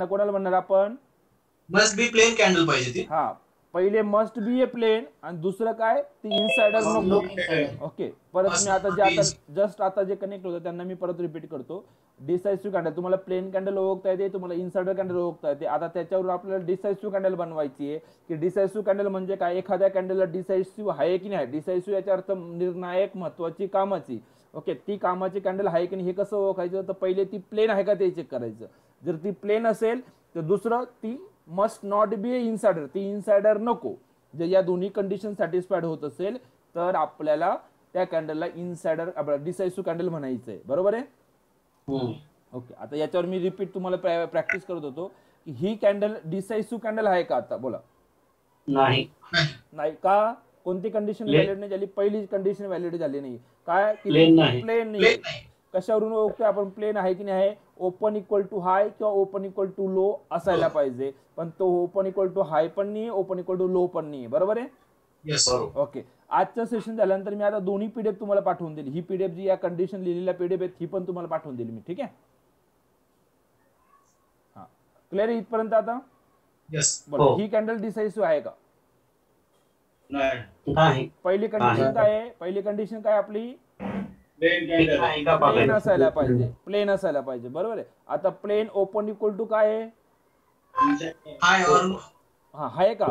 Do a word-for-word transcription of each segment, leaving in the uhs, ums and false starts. ना कोणाला म्हणणार आपण मस्ट बी प्लेन कॅन्डल पाहिजे ती. हां पहिले मस्ट बी ए प्लेन आणि दुसरा काय ती इनसाइडर नको. ओके परत मी आता जे आता जस्ट आता जे कनेक्ट होतं त्यांना मी परत रिपीट करतो. डिसाइसिव्ह कॅन्डल तुम्हाला प्लेन कॅन्डल ओळखता येते, तुम्हाला इनसाइडर कॅन्डल ओळखता येते. आता त्याच्यावर आपल्याला डिसाइसिव्ह कॅन्डल बनवायची आहे की डिसाइसिव्ह कॅन्डल म्हणजे काय, एखाद्या कॅन्डलला डिसाइसिव्ह आहे की नाही. डिसाइसिव्ह याचा अर्थ निर्णायक महत्त्वाची कामाची. ओके ती कामाची कॅन्डल आहे की नाही हे कसं ओळखायचं तर पहिले ती प्लेन आहे का ते चेक करायचं. जर ती प्लेन असेल तर दुसरं ती must not be a insider, ती इनसाइडर नको. जर या दोन्ही कंडिशन सॅटिस्फाईड होत असेल तर आपल्याला त्या कॅन्डलला इनसाइडर डिसाइसिव्ह कॅन्डल म्हणायचं आहे. बरोबर आहे. ओके आता याच्यावर मी रिपीट तुम्हाला प्रॅक्टिस करत होतो की ही कॅन्डल डिसाइसिव्ह कॅन्डल आहे का. आता बोला नाही नाही का, कोणती कंडिशन व्हॅलिड नाही झाली, पहिली कंडिशन व्हॅलिड झाली नाही काय की प्लेन नाही. कशावरून ओळखतो आपण प्लेन आहे की नाही, ओपन इक्वल टू हाय किंवा ओपन इक्वल टू लो असायला पाहिजे. पण तो ओपन इक्वल टू हाय पण नाही, ओपन इक्वल टू लो पण नाही. बरोबर आहे. Yes, ओके आजचं सेशन झाल्यानंतर मी आता दोन्ही पीडीएफ तुम्हाला पाठवून देईल. ही पीडीएफ जी या कंडिशन लिहिलेल्या पीडीएफ आहेत ही पण तुम्हाला पाठवून देईल मी. ठीक आहे. हा क्लिअर आहे इथपर्यंत. आता यस बरोबर. ही कॅन्डल डिसाइसिव्ह आहे का नाही. पहिली कंडिशन काय आहे, पहिली कंडिशन काय आपली प्लेन असायला पाहिजे, प्लेन असायला पाहिजे. बरोबर आहे. आता प्लेन ओपन इक्वल टू काय आहे, हा हाय का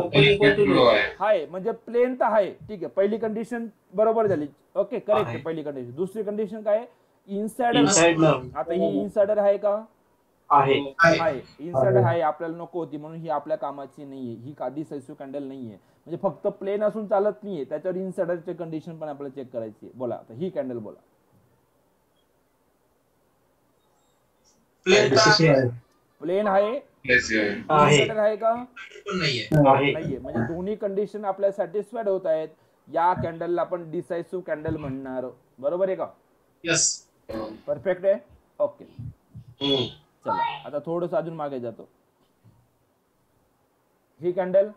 हाय म्हणजे प्लेन तर आहे. ठीक आहे पहिली कंडिशन बरोबर झाली. ओके करेक्ट पहिली कंडिशन. दुसरी कंडिशन काय इनसाइडर. आता ही इनसाइडर आहे का आहे, इनसाइडर आहे आपल्याला नको होती म्हणून ही आपल्या कामाची नाहीये. ही डिसाइसिव्ह कॅन्डल नाहीये म्हणजे फक्त प्लेन असून चालत नाहीये, त्याच्यावर इनसाइडरची कंडिशन पण आपल्याला चेक करायची आहे. बोला आता ही कॅन्डल बोला प्लेन प्लेन आहे आहे का नाहीये म्हणजे दोन्ही कंडिशन आपल्या सॅटिस्फाईड होत आहेत. या कॅन्डलला आपण डिसाइसिव्ह कॅन्डल म्हणणार. बरोबर आहे का. यस परफेक्ट आहे. ओके चला आता थोडस अजून मागे जातो. ही कॅन्डल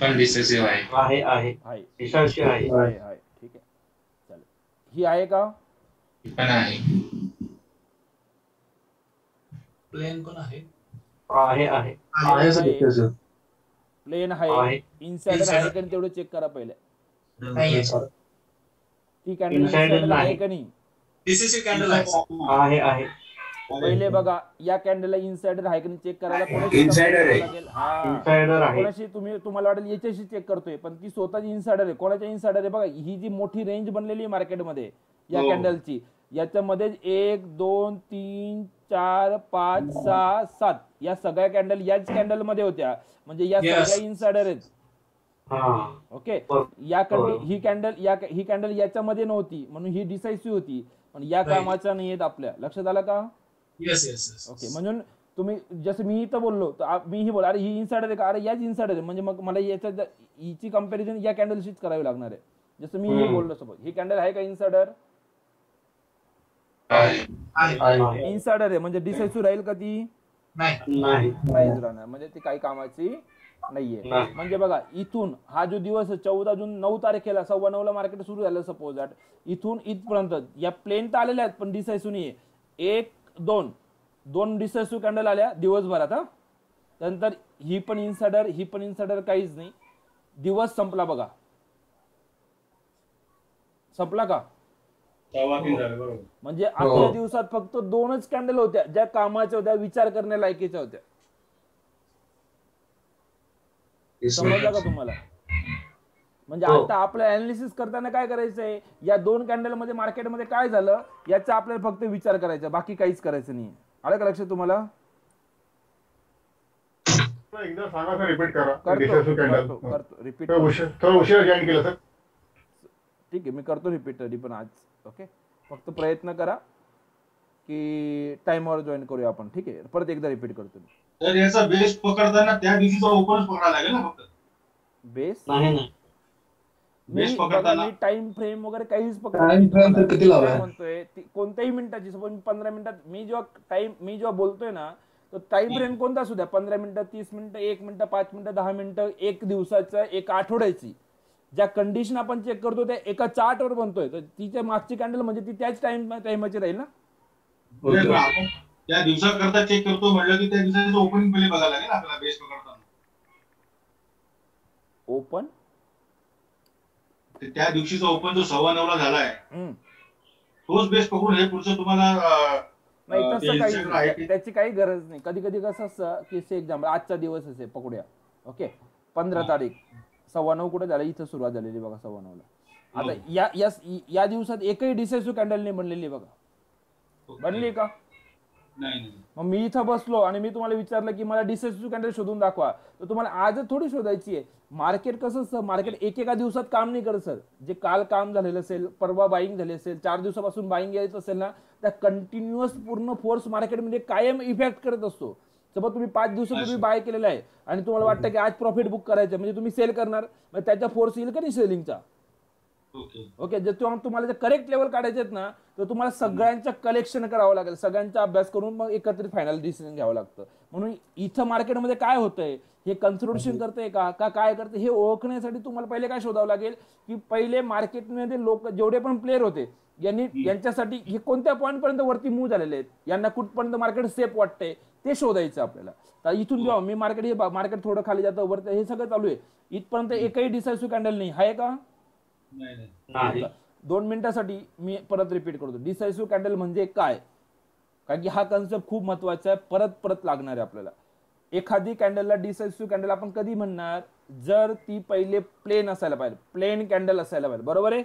पण डिसाइसिव्ह आहे आहे आहे डिसाइसिव्ह आहे आहे. ठीक आहे चल ही आहे का पण आहे प्लेन कोण आहे आहे आहे आहे प्लेन आहे. इनसाइडर आहे का तेवढं चेक करा पहिले. नाही सर ती कॅन्डल आहे का नाही. डिसाइसिव्ह कॅन्डल आहे आहे पहिले बघा या कॅन्डलला इनसाइडर आहे का नाही चेक करायला कोणाशी इनसाइडर आहे. हा इनसाइडर आहे कोणाशी तुम्ही तुम्हाला वाटेल याच्याशी चेक करतोय पण ती स्वतःची इनसाइडर आहे. कोणाच्या इनसाइडर आहे बघा ही जी मोठी रेंज बनलेली आहे मार्केटमध्ये या कॅन्डलची याच्यामध्ये एक दोन तीन चार पाच सहा सात या सगळ्या कॅन्डल याच कॅन्डल मध्ये होत्या म्हणजे या सगळ्या इनसाइडर आहेत. ओके या कॅन्डल ही कॅन्डल या ही कॅन्डल याच्यामध्ये नव्हती म्हणून ही डिसाइसिव्ह होती पण या कामाच्या नाहीयेत आपल्या. लक्षात आलं का. ओके म्हणून तुम्ही जसं मी इथं बोललो तर मी ही बोल अरे ही इनसाइडर आहे का अरे याच इनसाइडर आहे म्हणजे मग मला याच्या हिची कम्पॅरिझन या कॅन्डलशीच करावी लागणार आहे. जसं मी हे बोललो सोबत ही कॅन्डल आहे का इनसाइडर इनसाइडर आहे म्हणजे डिसाइसिव्ह राहील का ती नाही राहणार म्हणजे ती काही कामाची नाहीये. म्हणजे बघा इथून हा जो दिवस चौदा जून नऊ तारखेला सव्वा नऊ ला मार्केट सुरू झालं सपोज आठ इथून इथपर्यंत या प्लेन तर आलेल्या आहेत पण डिसाइसिव्ह नाहीये. एक दोन दोन डिसाइसिव्ह कॅन्डल आल्या दिवसभरात. हा नंतर ही पण इनसाइडर ही पण इनसाइडर काहीच नाही. दिवस संपला बघा संपला का म्हणजे आजच्या दिवसात फक्त दोनच कॅन्डल होत्या ज्या कामाच्या होत्या विचार करण्या लायकीच्या होत्या. समजलं का तुम्हाला. म्हणजे आता आपल्या अनालिसिस करताना काय करायचंय या दोन कॅन्डल मध्ये मार्केटमध्ये काय झालं याचा आपल्याला फक्त विचार करायचा बाकी काहीच करायचं नाही. आलं का लक्षात तुम्हाला. एकदा सांगा रिपीट करा रिपीट उशीर जॉईन केलं सर. ठीक आहे मी करतो रिपीट तरी पण आज. ओके फक्त प्रयत्न करा की टाइमवर जॉईन करूया आपण. ठीक आहे परत एकदा रिपीट करतो. तर याचा बेस पकडताना त्या दिवशीचा ओपनच पकडायला लागेल ना फक्त बेस नाही नाही बेस पकडताना मी टाइम फ्रेम वगैरे काहीच पकडत नाही. टाइम फ्रेम किती लावला म्हणतोय कोणत्याही मिनिटाची सपोज पंधरा मिनिटात मी जो टाइम मी जो बोलतोय ना तो टाइम फ्रेम कोणता सुद्धा पंधरा मिनिटं तीस मिनिटं एक मिनिटं पाच मिनिटं दहा मिनिटं एक दिवसाचं एक आठवड्याची ज्या कंडिशन आपण चेक करतो त्या एका चार्ट वर बनतोय तर तिच्या मागची कॅन्डल म्हणजे ती त्याच टाइम टाइमची राहील ना. त्या दिवसाकरता चेक करतो म्हटलं की त्या दिवसाचं ओपनिंग पहिले बघायला लागेल आपल्याला बेस पकडताना. ओपन त्या दिवशीचा ओपन जो सव्वा नऊला झालाय तोच बेस पकडून हे पुढचं तुम्हाला नाही तसं काही त्याची काही गरज नाही. कधी कधी कसं असतं की से एक्झाम्पल आजचा दिवस असे पकडूया ओके पंधरा तारीख सव्वा नऊ कुठे झालं इथं सुरुवात झालेली बघा सव्वा नऊ ला. आता या या या दिवसात एकही डिसेसिव्ह कॅन्डल नाही बनलेली बघा. बनली का नाही. मग मी इथं बसलो आणि मी तुम्हाला विचारलं की मला डिसेसिव्ह कॅन्डल शोधून दाखवा तर तुम्हाला आज थोडी शोधायची आहे. मार्केट कसं असतं मार्केट एकेका दिवसात काम नाही करत सर. जे काल काम झालेलं असेल परवा बाईंग झाली असेल चार दिवसापासून बाईंग यायचं असेल ना त्या कंटिन्युअस पूर्ण फोर्स मार्केटमध्ये कायम इफेक्ट करत असतो. समजा तुम्ही पाच दिवसापूर्वी बाय केलेलं आहे आणि तुम्हाला वाटतं की आज प्रॉफिट बुक करायचं म्हणजे तुम्ही सेल करणार मग त्याचा फोर्स येईल का नाही सेलिंगचा. ओके जर तुम्हाला जर करेक्ट लेवल काढायचे आहेत ना तर तुम्हाला सगळ्यांचं कलेक्शन करावं लागेल सगळ्यांचा अभ्यास करून मग एकत्रित फायनल डिसिजन घ्यावं लागतं. म्हणून इथं मार्केटमध्ये काय होतंय हे कन्सोलिडेशन करतंय का का काय करते हे ओळखण्यासाठी तुम्हाला पहिले काय शोधावं लागेल की पहिले मार्केटमध्ये लोक जेवढे पण प्लेयर होते यांनी यांच्यासाठी हे कोणत्या पॉईंट पर्यंत वरती मूव्ह झालेले आहेत यांना कुठपर्यंत मार्केट सेफ वाटतंय ते शोधायचं आपल्याला. तर इथून जेव्हा मी मार्केट हे मार्केट थोडं खाली जातं वरती हे सगळं चालू आहे इथपर्यंत एकही डिसायसिव्ह कॅन्डल नाही आहे का. दोन मिनिटांसाठी मी परत रिपीट करतो डिसायसिव्ह कॅन्डल म्हणजे काय कारण की हा कन्सेप्ट खूप महत्वाचा आहे परत परत लागणार आहे आपल्याला. एखादी कॅन्डलला डिसायसिव्ह कॅन्डल आपण कधी म्हणणार जर ती पहिले प्लेन असायला पाहिजे प्लेन कॅन्डल असायला पाहिजे बरोबर आहे.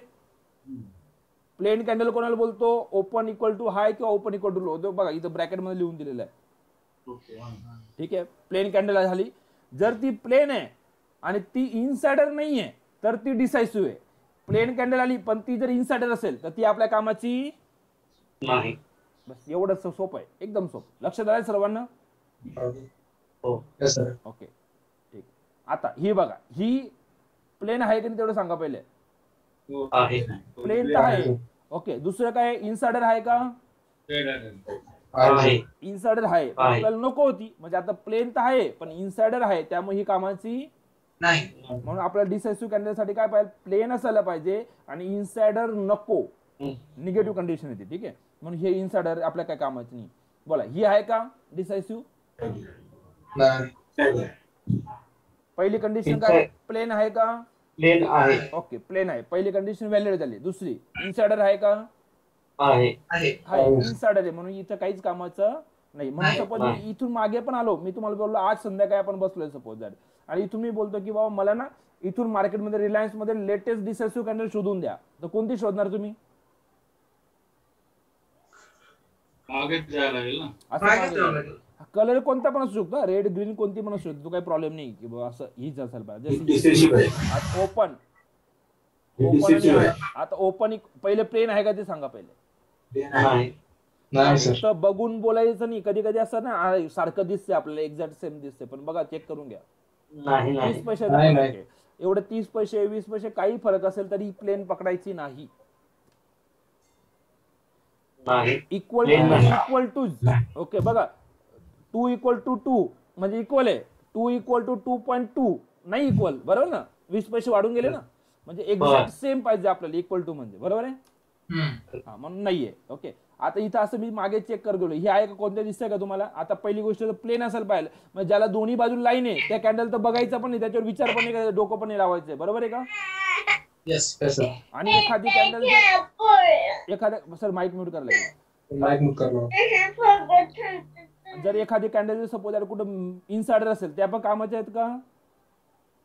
प्लेन कॅन्डल कोणाला बोलतो ओपन इक्वल टू हाय किंवा ओपन इक्वल टू लो तो बघा इथं ब्रॅकेट मध्ये लिहून दिलेलं आहे ठीक आहे. प्लेन कॅन्डल झाली जर ती प्लेन आहे आणि ती इनसाइडर नाहीये तर ती डिसायसिव्ह आहे. प्लेन कॅन्डल आली पण ती जर इनसाइडर असेल तर ती आपल्या कामाची नाही. बस एवढं सोपं आहे एकदम सोपं लक्षात आलं सर्वांना. ओके ठीक. आता ही बघा ही प्लेन आहे की नाही तेवढं सांगा पहिले. प्लेन तर आहे ओके दुसरं काय इनसाइडर आहे का इनसाइडर आहे आपल्याला नको होती म्हणजे आता प्लेन तर आहे पण इनसाइडर आहे त्यामुळे ही कामाची नाही. म्हणून आपल्याला डिसायसिव्ह कॅन्डल साठी काय पाहिजे प्लेन असायला पाहिजे आणि इनसाइडर नको निगेटिव्ह कंडिशन येते ठीक आहे. म्हणून हे इनसाइडर आपल्या काय कामाचं नाही. बोला ही आहे का डिसायसिव्ह. पहिली कंडिशन काय प्लेन आहे का प्लेन आहे ओके प्लेन आहे पहिली कंडिशन व्हॅलिड झाली. दुसरी इनसाइडर आहे का इनसाइडर आहे म्हणून इथं काहीच कामाचं नाही. म्हणून सपोज मी इथून मागे पण आलो मी तुम्हाला बोललो आज संध्याकाळी आपण बसलोय सपोज आणि इथून मी बोलतो की बाबा मला ना इथून मार्केटमध्ये रिलायन्स मध्ये लेटेस्ट डिसेसिव्ह कॅन्डल शोधून द्या तर कोणती शोधणार तुम्ही. कलर कोणता पण असू शकतो रेड ग्रीन कोणती पण असू शकतो काही प्रॉब्लेम नाही की बाबा असं हीच असेल पाहिजे. ओपन ओपन आता ओपन पहिले प्लेन आहे का ते सांगा पहिले. बघून बोलायचं नाही कधी कधी असं ना सारखं दिसते आपल्याला एक्झॅक्ट सेम दिसते पण बघा चेक करून घ्या तीस पैसे एवढे तीस पैसे वीस पैसे काही फरक असेल तरी प्लेन पकडायची नाही. इक्वल इक्वल टू ओके बघा टू इक्वल टू टू म्हणजे इक्वल आहे two equal to two point two नाही इक्वल बरोबर ना वीस पैसे वाढून गेले ना म्हणजे एक्झॅक्ट सेम पाहिजे आपल्याला इक्वल टू म्हणजे बरोबर आहे हा म्हणून नाहीये. ओके आता इथं असं मी मागे चेक कर गेलो हे आहे का कोणत्या दिसतंय का तुम्हाला. आता पहिली गोष्ट प्लेन असेल पाहिजे म्हणजे ज्याला दोन्ही बाजू लाईन आहे त्या कॅन्डल तर बघायचं पण नाही त्याच्यावर विचार पण नाही करायचं डोकं पण नाही लावायचं बरोबर आहे का. Yes sir. आणि एखादी कॅन्डल एखाद्या सर माईक म्यूट करायला जर एखादी कॅन्डल सपोज कुठं इनसाइडर असेल त्या पण कामाच्या आहेत का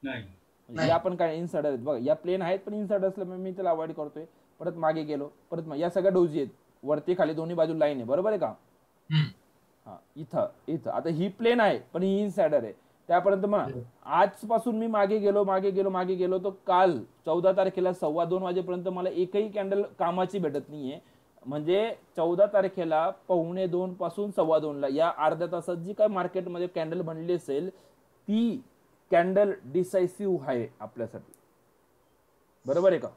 नाही. आपण काय इनसाइडर आहेत बघा या प्लेन आहेत पण इनसाइडर असल्यामुळे मी त्याला अवॉइड करतोय. परत मागे गेलो परत या सगळ्या डोजी आहेत वरती खाली दोन्ही बाजू लाईन आहे बरोबर आहे का. हा इथं इथं आता ही प्लेन आहे पण ही इनसाइडर आहे त्यापर्यंत मग आजपासून मी मागे गेलो मागे गेलो मागे गेलो तर काल चौदा तारखेला सव्वा दोन वाजेपर्यंत मला एकही कॅन्डल कामाची भेटत नाहीये म्हणजे चौदा तारखेला पावणे दोन पासून सव्वा दोन ला या अर्ध्या तासात जी काय मार्केटमध्ये कॅन्डल बनली असेल ती कॅन्डल डिसायसिव्ह आहे आपल्यासाठी बरोबर आहे का.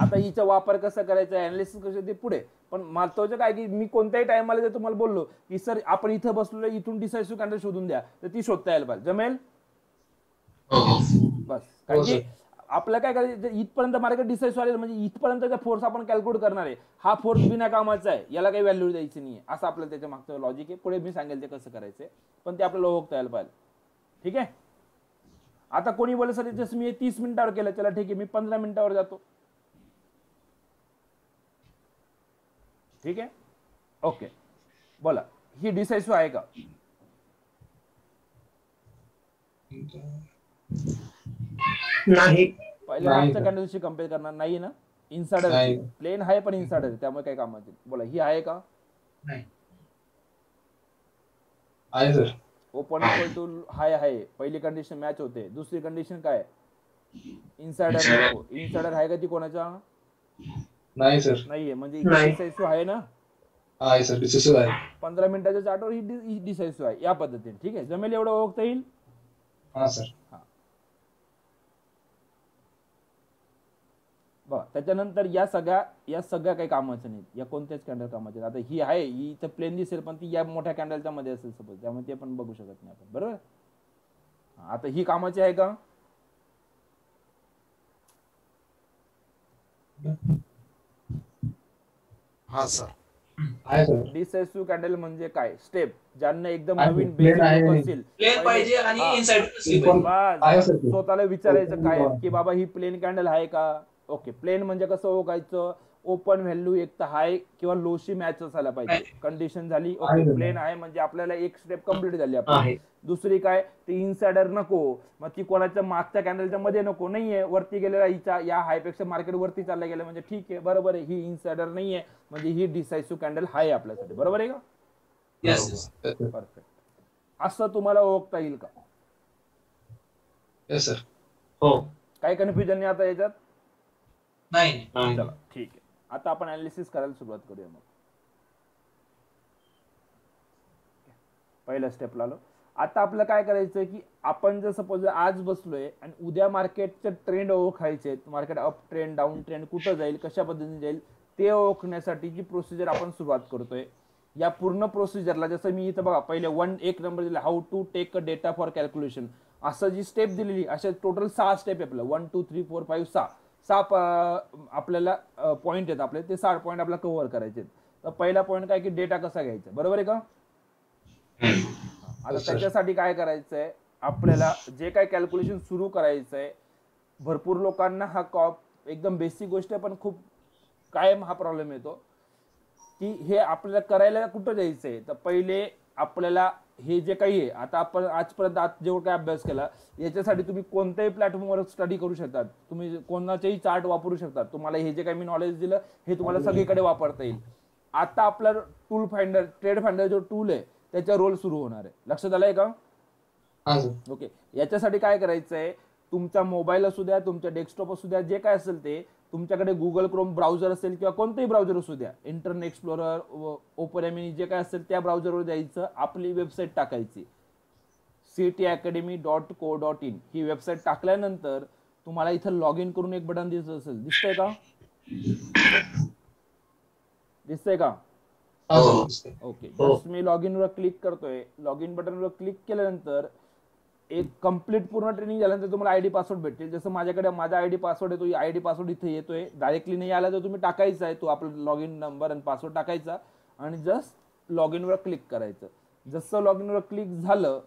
आता हिचा वापर कसा करायचा अनालिसिस करायचं ते पुढे पण महत्वाचं काय की मी कोणत्याही टाइमला जर तुम्हाला बोललो की सर आपण इथं बसलो इथून डिसायसिव्ह कॅन्डल शोधून द्या तर ती शोधता यायला पाहिजे जमेल. बस आपल्याला काय करायचं, इथपर्यंत मार्केट डिसेसवाले म्हणजे इथपर्यंतचा फोर्स आपण कॅल्क्युलेट करणार आहे, हा फोर्स बिना कामाचा आहे, याला काही व्हॅल्यू द्यायची नाहीये, असं आपल्याला त्याच्या मागचं लॉजिक आहे। पुढे मी सांगेल ते कसं करायचं पण ते आपल्याला ओळखतायला पाहिजे। ठीक आहे, आता कोणी बोलले सर जसं मी तीस मिनिटावर केलं, चला ठीक आहे मी पंधरा मिनिटावर जातो। ठीक आहे, ओके बोला, ही डिसेसिव आहे का? नाही, पहिले आमच्या कंडिशनशी कंपेअर करणार नाही ना, इनसाइडर आहे, प्लेन आहे पण इनसाइडर आहे, त्यामुळे काही कामाचं नाही। बोला ही आहे का? नाही आहे sir, open equal to high आहे, पहिली कंडिशन मॅच होते, दुसरी कंडिशन काय? इनसाइडर। इनसाइडर आहे का ती कोणाचा? नाही सर, नाहीये, म्हणजे डिसेसिव आहे ना। हाय सर, डिसेसिव आहे, पंधरा मिनिटाच्या चार्टवर ही डिसेसिव आहे या पद्धतीने। ठीक आहे, जमेल एवढं ओळखता येईल? हां सर, हां बघा, त्याच्यानंतर या सगळ्या या सगळ्या काही कामाचं नाहीत, या कोणत्याच कॅन्डल कामाचे। आता ही आहे, ही इथं प्लेन दिसेल पण ती या मोठ्या कॅन्डलच्या मध्ये असेल सपोज, त्यामुळे ते पण बघू शकत नाही आपण, बरोबर। आता ही कामाची आहे का? हां सर, डिसेसिव्ह कॅन्डल म्हणजे काय? स्टेप ज्यांना एकदम नवीन बेसिक प्लेन पाहिजे आणि इनसाइड स्वतःला विचारायचं काय की बाबा ही प्लेन कॅन्डल आहे का? ओके, प्लेन म्हणजे कसं ओळखायचं? ओपन व्हॅल्यू एक तर हाय किंवा लोशी मॅच असायला पाहिजे, कंडिशन झाली ओके प्लेन आहे म्हणजे आपल्याला एक स्टेप कम्प्लीट झाली आपली। दुसरी काय? ती इनसाइडर नको, मग ती कोणाच्या मागच्या कॅन्डलच्या मध्ये नको, नाहीये वरती गेलेला, हिचा या हायपेक्षा मार्केट वरती चालला गेला म्हणजे ठीक आहे, बरोबर आहे, ही इनसाइडर नाहीये म्हणजे ही डिसायसिव्ह कॅन्डल हाय आपल्यासाठी, बरोबर आहे का? परफेक्ट, असं तुम्हाला ओळखता येईल का? येस सर, हो, काय कन्फ्युजन नाही आता याच्यात? नाही, चला ठीक आहे, आता आपण अनालिसिस करायला सुरुवात करूया। मग पहिल्या स्टेपला आलो, आता आपल्याला काय करायचं की आपण जर सपोज आज बसलोय आणि उद्या मार्केटचे ट्रेंड ओळखायचे, market up trend down trend कुठं जाईल कशा पद्धतीने जाईल ते ओळखण्यासाठी जी प्रोसिजर आपण सुरुवात करतोय, या पूर्ण प्रोसिजरला जसं मी इथं बघा पहिले वन एक नंबर दिला, how to take a data for calculation, असं जी स्टेप दिलेली, अशा टोटल सहा स्टेप आहे आपलं, one two three four five सहा सहा आपल्याला पॉईंट आहेत आपले, ते साठ पॉईंट आपल्याला कव्हर करायचे। तर पहिला पॉईंट काय की डेटा कसा घ्यायचा, बरोबर आहे का? आता त्याच्यासाठी काय करायचंय आपल्याला, जे काय कॅल्क्युलेशन सुरू करायचंय, भरपूर लोकांना हा कॉप एकदम बेसिक गोष्ट आहे पण खूप कायम हा प्रॉब्लेम येतो की हे आपल्याला करायला कुठं जायचंय, तर पहिले आपल्याला हे जे काही आहे आता आपण आजपर्यंत आज जेवढा काय अभ्यास केला याच्यासाठी तुम्ही कोणत्याही प्लॅटफॉर्मवर स्टडी करू शकतात, तुम्ही कोणाचेही चार्ट वापरू शकतात, तुम्हाला हे जे काही मी नॉलेज दिलं हे तुम्हाला सगळीकडे वापरता येईल। आता आपला टूल फाइंडर ट्रेड फाइंडर जो टूल आहे त्याचा रोल सुरू होणार आहे, लक्षात आलंय का? ओके, याच्यासाठी काय करायचंय, तुमचा मोबाईल असू द्या तुमच्या डेस्कटॉप असू द्या जे काय असेल ते, तुमच्याकडे गुगल क्रोम ब्राउझर असेल किंवा कोणतेही ब्राउझर असू द्या, इंटरनेट एक्सप्लोरर ओपन एमआय जे काय असेल त्या ब्राउझरवर जायचं, आपली वेबसाईट टाकायची C T academy dot co dot in, ही वेबसाईट टाकल्यानंतर तुम्हाला इथं लॉग इन करून एक बटन दिसत असेल, दिसतंय का? दिसतंय का? ओके, जस्ट मी लॉग इनवर क्लिक करतोय, लॉग इन बटनवर क्लिक केल्यानंतर एक कंप्लीट पूर्ण ट्रेनिंग झाल्यानंतर तुम्हाला आयडी पासवर्ड भेटेल, जसं माझ्याकडे माझा आयडी पासवर्ड आहे, तो आयडी पासवर्ड इथे येतोय, डायरेक्टली नाही आला तर तुम्ही टाकायचा आहे तो आपला लॉग इन नंबर आणि पासवर्ड टाकायचा आणि जस्ट लॉग इनवर क्लिक करायचं। जसं लॉग इनवर क्लिक झालं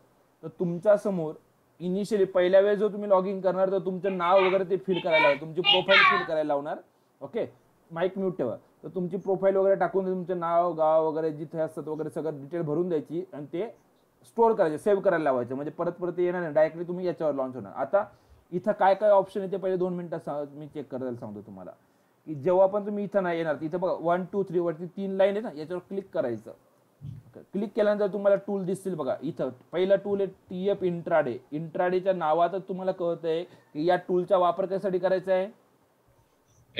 तर तुमच्या समोर इनिशियली पहिल्या वेळेस जो तुम्ही लॉग इन करणार तर तुमचं नाव वगैरे ते फीड करायला, तुमची प्रोफाईल फीड करायला लावणार। ओके, माईक म्यूट ठेवा, तर तुमची प्रोफाईल वगैरे टाकून तुमचं नाव गाव वगैरे जिथे असतात वगैरे सगळं डिटेल भरून द्यायची आणि ते स्टोर करायचे, सेव्ह करायला लावायचं, म्हणजे परत परत येणार नाही, डायरेक्टली तुम्ही याच्यावर लॉन्च होणार। आता इथं काय काय ऑप्शन येते पहिले दोन मिनिटात मी चेक करायला सांगतो तुम्हाला की जेव्हा पण तुम्ही इथं नाही येणार, इथं बघा वन टू थ्री वरती तीन लाईन आहे ना, याच्यावर क्लिक करायचं। क्लिक केल्यानंतर तुम्हाला टूल दिसतील बघा, इथं पहिला टूल आहे टी एफ इंट्राडे, इंट्राडेच्या नावातच तुम्हाला कळतंय की या टूलचा वापर कशासाठी करायचा आहे।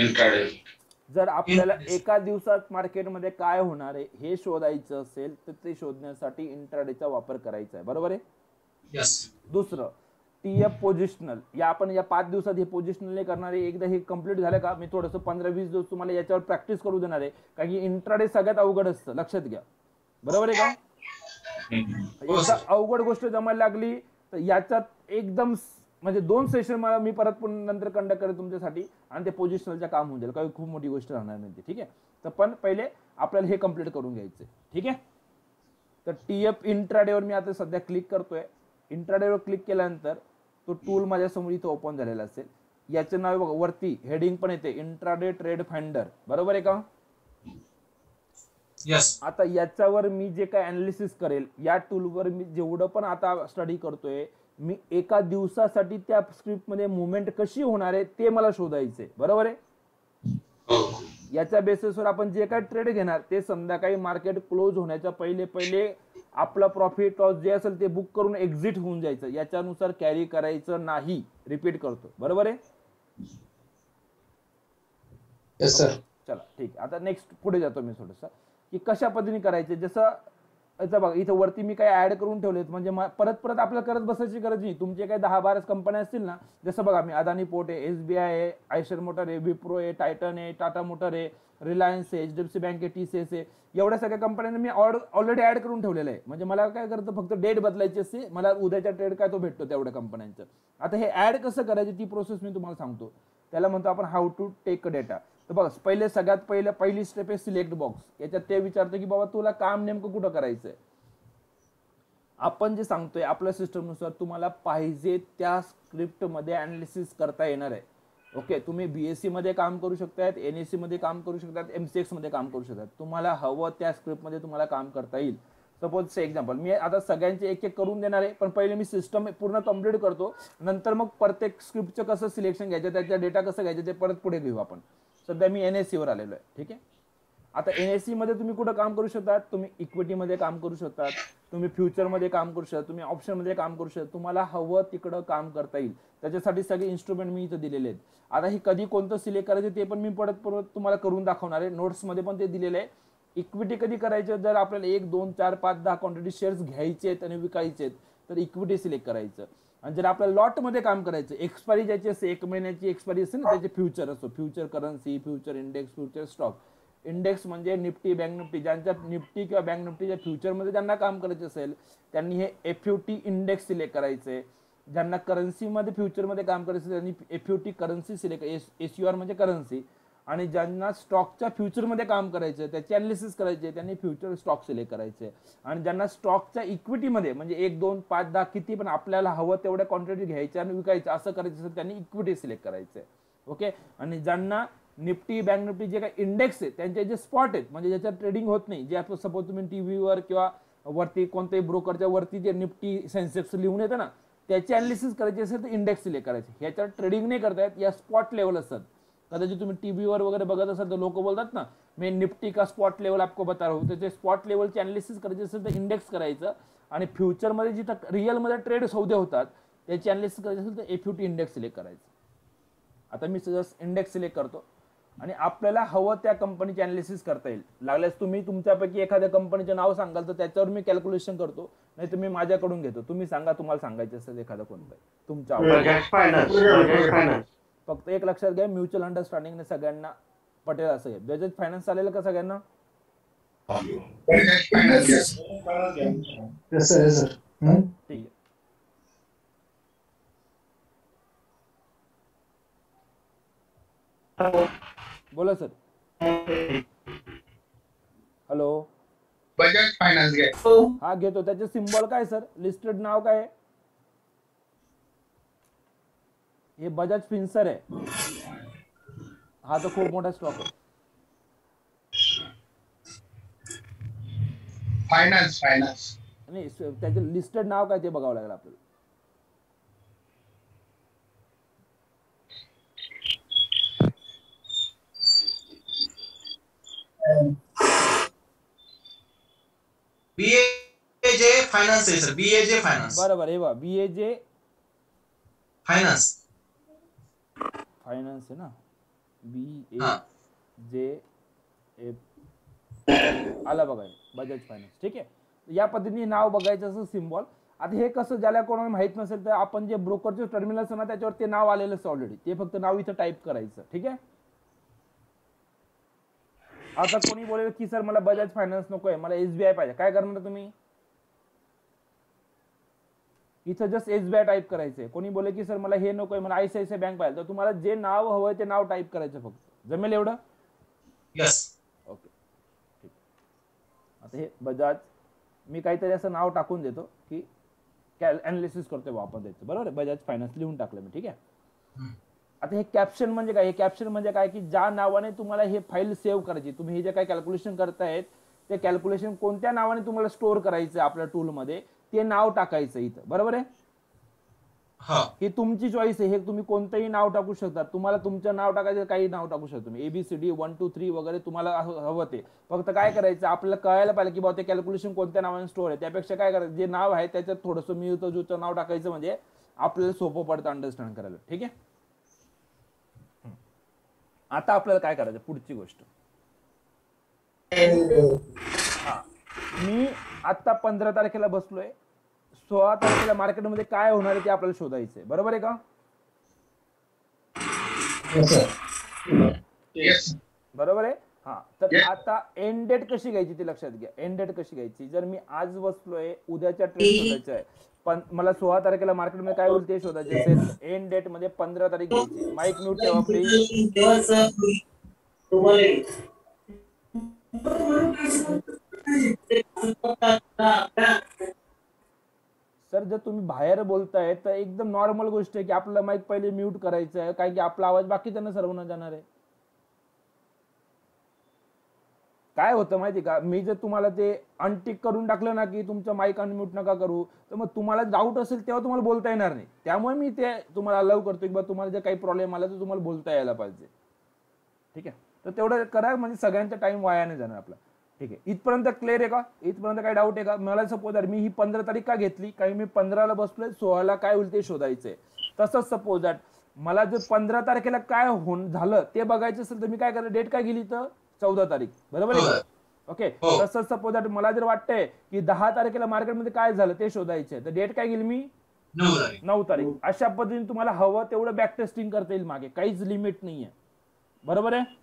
इंट्राडे जर आपल्याला एका दिवसात मार्केटमध्ये काय होणार आहे हे शोधायचं असेल तर ते शोधण्यासाठी इंट्राडेचा वापर करायचा आहे, बरोबर आहे? yes. दुसरं टीएफ पोझिशनल, या आपण या पाच दिवसात हे पोझिशनल करणार आहे, एकदा हे कम्प्लीट झालं का मी थोडस पंधरा वीस दिवस तुम्हाला याच्यावर प्रॅक्टिस करू देणार आहे, कारण की इंट्राडे सगळ्यात अवघड असतं, लक्षात घ्या, बरोबर आहे का? अवघड गोष्ट जमायला लागली तर याच्यात एकदम म्हणजे दोन सेशन मला मी परत पण नंतर कंडक्ट करेल तुमच्यासाठी आणि ते पोझिशनलचं काम होऊन जाईल, काही खूप मोठी गोष्ट राहणार नाही, ठीक आहे. तर पण पहिले आपल्याला हे कंप्लीट करून घ्यायचं, ठीक आहे. तर टीएफ इंट्राडेवर मी आता सध्या क्लिक करतोय. इंट्राडेवर क्लिक केल्यानंतर तो टूल माझ्यासमोर इथे ओपन झालेला असेल. याचे नाव बघा, वरती हेडिंग पण येते इंट्राडे ट्रेड फाइंडर, बरोबर आहे का? यस. आता याच्यावर मी जे काय अनालिसिस करेल, या टूलवर मी जेवढं पण आता स्टडी करतोय, मी एका दिवसासाठी त्या स्क्रिप्ट मध्ये मुवमेंट कशी होणार आहे ते मला शोधायचे, बरोबर आहे. याच्या बेसिसवर आपण जे काय ट्रेड घेणार ते संध्याकाळी मार्केट क्लोज होण्याच्या पहिले पहिले आपला प्रॉफिट लॉस जे असेल ते बुक करून एक्झिट होऊन जायचं. याच्यानुसार कॅरी करायचं नाही, रिपीट करतो, बरोबर आहे? Yes sir. चला ठीक आहे, आता नेक्स्ट पुढे जातो मी थोडंसं की कशा पद्धतीने करायचे. जसं आता बघा इथं वरती मी काय ऍड करून ठेवलेत, म्हणजे परत परत आपल्याला करत बसायची गरज नाही. तुमचे काही दहा बारा कंपन्या असतील ना, जसं बघा मी अदानी पोर्ट आहे, एसबीआय आहे, आयशर मोटर आहे, विप्रो आहे, टायटन आहे, टाटा मोटर आहे, रिलायन्स आहे, एचडीएफसी बँक आहे, टीसीएस आहे, एवढ्या सगळ्या कंपन्यांना मी ऑलरेडी ऍड करून ठेवलेलं आहे. म्हणजे मला काय करतं फक्त डेट बदलायची असते, मला उद्याचा ट्रेड काय तो भेटतो तेवढ्या कंपन्यांचं. आता हे ऍड कसं करायची ती प्रोसेस मी तुम्हाला सांगतो, त्याला म्हणतो आपण how to take a data. तर बघ पहिले सगळ्यात पहिले पहिली स्टेप आहे सिलेक्ट बॉक्स. याच्यात ते विचारतो की बाबा तुला काम नेमकं कुठं करायचंय. आपण जे सांगतोय आपल्या सिस्टमनुसार तुम्हाला पाहिजे त्या स्क्रिप्टमध्ये अनालिसिस करता येणार आहे. ओके, तुम्ही बीएससी मध्ये काम करू शकतात, एनएससी मध्ये काम करू शकतात, एमसीएक्स मध्ये काम करू शकतात. तुम्हाला हवं त्या स्क्रिप्टमध्ये तुम्हाला काम करता येईल. सपोज एक्झाम्पल मी आता सगळ्यांचे एक एक करून देणार आहे, पण पहिले मी सिस्टम पूर्ण कम्प्लीट करतो, नंतर मग प्रत्येक स्क्रिप्टचं कसं सिलेक्शन घ्यायचं, त्याचा डेटा कसं घ्यायचं ते परत पुढे घेऊ आपण. सध्या मी एनएससी वर आलेलो आहे, ठीक आहे. आता एनएससी मध्ये तुम्ही कुठं काम करू शकतात, तुम्ही इक्विटीमध्ये काम करू शकतात, तुम्ही फ्युचरमध्ये काम करू शकता, तुम्ही ऑप्शनमध्ये काम करू शकता, तुम्हाला हवं तिकडं काम करता येईल. त्याच्यासाठी सगळे इन्स्ट्रुमेंट मी इथं दिलेले आहेत. आता हे कधी कोणतं सिलेक्ट करायचं ते पण मी परत परत तुम्हाला करून दाखवणार आहे, नोट्समध्ये पण ते दिलेलं आहे. इक्विटी कधी करायचं, जर आपल्याला एक दोन चार पाच दहा क्वांटिटी शेअर्स घ्यायचे आहेत आणि विकायचे आहेत तर इक्विटी सिलेक्ट करायचं. आणि जर आपल्याला लॉटमध्ये काम करायचं, एक्सपायरी ज्याची असते, एक महिन्याची एक्सपायरी असते ना, त्याचे फ्युचर असतो, future currency, future index, future stock. Index म्हणजे निफ्टी, बँक निफ्टी, ज्यांच्या निफ्टी किंवा बँक निफ्टीच्या फ्युचरमध्ये ज्यांना काम करायचं असेल त्यांनी हे एफयूटी इंडेक्स सिलेक्ट करायचे. ज्यांना करन्सीमध्ये फ्युचरमध्ये काम करायचं त्यांनी एफयूटी करन्सी सिलेक्ट, एसयूआर म्हणजे करन्सी. आणि ज्यांना स्टॉकच्या फ्युचरमध्ये काम करायचं त्याचे अनालिसिस करायचे त्यांनी फ्युचर स्टॉक सिलेक्ट करायचे. आणि ज्यांना स्टॉकच्या इक्विटीमध्ये म्हणजे एक दोन पाच दहा किती पण आपल्याला हवं तेवढ्या क्वांटिटी घ्यायच्या आणि विकायचं असं करायचं असेल त्यांनी इक्विटी सिलेक्ट करायचे. ओके. आणि ज्यांना निफ्टी बँक निफ्टी जे काही इंडेक्स आहे त्यांचे जे स्पॉट आहेत म्हणजे ज्याच्यात ट्रेडिंग होत नाही, जे आपण सपोज तुम्ही टी व्हीवर किंवा वरती कोणत्याही ब्रोकरच्या वरती जे निफ्टी सेन्सेक्स लिहून येतं ना त्याचे अनालिसिस करायचे असेल तर इंडेक्स सिलेक्ट करायचे. ह्याच्यात ट्रेडिंग नाही करतायत, या स्पॉट लेवल असतात. कदाचित तुम्ही टी व्हीवर वगैरे बघत असाल तर लोक बोलतात ना मी निफ्टी का स्पॉट लेवल आपको बता रहा हूं, त्याचे स्पॉट लेवलचे अनालिसिस करायचे असेल तर इंडेक्स करायचं. आणि फ्युचरमध्ये जिथं रिअलमध्ये ट्रेड सौदे होतात त्याचे अनालिसिस करायचे असेल तर एफयूटी इंडेक्स सिलेक्ट करायचं. आता मी जस्ट इंडेक्स सिलेक्ट करतो आणि आपल्याला हवं त्या कंपनीचे अनालिसिस करता येईल. लागल्यास तुम्ही तुमच्यापैकी एखाद्या कंपनीचं नाव सांगाल तर त्याच्यावर मी कॅल्क्युलेशन करतो, नाही तुम्ही माझ्याकडून घेतो. तुम्ही सांगा तुम्हाला सांगायचं असेल एखादा कोणता तुमच्या. फक्त एक लक्षात घ्या, म्युच्युअल अंडरस्टँडिंग ने सगळ्यांना पटेल असं आहे. बजाज फायनान्स आलेलं का सगळ्यांना? ठीक आहे. बोला सर. हॅलो. बजाज फायनान्स घेतो. हा घेतो. त्याचे सिम्बॉल काय सर, लिस्टेड नाव काय? हे बजाज फिन्सर आहे. हा तो खूप मोठा स्टॉक आहे. फायनान्स फायनान्स आणि त्याचे लिस्टेड नाव काय ते बघावं लागेल आपल्याला. बीएजे फायनान्स आहे सर. बीएजे फायनान्स बरोबर. हे बघा बीएजे फायनान्स फाइनेंस है ना, बी ए जे एफ आला बघा बजाज फायनान्स. ठीक आहे. या पद्धतीने नाव बघायचं असं सिम्बॉल. आता हे कसं ज्याला कोणाला माहित नसेल तर आपण जे ब्रोकरचे टर्मिनल असतं ना त्याच्यावर ते नाव आलेलं असतं ऑलरेडी, ते फक्त नाव इथं टाईप करायचं. ठीक आहे. आता कोणी बोलेल की सर मला बजाज फायनान्स नको आहे, मला एसबीआय पाहिजे, काय करणार तुम्ही? इथं just S B I type करायचंय. कोणी बोले की सर मला हे नकोय मला आयसीआयसीआय बँक पाहिजे, तर तुम्हाला जे नाव हवंय ते नाव टाईप करायचं फक्त. जमेल एवढं? यस. ओके ठीक. आता हे बजाज मी काहीतरी असं नाव टाकून देतो की ॲनालिसिस करतोय वापर द्यायचं, बरोबर. बजाज फायनान्स लिहून टाकलं मी, ठीक आहे. आता हे कॅप्शन म्हणजे काय? हे कॅप्शन म्हणजे काय की ज्या नावाने तुम्हाला हे फाईल सेव्ह करायची, तुम्ही हे जे काय कॅल्क्युलेशन करतायत ते कॅल्क्युलेशन कोणत्या नावाने तुम्हाला स्टोअर करायचं आपल्या टूल मध्ये ते नाव टाकायचं इथं, बरोबर आहे. ही तुमची चॉईस आहे, हे तुम्ही कोणतंही नाव टाकू शकता. तुम्हाला तुमचं नाव टाकायचं काही नाव टाकू शकता तुम्ही, एबीसीडी वन टू थ्री वगैरे तुम्हाला हवं ते. फक्त काय करायचं आपल्याला कळायला पाहिजे की बाबा ते कॅल्क्युलेशन कोणत्या नावाने स्टोअर आहे. त्यापेक्षा काय करायचं जे नाव आहे त्याच्यात थोडंसं मी जुचं नाव टाकायचं म्हणजे आपल्याला सोपं पडतं अंडरस्टँड करायला, ठीक आहे. आता आपल्याला काय करायचं पुढची गोष्ट. मी आता पंधरा तारखेला बसलोय, सोळा तारखेला मार्केटमध्ये काय होणार आहे ते आपल्याला शोधायचंय, बरोबर आहे का? yes. बरोबर आहे. हा तर yes. आता एंड डेट कशी घ्यायची ते लक्षात घ्या. एंड डेट कशी घ्यायची? जर मी आज बसलोय उद्याच्या ट्रेड शोधायचं आहे, पण मला सोळा तारखेला मार्केटमध्ये काय होईल ते शोधायचे असेल एंड डेट मध्ये पंधरा तारीख घ्यायची. माईक म्यूट ठेवा प्लीज. सर जर तुम्ही बाहेर बोलताय तर एकदम नॉर्मल गोष्ट आहे की आपला माईक पहिले म्यूट करायचं आहे, कारण की आपला आवाज बाकीच्यांना सर्वांना जाणार आहे. काय होतं माहिती का, मी जर तुम्हाला ते अनटिक करून टाकलं ना की तुमचं माईक अनम्यूट नका करू, तर मग तुम्हाला डाऊट असेल तेव्हा तुम्हाला बोलता येणार नाही. त्यामुळे मी ते तुम्हाला अलाव करतो की बा तुम्हाला जर काही प्रॉब्लेम आला तर तुम्हाला बोलता यायला पाहिजे, ठीक आहे. तर तेवढं करा म्हणजे सगळ्यांचा टाइम वाया नाही जाणार आपला, ठीक आहे. इथपर्यंत क्लिअर आहे का? इथपर्यंत काय डाऊट आहे का? मला सपोज मी ही पंधरा तारीख का घेतली, काही मी पंधराला बसलोय सोळाला काय होईल ते शोधायचंय. तसंच सपोज दॅट मला जर पंधरा तारखेला काय होऊन झालं ते बघायचं असेल तर मी काय करणार, डेट काय गेली तर चौदा तारीख, बरोबर आहे. ओके तसंच सपोज दॅट मला जर वाटतंय की दहा तारखेला मार्केटमध्ये काय झालं ते शोधायचंय तर डेट काय गेली मी नऊ तारीख. अशा पद्धतीने तुम्हाला हवं तेवढं बॅक टेस्टिंग करता येईल मागे, काहीच लिमिट नाहीये, बरोबर आहे.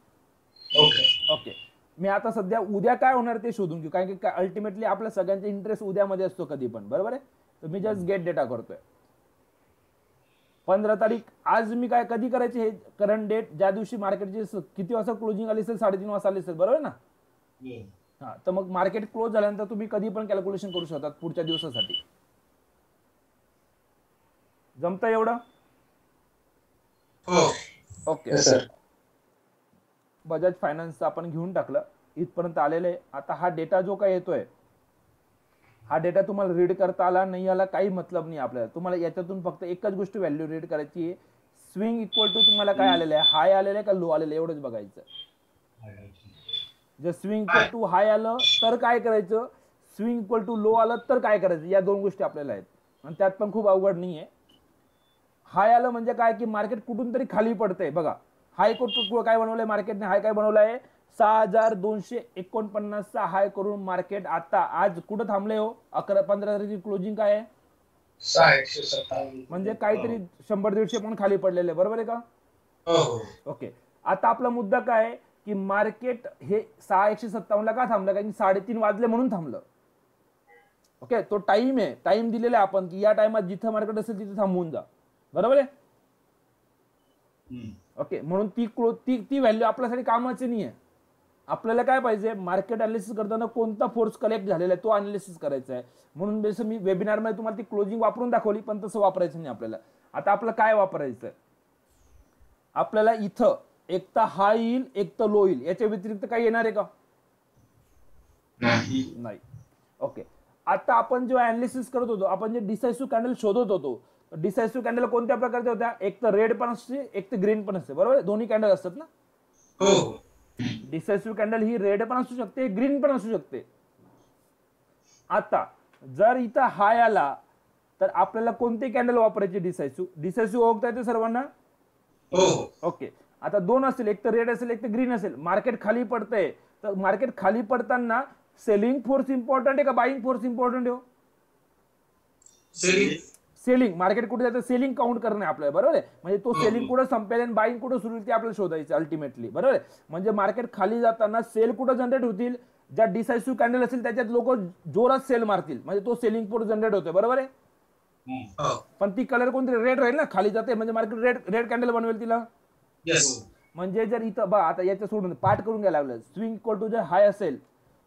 ओके ओके मी आता सध्या उद्या काय होणार ते शोधून घेऊ, कारण की अल्टिमेटली आपल्या सगळ्यांचा इंटरेस्ट उद्यामध्ये असतो कधी पण, बरोबर आहे. तर मी जस्ट गेट डेटा करतोय. पंधरा तारीख आज मी काय कधी करायची हे करंट डेट, ज्या दिवशी मार्केटची किती वाजता क्लोजिंग आली असेल, साडेतीन वाजता आली असेल, बरोबर ना. हा तर मग मार्केट क्लोज झाल्यानंतर तुम्ही कधी पण कॅल्क्युलेशन करू शकता पुढच्या दिवसासाठी. जमतं एवढं? Okay sir. बजाज फायनान्स आपण घेऊन टाकलं, इथपर्यंत आलेलं आहे. आता हा डेटा जो काय येतोय हा डेटा तुम्हाला रीड करता आला नाही आला काही मतलब नाही आपल्याला. तुम्हाला याच्यातून फक्त एकच गोष्ट व्हॅल्यू रीड करायची आहे, स्विंग इक्वल टू तुम्हाला काय आलेलं आहे, हाय आलेलं आहे का लो आलेलं आहे एवढंच बघायचं. जर स्विंग इक्वल टू हाय आलं तर काय करायचं, स्विंग इक्वल टू लो आलं तर काय करायचं, या दोन गोष्टी आपल्याला आहेत आणि त्यात पण खूप अवघड नाही आहे. हाय आलं म्हणजे काय की मार्केट कुठून तरी खाली पडतंय बघा. हाय कोर्ट काय बनवलंय मार्केटने, हाय काय बनवलंय सहा हजार दोनशे एकोणपन्नासचा हाय करून मार्केट आता आज कुठं थांबले हो, अकरा पंधरा तारखेची क्लोजिंग काय आहे म्हणजे काहीतरी शंभर दीडशे पण खाली पडलेले, बरोबर आहे का? ओके आता आपला मुद्दा काय की मार्केट हे सहा एकशे सत्तावन्नला का थांबलं, कारण साडेतीन वाजले म्हणून थांबलं. ओके तो टाइम आहे, टाइम दिलेला आहे आपण की या टाइमात जिथं मार्केट असेल तिथे थांबवून जा, बरोबर आहे. ओके okay, म्हणून ती क्लो ती ती व्हॅल्यू आपल्यासाठी कामाची नाही आहे. आपल्याला काय पाहिजे मार्केट अनालिसिस करताना कोणता फोर्स कलेक्ट झालेला आहे तो अनालिसिस करायचा आहे. म्हणून जसं मी वेबिनारमध्ये तुम्हाला ती क्लोजिंग वापरून दाखवली पण तसं वापरायचं नाही आपल्याला. आता आपलं काय वापरायचं आहे, आपल्याला इथं एक तर हाय येईल एक तर लो येईल, याच्या व्यतिरिक्त काय येणार आहे का? नाही. ओके आता आपण जेव्हा अनालिसिस करत होतो आपण जे डिसायसिव्ह कॅन्डल शोधत होतो, डिसायसिव्ह कॅन्डल कोणत्या प्रकारच्या होत्या, एक तर रेड पण असते एक तर ग्रीन पण असते, बरोबर. दोन्ही कॅन्डल असतात ना. हो डिसायसिव्ह कॅन्डल ही रेड पण असू शकते ग्रीन पण असू शकते. आता जर इथं हाय आला तर आपल्याला कोणते कॅन्डल वापरायचे डिसायसिव्ह, डिसायसिव्ह ओळखता येते सर्वांना. ओके आता दोन असतील एक तर रेड असेल एक तर ग्रीन असेल. मार्केट खाली पडतंय तर मार्केट खाली पडताना सेलिंग फोर्स इम्पॉर्टंट आहे का बाईंग फोर्स इम्पॉर्टंट आहे? सेलिंग सेलिंग मार्केट कुठे जातं सेलिंग काउंट करणं आपल्याला, बरोबर आहे. म्हणजे तो सेलिंग कुठं संपेल आणि बाईंग कुठं सुरू होईल ते आपल्याला शोधायचं अल्टिमेटली, बरोबर आहे. म्हणजे मार्केट खाली जाताना सेल कुठं जनरेट होतील, ज्या डिसायसिव्ह कॅन्डल असेल त्याच्यात लोक जोरात सेल मारतील म्हणजे तो सेलिंग फोर्स जनरेट होतोय, बरोबर आहे. पण ती कलर कोणतरी रेड राहील ना खाली जाते म्हणजे मार्केट रेड रेड कॅन्डल बनवेल तिला. यस म्हणजे जर इथं बघा आता याच्या सोडून पार्ट करून घ्यायला लागलं स्विंग इक्वल टू जर हाय असेल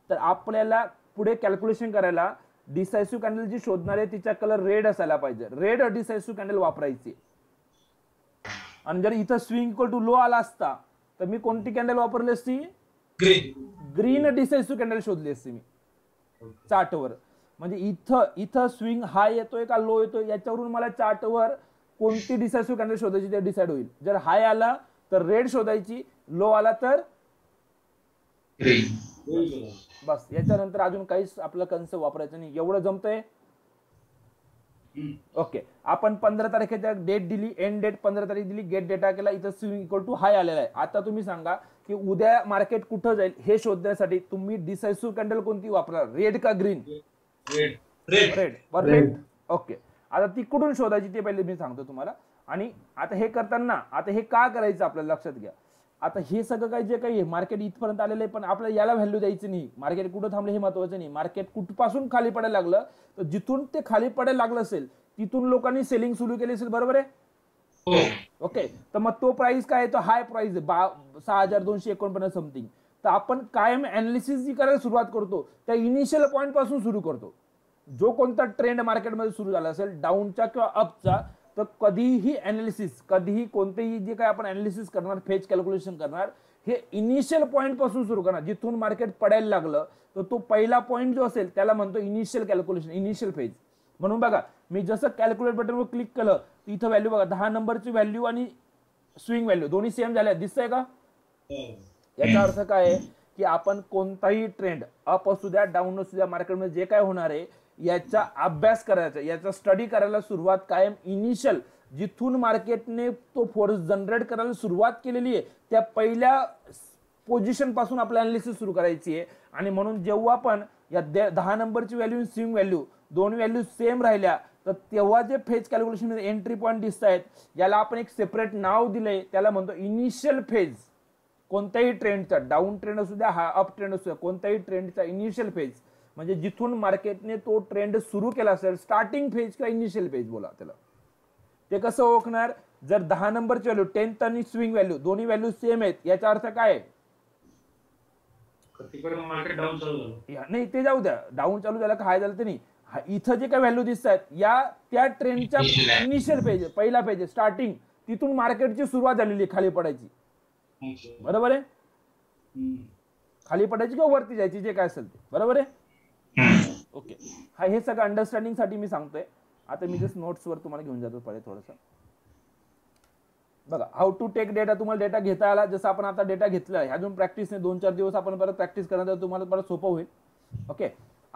तर आपल्याला पुढे कॅल्क्युलेशन करायला डिसायसिव्ह कॅन्डल जी शोधणार आहे तिचा कलर रेड असायला पाहिजे. रेड डिसायसिव्ह कॅन्डल वापरायची. आणि जर इथं स्विंग इक्वल टू लो आला असता तर मी कोणती कॅन्डल वापरली असती ग्रीन ग्रीन डिसायसिव्ह कॅन्डल शोधली असती मी चार्टवर. म्हणजे इथं इथं स्विंग हाय येतोय का लो येतोय याच्यावरून मला चार्टवर कोणती डिसायसिव्ह कॅन्डल शोधायची ते डिसाइड होईल. जर हाय आला तर रेड शोधायची लो आला तर ग्रीन. बस याच्यानंतर अजून काहीच आपला कन्सेप्ट वापरायचा नाही. एवढं जमतंय. ओके आपण पंधरा तारखेच्या डेट दिली एंड डेट पंधरा तारीख दिली गेट डेटा केला इथं स्विंग इक्वल टू हाय आलेला आहे. आता तुम्ही सांगा की उद्या मार्केट कुठं जाईल हे शोधण्यासाठी तुम्ही डिसायसिव्ह कॅन्डल कोणती वापरणार रेड का green. Red red red okay आता ती कुठून शोधायची ते पहिले मी सांगतो तुम्हाला. आणि आता हे करताना आता हे का करायचं आपल्याला लक्षात घ्या. आता हे सगळं काही जे काही मार्केट इथपर्यंत आलेलं आहे पण आपल्याला याला व्हॅल्यू द्यायची नाही. मार्केट कुठं थांबलं हे महत्वाचं नाही. मार्केट कुठपासून खाली पडायला लागलं तर जिथून ते खाली पडायला लागलं असेल तिथून लोकांनी सेलिंग सुरू केली असेल बरोबर आहे. ओके तर मग तो प्राइस काय आहे तो हाय प्राइस आहे सहा हजार दोनशे एकोणपन्नास समथिंग. तर आपण कायम अनालिसिस जी करायला सुरुवात करतो त्या इनिशियल पॉईंट पासून सुरू करतो. जो कोणता ट्रेंड मार्केटमध्ये सुरू झाला असेल डाऊनचा किंवा अपचा तर कधीही अनालिसिस कधीही कोणतेही जे काय आपण अनालिसिस करणार फेज कॅल्क्युलेशन करणार हे इनिशियल पॉईंट पासून सुरू करणार. जिथून मार्केट पडायला लागलं तर तो पहिला पॉईंट जो असेल त्याला म्हणतो इनिशियल कॅल्क्युलेशन इनिशियल फेज. म्हणून बघा मी जसं कॅल्क्युलेट बटनवर क्लिक केलं तिथं व्हॅल्यू बघा दहा नंबरची व्हॅल्यू आणि स्विंग व्हॅल्यू दोन्ही सेम झाल्या दिसतंय का. याचा अर्थ काय आहे की आपण कोणताही ट्रेंड अप असू द्या डाऊन असू द्या मार्केटमध्ये जे काय होणार आहे याचा अभ्यास करायचा याचा स्टडी करायला सुरुवात कायम इनिशियल जिथून मार्केटने तो फोर्स जनरेट करायला सुरुवात केलेली आहे त्या पहिल्या पोझिशन पासून आपल्या अनालिसिस सुरू करायची आहे. आणि म्हणून जेव्हा पण या दहा नंबरची व्हॅल्यू स्विंग व्हॅल्यू दोन व्हॅल्यू सेम राहिल्या तर तेव्हा जे फेज कॅल्क्युलेशन मध्ये एंट्री पॉईंट दिसत आहेत याला आपण एक सेपरेट नाव दिलंय त्याला म्हणतो इनिशियल फेज. कोणत्याही ट्रेंडचा डाऊन ट्रेंड असू द्या हा अप ट्रेंड असू द्या कोणत्याही ट्रेंडचा इनिशियल फेज म्हणजे जिथून मार्केटने तो ट्रेंड सुरू केला असेल स्टार्टिंग फेज किंवा इनिशियल फेज बोला त्याला. ते कसं ओळखणार जर दहा नंबरची व्हॅल्यू टेन्थ आणि स्विंग व्हॅल्यू दोन्ही व्हॅल्यू सेम आहेत याचा अर्थ काय आहे नाही ते जाऊ द्या डाऊन चालू झाला का हाय झालं तर नाही इथं जे काही व्हॅल्यू दिसत आहेत या त्या ट्रेंडच्या इनिशियल फेज पहिला फेज स्टार्टिंग तिथून मार्केटची सुरुवात झालेली खाली पडायची बरोबर आहे. खाली पडायची किंवा वरती जायची जे काय असेल ते बरोबर आहे. ओके हा हे सगळं अंडरस्टँडिंग साठी मी सांगतोय. आता मी जस्ट नोट्स वर तुम्हाला घेऊन जातो पहिले थोडंसं बघा हाऊ टू टेक डेटा. तुम्हाला डेटा घेता आला जसं आपण आता डेटा घेतला आहे अजून प्रॅक्टिसने दोन चार दिवस आपण परत प्रॅक्टिस करणार तुम्हाला परत सोपं होईल. ओके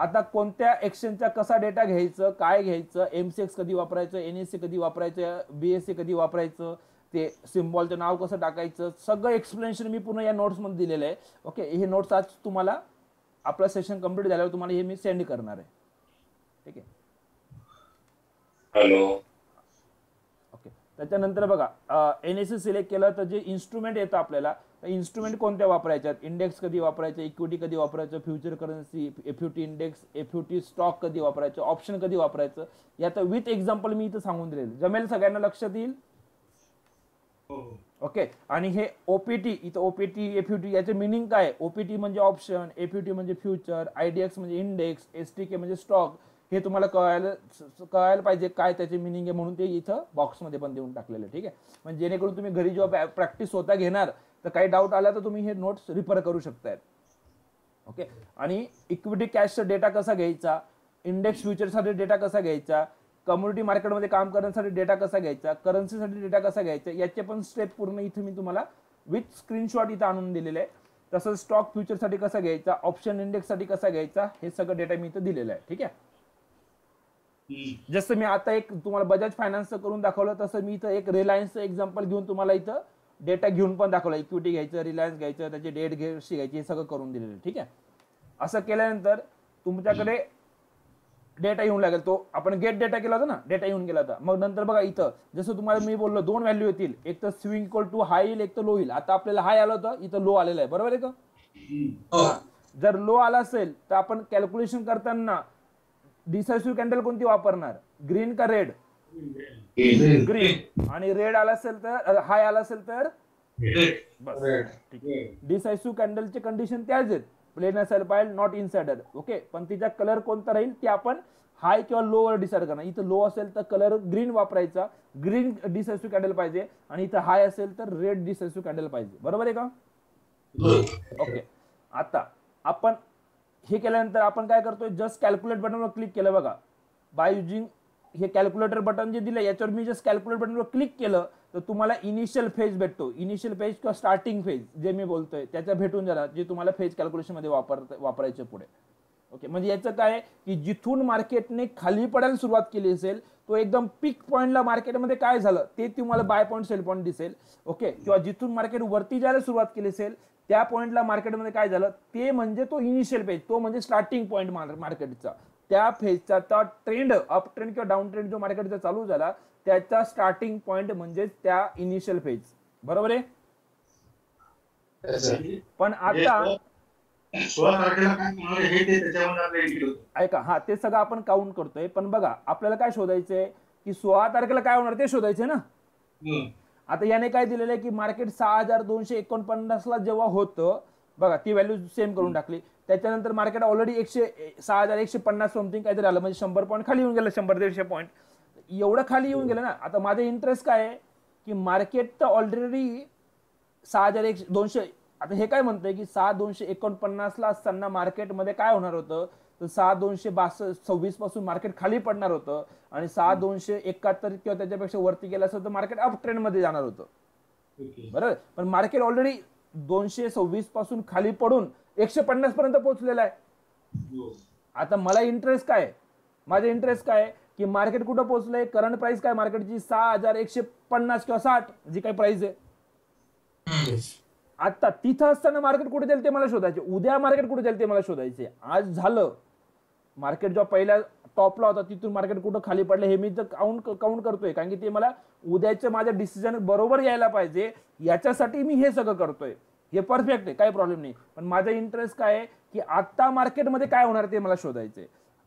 आता कोणत्या एक्सचेंजचा कसा डेटा घ्यायचं काय घ्यायचं एमसीएक्स कधी वापरायचं एनएससी कधी वापरायचं बीएससी कधी वापरायचं ते सिम्बॉलचं नाव कसं टाकायचं सगळं एक्सप्लेनेशन मी पूर्ण या नोट्समध्ये दिलेलं आहे. ओके हे नोट्स आज तुम्हाला आपलं सेशन कंप्लीट झाल्यावर तुम्हाला हे मी सेंड करणार आहे ठीक आहे. हॅलो ओके त्याच्यानंतर बघा एनएससी सिलेक्ट केलं तर जे इन्स्ट्रुमेंट येतं आपल्याला इन्स्ट्रुमेंट कोणत्या वापरायच्यात इंडेक्स कधी वापरायचं इक्विटी कधी वापरायचं future currency FUT index FUT stock कधी वापरायचं ऑप्शन कधी वापरायचं यात विथ एक्झाम्पल मी इथं सांगून दिलेलं जमेल सगळ्यांना लक्षात येईल. ओके आणि हे ओपीटी इथं ओपीटी एफयूटी याचे मिनिंग काय ओपीटी म्हणजे ऑप्शन एफयूटी म्हणजे फ्युचर आयडीएक्स म्हणजे इंडेक्स एसटीके म्हणजे स्टॉक हे तुम्हाला कळायला कळायला पाहिजे काय त्याचे मिनिंग आहे म्हणून ते इथं बॉक्समध्ये पण देऊन टाकलेलं ठीक आहे. म्हणजे जेणेकरून तुम्ही घरी जेव्हा प्रॅक्टिस स्वतः घेणार तर काही डाऊट आला तर तुम्ही हे नोट्स रिफर करू शकताय. ओके आणि इक्विटी कॅशचा डेटा कसा घ्यायचा इंडेक्स फ्युचरसाठी डेटा कसा घ्यायचा कम्युनिटी मार्केटमध्ये काम करण्यासाठी डेटा कसा घ्यायचा करन्सीसाठी डेटा कसा घ्यायचा याचे पण स्टेप पूर्ण इथे मी तुम्हाला विथ स्क्रीनशॉट इथं आणून दिलेलं आहे. तसंच स्टॉक फ्युचरसाठी कसा घ्यायचा ऑप्शन इंडेक्ससाठी कसा घ्यायचा हे सगळं डेटा मी इथं दिलेला आहे ठीक आहे. जसं मी आता एक तुम्हाला बजाज फायनान्सचं करून दाखवलं तसं मी इथं एक रिलायन्सचं एक्झाम्पल घेऊन तुम्हाला इथं डेटा घेऊन पण दाखवला इक्विटी घ्यायचं रिलायन्स घ्यायचं त्याची डेट घ्यायची घ्यायची हे सगळं करून दिलेलं आहे ठीक आहे. असं केल्यानंतर तुमच्याकडे डेटा येऊन लागेल तो आपण गेट डेटा केला होता ना डेटा येऊन गेला होता. मग नंतर बघा इथं जसं तुम्हाला मी बोललो दोन व्हॅल्यू येतील एक तर स्विंग इक्वल टू हाय येईल एक तर लो येईल. आता आपल्याला हाय आलं होतं इथं लो आलेलं आहे बरोबर आहे का. जर लो आला असेल तर आपण कॅल्क्युलेशन करताना डिसायसिव्ह कॅन्डल कोणती वापरणार ग्रीन का रेड? ग्रीन. आणि रेड आला असेल तर हाय आला असेल तर बस. डिसायसिव्ह कॅन्डलची कंडिशन त्याच आहेत, प्लेन असेल पाहिजे, नॉट इनसाइडर. ओके, पण तिचा कलर कोणता राहील ते आपण हाय किंवा लो वर डिसाइड करणार. इथं लो असेल तर कलर ग्रीन वापरायचा, ग्रीन डिसेसिव्ह कॅन्डल पाहिजे, आणि इथं हाय असेल तर रेड डिसेसिव्ह कॅन्डल पाहिजे. बरोबर आहे का? ओके. आता आपण हे केल्यानंतर आपण काय करतोय, जस्ट कॅल्क्युलेट बटनवर क्लिक केलं बघा. बाय युजिंग हे कॅल्क्युलेटर बटन जे दिलं याच्यावर मी जस्ट कॅल्क्युलेट बटनवर क्लिक केलं तर तुम्हाला इनिशियल फेज भेटतो. इनिशियल फेज किंवा स्टार्टिंग फेज जे मी बोलतोय त्याचा भेटून जाणार, जे तुम्हाला फेज कॅल्क्युलेशन मध्ये वापरायचं पुढे. ओके, म्हणजे याचं काय की जिथून मार्केटने खाली पडायला सुरुवात केली असेल तो एकदम पीक पॉईंटला मार्केटमध्ये काय झालं ते तुम्हाला बाय पॉईंट सेल पॉईंट दिसेल. ओके, किंवा जिथून मार्केट वरती जायला सुरुवात केली असेल त्या पॉईंटला मार्केटमध्ये काय झालं ते म्हणजे तो इनिशियल फेज, तो म्हणजे स्टार्टिंग पॉईंट मार्केटचा. त्या फेजचा तो ट्रेंड, अप ट्रेंड किंवा डाऊन ट्रेंड जो मार्केटचा चालू झाला त्याचा स्टार्टिंग पॉईंट म्हणजे त्या इनिशियल फेज. बरोबर आहे. पण आता ऐका, हा ते सगळं आपण काउंट करतोय, पण बघा आपल्याला काय शोधायचंय की सोळा तारखेला काय होणार ते शोधायचंय ना. आता याने काय दिलेलं आहे की मार्केट सहा हजार दोनशे एकोणपन्नास ला जेव्हा होतं बघा, ती व्हॅल्यू सेम करून टाकली. त्याच्यानंतर मार्केट ऑलरेडी एकशे सहा हजार एकशे पन्नास समथिंग काहीतरी आलं, म्हणजे शंभर पॉईंट खाली येऊन गेलं, शंभर दीडशे पॉईंट एवढं खाली येऊन गेलं ना. आता माझा इंटरेस्ट काय आहे की मार्केट तर ऑलरेडी सहा हजार एकशे दोनशे, आता हे काय म्हणतंय की सहा दोनशे एकोणपन्नास ला असताना मार्केटमध्ये काय होणार होतं तर सहा दोनशे बासष्ट सव्वीस पासून मार्केट खाली पडणार होतं, आणि सहा दोनशे एकाहत्तर किंवा त्याच्यापेक्षा वरती गेलं असतं तर मार्केट अप ट्रेंड मध्ये जाणार होतं. बरोबर. पण मार्केट ऑलरेडी दोनशे सव्वीस पासून खाली पडून एकशे पन्नास पर्यंत पोहोचलेला आहे. आता मला इंटरेस्ट काय, माझा इंटरेस्ट काय की मार्केट कुठं पोहोचलंय, करंट प्राइस काय मार्केटची सहा हजार एकशे पन्नास किंवा साठ जी काय प्राइस आहे. आता तिथं असताना मार्केट कुठे जाईल ते मला शोधायचे, उद्या मार्केट कुठे जाईल ते मला शोधायचे. आज झालं मार्केट जेव्हा पहिला टॉपला होता तिथून मार्केट कुठं खाली पडलं हे मी तर काउंट काउंट करतोय, कारण की ते मला उद्याचं माझं डिसिजन बरोबर यायला पाहिजे, याच्यासाठी मी हे सगळं करतोय. हे परफेक्ट आहे, काही प्रॉब्लेम नाही. पण माझा इंटरेस्ट काय आहे की आता मार्केटमध्ये काय होणार ते मला शोधायचंय.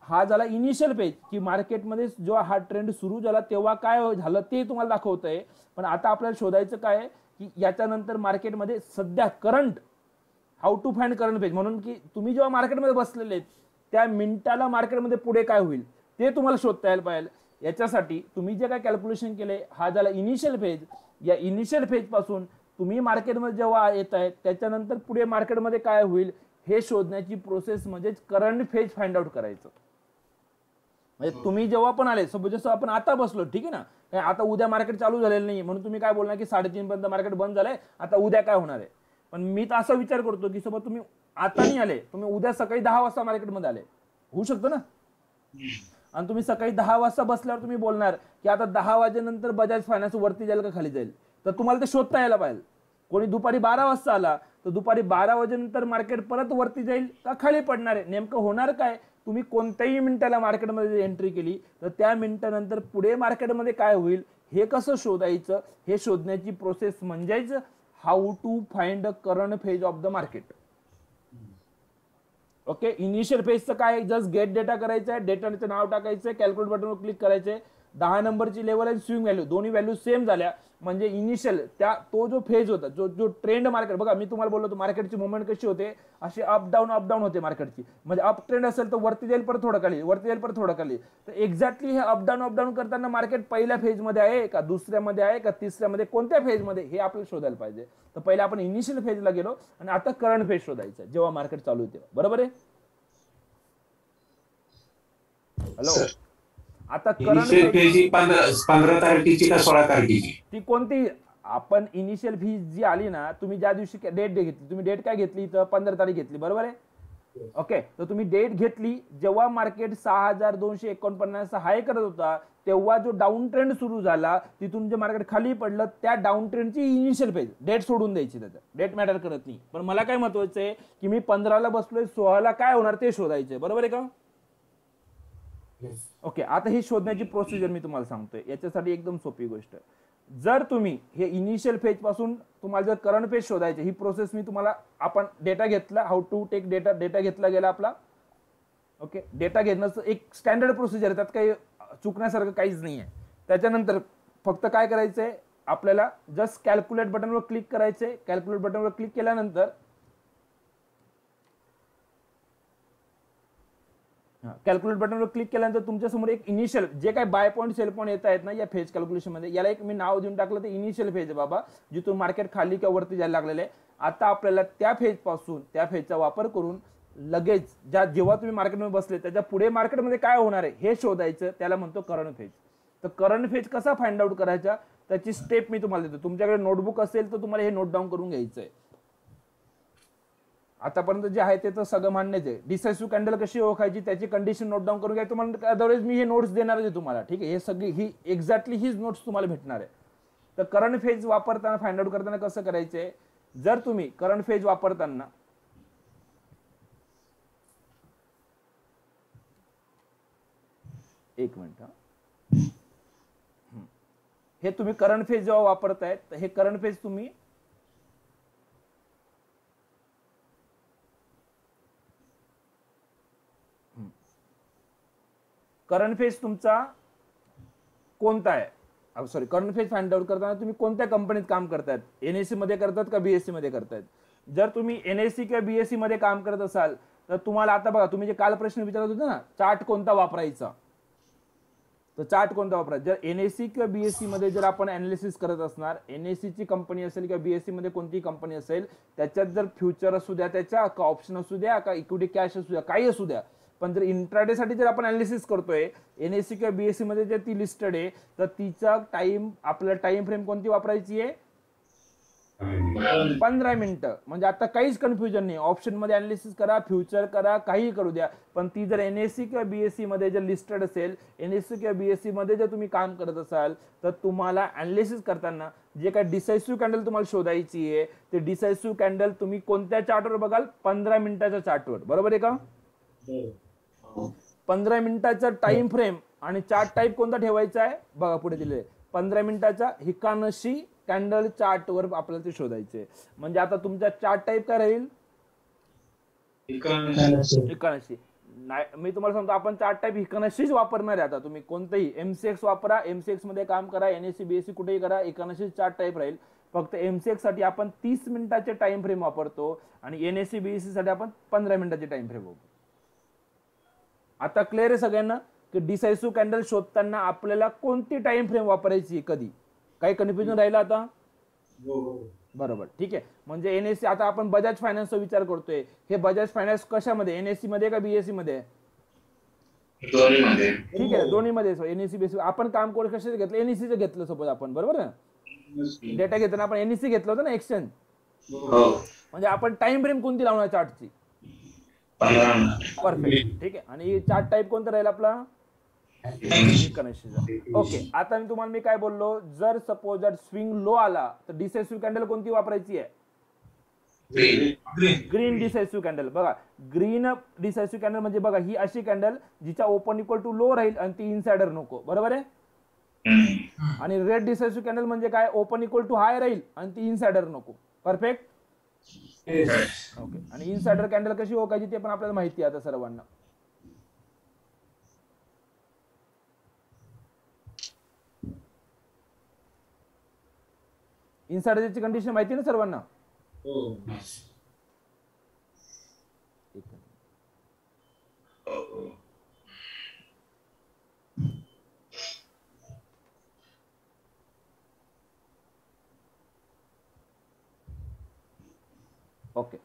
हा झाला इनिशियल फेज की मार्केटमध्ये जेव्हा हा ट्रेंड सुरू झाला तेव्हा काय झालं ते तुम्हाला दाखवतंय. पण आता आपल्याला शोधायचं काय की याच्यानंतर मार्केटमध्ये सध्या current, how to find current phase, म्हणून की तुम्ही जेव्हा मार्केटमध्ये बसलेले आहेत त्या मिनिटाला मार्केटमध्ये पुढे काय होईल ते तुम्हाला शोधता यायला पाहिजे. याच्यासाठी तुम्ही जे काय कॅल्क्युलेशन केले हा झाला इनिशियल फेज. या इनिशियल फेजपासून तुम्ही मार्केटमध्ये जेव्हा येत आहे त्याच्यानंतर पुढे मार्केटमध्ये काय होईल हे शोधण्याची प्रोसेस म्हणजेच करंट फेज फाइंड आउट करायचं. म्हणजे तुम्ही जेव्हा पण आले, सपोज जसं आपण आता बसलो, ठीक आहे ना, आता उद्या मार्केट चालू झालेलं नाही म्हणून तुम्ही काय बोलणार की साडेतीन पर्यंत मार्केट बंद झालंय आता उद्या काय होणार आहे. पण मी तर असा विचार करतो की सोबत तुम्ही आता नाही आले, तुम्ही उद्या सकाळी दहा वाजता मार्केटमध्ये आले, होऊ शकतं ना. आणि तुम्ही सकाळी दहा वाजता बसल्यावर तुम्ही बोलणार की आता दहा वाजेनंतर बजाज फायनान्स वरती जाईल का खाली जाईल, तर तुम्हाला ते शोधता यायला पाहिजे. कोणी दुपारी बारा वाजता आला तर दुपारी बारा वाजेनंतर मार्केट परत वरती जाईल का खाली पडणार आहे, नेमकं होणार काय. तुम्ही कोणत्याही मिनिटाला मार्केटमध्ये एंट्री केली तर त्या मिनिटानंतर पुढे मार्केटमध्ये काय होईल हे कसं शोधायचं, हे शोधण्याची प्रोसेस म्हणजेच how to find current phase of the market. Okay, initial फेजचं काय, जस्ट गेट डेटा करायचं आहे, डेटाचं नाव टाकायचं, कॅल्क्युलेट बटनवर क्लिक करायचंय. दहा नंबरची लेवल आणि स्विंग व्हॅल्यू दोन्ही व्हॅल्यू सेम झाल्या म्हणजे इनिशियल त्या तो जो फेज होता, जो जो ट्रेंड मार्केट, बघा मी तुम्हाला बोललो होतो मार्केटची मुवमेंट कशी होते, अशी अप डाऊन अप डाऊन होते मार्केटची. म्हणजे अप ट्रेंड असेल तर वरती जाईल परत थोडं खाली, वरती जाईल परत थोडं खाली. तर एक्झॅक्टली हे अप डाऊन अप डाऊन करताना मार्केट पहिल्या फेजमध्ये आहे का, दुसऱ्यामध्ये आहे का, तिसऱ्यामध्ये, कोणत्या फेजमध्ये हे आपल्याला शोधायला पाहिजे. तर पहिला आपण इनिशियल फेजला गेलो आणि आता करंट फेज शोधायचा जेव्हा मार्केट चालू होते. बरोबर आहे. हॅलो. आता करंट फेज पंधरा तारखेची का सोळा तारखेची ती कोणती आपण इनिशियल फीज जी आली ना, तुम्ही ज्या दिवशी डेट घेतली, तुम्ही डेट काय घेतली तर पंधरा तारीख घेतली. बरोबर आहे. ओके, तर तुम्ही डेट घेतली जेव्हा मार्केट सहा हजार दोनशे एकोणपन्नास हाय करत होता तेव्हा जो डाऊन ट्रेंड सुरू झाला तिथून जे मार्केट खाली पडलं त्या डाऊन ट्रेंडची इनिशियल फेज, डेट सोडून द्यायची, त्याचं डेट मॅटर करत नाही. पण मला काय महत्वाचं आहे की मी पंधराला बसलोय, सोळाला काय होणार ते शोधायचंय. बरोबर आहे का? ओके. आता ही शोधण्याची प्रोसिजर मी तुम्हाला सांगतोय. याच्यासाठी एकदम सोपी गोष्ट, जर तुम्ही हे इनिशियल फेज पासून तुम्हाला जर करंट फेज शोधायचे, ही प्रोसेस मी तुम्हाला, आपण डेटा घेतला, how to take data, data घेतला गेला आपला. ओके, डेटा घेण्याचं एक स्टँडर्ड प्रोसिजर, त्यात काही चुकण्यासारखं काहीच नाही आहे। त्याच्यानंतर फक्त काय करायचं आहे आपल्याला जस्ट कॅल्क्युलेट बटनवर क्लिक करायचे। कॅल्क्युलेट बटनवर क्लिक केल्यानंतर कॅल्क्युलेट बटनवर क्लिक केल्यानंतर तुमच्यासमोर एक इनिशियल जे काही बाय पॉइंट सेल पॉइंट येत आहेत ना या फेज कॅल्क्युलेशन मध्ये, याला एक मी नाव देऊन टाकलं ते इनिशियल फेज बाबा, जिथून मार्केट खाली किंवा वरती जायला लागलेलं आहे। आता आपल्याला त्या फेज पासून त्या फेजचा वापर करून लगेच ज्या जेव्हा तुम्ही मार्केटमध्ये बसले त्याच्या पुढे मार्केटमध्ये काय होणार आहे हे शोधायचं, त्याला म्हणतो करंट फेज। तर करंट फेज कसा फाइंड आउट करायचा त्याची स्टेप मी तुम्हाला देतो। तुमच्याकडे नोटबुक असेल तर तुम्हाला हे नोट डाऊन करून घ्यायचं आहे। आतापर्यंत जे आहे ते तर सगळं मान्यच आहे। डिसेसिव्ह कॅन्डल कशी ओळखायची त्याची कंडिशन नोट डाऊन करून घ्या तुम्हाला, अदरवाइज मी हे नोट्स देणार आहे तुम्हाला, ठीक आहे। हे सगळी ही एक्झॅक्टली हीच नोट्स तुम्हाला भेटणार आहे। तर करंट फेज वापरताना फाइंड आउट करताना कसं करायचं आहे, जर तुम्ही करंट फेज वापरताना एक मिनिट हे तुम्ही करंट फेज जेव्हा वापरताय हे करंट फेज तुम्ही करंट फेज तुमचा कोणता आहे, sorry current phase find out करताना तुम्ही कोणत्या कंपनीत काम करतायत, एनएससी मध्ये करतात का बीएससी मध्ये करतायत। जर तुम्ही एनएससी किंवा बीएससी मध्ये काम करत असाल तर तुम्हाला आता बघा तुम्ही जे काल प्रश्न विचारत होता ना चार्ट कोणता वापरायचा, तर चार्ट कोणता वापरायचा। जर एनएससी किंवा बीएससी मध्ये जर आपण एनालिसिस करत असणार, एनएससी ची कंपनी असेल किंवा बीएससी मध्ये कोणती कंपनी असेल त्याच्यात जर फ्युचर असू द्या त्याच्या का ऑप्शन असू द्या का इक्विटी कॅश असू द्या काही असू द्या, पण जर इंट्राडे साठी जर आपण एनालिसिस करतोय एनएससी किंवा बीएससी मध्ये जे ती लिस्टेड आहे तर तिचा टाइम आपल्याला टाइम फ्रेम कोणती वापरायची आहे पंधरा मिनिटं। म्हणजे आता काहीच कन्फ्युजन नाही, ऑप्शन मध्ये एनालिसिस करा फ्युचर करा काही करू द्या, पण ती जर एनएससी किंवा बीएससी मध्ये जर लिस्टेड असेल एनएससी किंवा बीएससी मध्ये जर तुम्ही काम करत असाल तर तुम्हाला एनालिसिस करताना जे काय डिसायसिव्ह कॅन्डल तुम्हाला शोधायची आहे ते डिसायसिव्ह कॅन्डल तुम्ही कोणत्या चार्टवर बघाल पंधरा मिनिटाच्या चार्टवर, बरोबर आहे का। पंधरा मिनिटाचा टाइम फ्रेम आणि चार्ट टाइप कोणता ठेवायचा आहे बघा पुढे दिले पंधरा मिनिटाचा हिकानशी कॅन्डल चार्ट वर आपल्याला ते शोधायचे। म्हणजे आता तुमचा चार्ट टाइप काय राहील हिकानशी। मी तुम्हाला सांगतो आपण चार्ट टाइप हिकानशीच वापरणार आहे। आता तुम्ही कोणतेही एमसीएक्स वापरा, एमसीएक्स मध्ये काम करा, एनएससी बीएससी कुठेही करा, हिकानशी चार्ट टाइप राहील। फक्त एमसीएक्स साठी आपण तीस मिनिटाचे टाइम फ्रेम वापरतो आणि एनएससी बीएससी साठी आपण पंधरा मिनिटाचे टाइम फ्रेम वापरतो। आता क्लियर आहे सगळ्यांना की डिसायसिव्ह कॅन्डल शोधताना आपल्याला कोणती टाइम फ्रेम वापरायची कधी, काही कन्फ्युजन राहिला आता, बरोबर ठीक आहे। म्हणजे एनएससी आता आपण बजाज फायनान्सचा विचार करतोय, हे बजाज फायनान्स कशामध्ये एनएससी मध्ये का बीएससी मध्ये, ठीक आहे दोन्ही मध्ये। एनएससी बीएससी आपण काम कोड कशाचं घेतलं एनएससीचं घेतलं सपोज आपण, बरोबर ना डेटा घेताना आपण एनएससी घेतला होता ना एक्सचेंज। म्हणजे आपण टाइम फ्रेम कोणती लावणार चार्टची परफेक्ट, ठीक आहे। आणि चार्ट टाइप कोणता राहील आपला हिकानशीचा, ओके। आता मी तुम्हाला मी काय बोललो जर सपोज जर स्विंग लो आला तर डिसेसिव्ह कॅन्डल कोणती वापरायची आहे ग्रीन डिसेसिव्ह कॅन्डल। बघा ग्रीन डिसेसिव्ह कॅन्डल म्हणजे बघा ही अशी कॅन्डल जिचा ओपन इक्वल टू लो राहील आणि ती इनसाइडर नको, बरोबर आहे। आणि रेड डिसेसिव्ह कॅन्डल म्हणजे काय ओपन इक्वल टू हाय राहील आणि ती इनसाइडर नको, परफेक्ट ओके। आणि इनसाइडर कॅन्डल कशी ओळखायची ते पण आपल्याला माहिती आहे आता सर्वांना, इनसाइडरची कंडिशन माहिती ना सर्वांना। ओके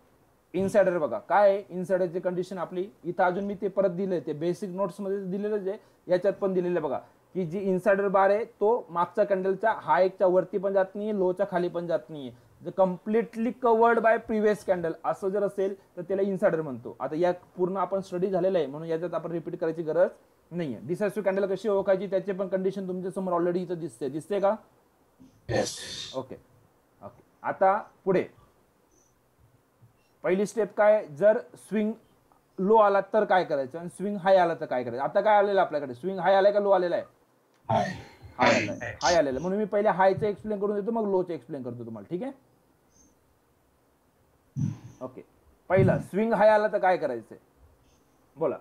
इनसाइडर बघा काय इनसाइडरची कंडिशन आपली इथं अजून मी ते परत दिले ते बेसिक नोट्स मध्ये दिलेलं जे याच्यात पण दिलेलं आहे बघा की जी इनसाइडर बार आहे तो मागचा कॅन्डलचा हायच्या वरती पण जात नाही लोच्या खाली पण जात नाही, जर completely covered by previous candle असं जर असेल तर त्याला इनसाइडर म्हणतो। आता या पूर्ण आपण स्टडी झालेला आहे म्हणून याच्यात आपण रिपीट करायची गरज नाहीये। डिसेसिव्ह कॅन्डल कशी ओळखायची त्याचे पण कंडिशन तुमच्या समोर ऑलरेडी इथं दिसते दिसते का, ओके ओके। आता पुढे पहिली स्टेप काय जर स्विंग लो आला तर काय करायचं आणि स्विंग हाय आला तर काय करायचं। आता काय आलेलं आपल्याकडे स्विंग हाय आलाय का लो आलेला आहे हाय आलाय, हाय आलेला म्हणून मी पहिले हायचं एक्सप्लेन करून देतो मग लोचं एक्सप्लेन करतो तुम्हाला, ठीक आहे ओके। पहिला स्विंग हाय आला तर काय करायचंय बोला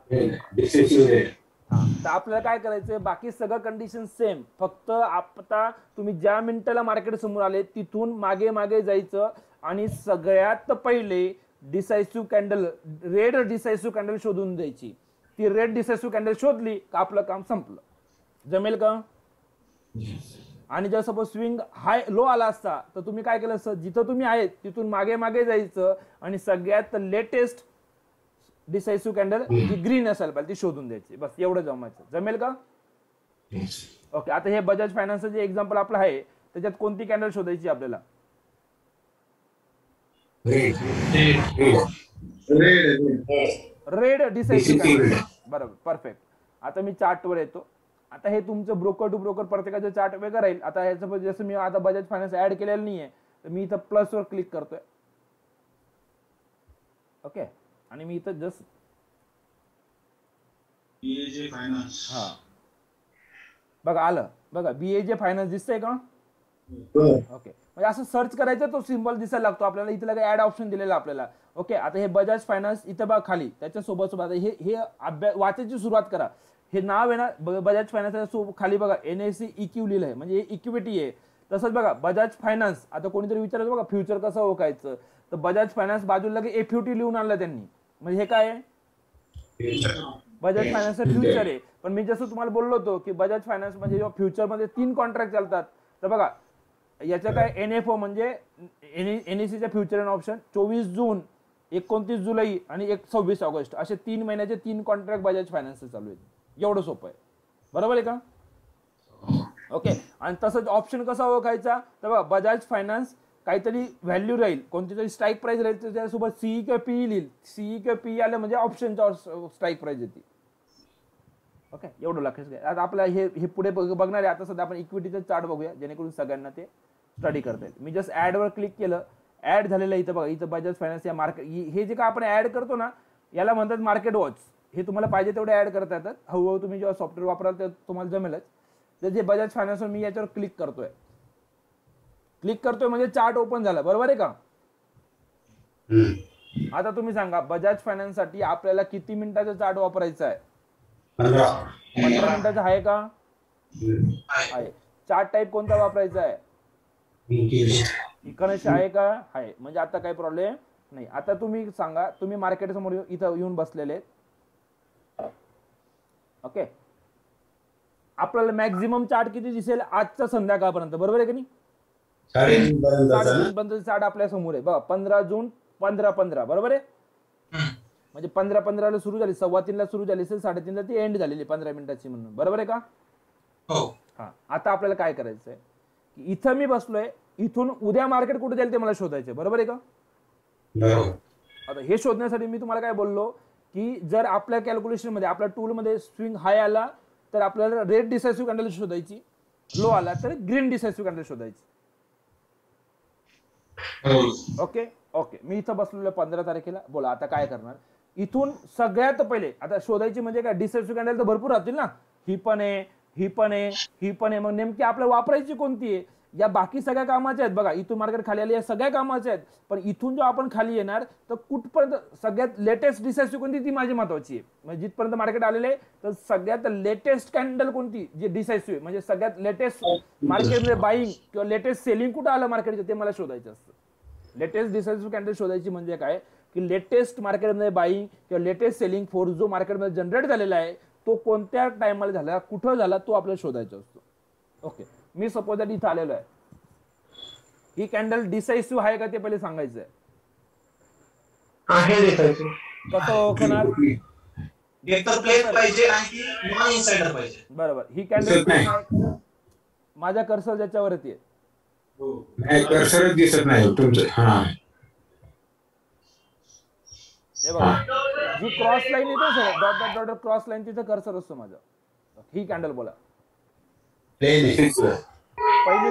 तर आपल्याला काय करायचंय, बाकी सगळं कंडिशन सेम, फक्त आता तुम्ही ज्या मिनिटाला मार्केट समोर आले तिथून मागे मागे जायचं आणि सगळ्यात पहिले decisive candle, red decisive candle शोधून द्यायची. ती रेड डिसायसिव्ह कॅन्डल शोधली का आपलं काम संपलं. जमेल का? आणि जर सपोज स्विंग हाय लो आला असता तर तुम्ही काय केलं असतं, जिथं तुम्ही आहेत तिथून मागे मागे जायचं आणि सगळ्यात लेटेस्ट डिसायसिव्ह कॅन्डल जी ग्रीन असेल पाहिजे ती शोधून द्यायची. बस एवढं जमायचं. जमेल का? ओके. आता हे बजाज फायनान्सचं जे एक्झाम्पल आपलं आहे त्याच्यात कोणती कॅन्डल शोधायची आपल्याला? Red decisive candle. बरोबर, परफेक्ट. आता मी चार्टवर येतो. आता हे तुमचं ब्रोकर टू ब्रोकर प्रत्येकाचा चार्ट वेगळा राहील. आता याचं जसं मी आता बजाज फायनान्स ऍड केलेलं नाहीये तर मी इथं प्लस वर क्लिक करतोय. ओके. आणि मी इथं जस्ट बीएजे फायनान्स, हा बघा आलं, बघा बीएजे फायनान्स दिसतंय का? ओके. म्हणजे असं सर्च करायचं तो सिम्बॉल दिसायला लागतो आपल्याला. इथं काय ऍड ऑप्शन दिलेला आपल्याला. ओके. आता हे बजाज फायनान्स इथं बघा खाली, त्याच्या सोबत सोबत हे हे अभ्यास वाचायची सुरुवात करा. हे नाव आहे ना बजाज फायनान्स, खाली बघा एनएसई इक्यू लिहिलं आहे, म्हणजे इक्विटी आहे. तसंच बघा बजाज फायनान्स, आता कोणीतरी विचारायचं बघा फ्युचर कसं ओळखायचं, तर बजाज फायनान्स बाजूला एफयुटी लिहून आणलं त्यांनी, म्हणजे हे काय आहे बजाज फायनान्सचं फ्युचर आहे. पण मी जसं तुम्हाला बोललो होतो की बजाज फायनान्स म्हणजे जेव्हा फ्युचरमध्ये तीन कॉन्ट्रॅक्ट चालतात तर बघा याच्या काय एनएफओ म्हणजे एनएसईचा फ्युचर अँड ऑप्शन चोवीस जून, एकोणतीस जुलै आणि एक सव्वीस ऑगस्ट असे तीन महिन्याचे तीन कॉन्ट्रॅक्ट बजाज फायनान्सचे चालू आहेत. एवढं सोपं आहे. बरोबर आहे का? ओके. आणि तसंच ऑप्शन कसा ओळखायचा तर बघा बजाज फायनान्स काहीतरी व्हॅल्यू राहील, कोणती तरी स्ट्राईक प्राइस राहील, त्याच्यासोबत सीई किंवा पीई लिहिल. सीई किंवा पीई आलं म्हणजे ऑप्शनचा स्ट्राईक प्राइस येते. ओके. एवढं लक्षात घ्या. आता आपल्याला हे हे पुढे बघणार आहे. आता सध्या आपण इक्विटीचं चार्ट बघूया जेणेकरून सगळ्यांना ते स्टडी करता येईल. मी जस्ट ऍडवर क्लिक केलं, ऍड झालेलं इथं बघा, इथं बजाज फायनान्स या मार्केट हे जे का आपण ऍड करतो ना याला म्हणतात मार्केट वॉच. हे तुम्हाला पाहिजे तेवढे ऍड करता येतात. हळूहळू तुम्ही जेव्हा सॉफ्टवेअर वापराल तर तुम्हाला जमेलच. तर जे बजाज फायनान्सवर मी याच्यावर क्लिक करतोय, क्लिक करतोय म्हणजे चार्ट ओपन झाला. बरोबर आहे का? आता तुम्ही सांगा बजाज फायनान्स साठी आपल्याला किती मिनिटाचा चार्ट वापरायचा आहे? पंधरा मिनिटाचा आहे का? आहे. चार्ट टाईप कोणता वापरायचा आहे? इकॉनॉमिक्स आहे का? आहे. म्हणजे आता काही प्रॉब्लेम नाही. आता तुम्ही सांगा, तुम्ही मार्केट समोर इथं येऊन बसलेले. ओके. आपल्याला मॅक्झिमम चार्ट किती दिसेल आजचा संध्याकाळपर्यंत? बरोबर आहे की नाही? साडेतीन चार्ट आपल्या समोर आहे बघा. पंधरा जून पंधरा पंधरा बरोबर आहे, म्हणजे पंधरा पंधराला सुरू झाली, सव्वा तीनला सुरू झाली असेल, साडेतीनला ती एंड झालेली पंधरा मिनिटाची म्हणून. बरोबर आहे का? हो. हा. आता आपल्याला काय करायचंय की इथं मी बसलोय, इथून उद्या मार्केट कुठे जाईल ते मला शोधायचंय. बरोबर आहे का? आता हे शोधण्यासाठी मी तुम्हाला काय बोललो की जर आपल्या कॅल्क्युलेशन मध्ये आपल्या टूल मध्ये स्विंग हाय आला तर आपल्याला रेड डिसायसिव्ह कॅन्डल शोधायची, लो आला तर ग्रीन डिसायसिव्ह कॅन्डल शोधायची. ओके. ओके. मी इथं बसलेलो पंधरा तारखेला. बोला आता काय करणार इथून सगळ्यात पहिले? आता शोधायची म्हणजे काय, डिसायसिव्ह कॅन्डल तर भरपूर राहतील ना, ही पण आहे, ही पण आहे, ही पण आहे, मग नेमकी आपल्याला वापरायची कोणती आहे? या बाकी सगळ्या कामाच्या आहेत बघा, इथून मार्केट खाली आले या सगळ्या कामाच्या आहेत, पण इथून जो आपण खाली येणार तर कुठपर्यंत सगळ्यात लेटेस्ट डिसायसिव्ह कोणती ती माझी महत्वाची आहे. म्हणजे जिथपर्यंत मार्केट आलेलं आहे तर सगळ्यात लेटेस्ट कॅन्डल कोणती जी डिसायसिव्ह म्हणजे सगळ्यात लेटेस्ट मार्केटमध्ये बाईंग किंवा लेटेस्ट सेलिंग कुठं आलं मार्केटचं ते मला शोधायचं असतं. लेटेस्ट डिसायसिव्ह कॅन्डल शोधायची म्हणजे काय की लेटेस्ट मार्केटमध्ये बाईंग किंवा लेटेस्ट सेलिंग फोर्स जो मार्केटमध्ये जनरेट झालेला आहे तो कोणत्या टायमाला झाला, कुठं झाला, तो आपल्याला शोधायचा असतो. ओके. मी सपोज दॅट इथं आलेलो आहे, ही कॅन्डल डिसायसिव्ह आहे का ते पहिले सांगायचं आहे. कसं ओळखणार? बरोबर. ही कॅन्डल माझा कर्सर ज्याच्यावर येते जी क्रॉस लाईन येते sir, dot dot dot cross line, तिथं कर्सर असतो माझा. ही कॅन्डल बोला पहिली पहिली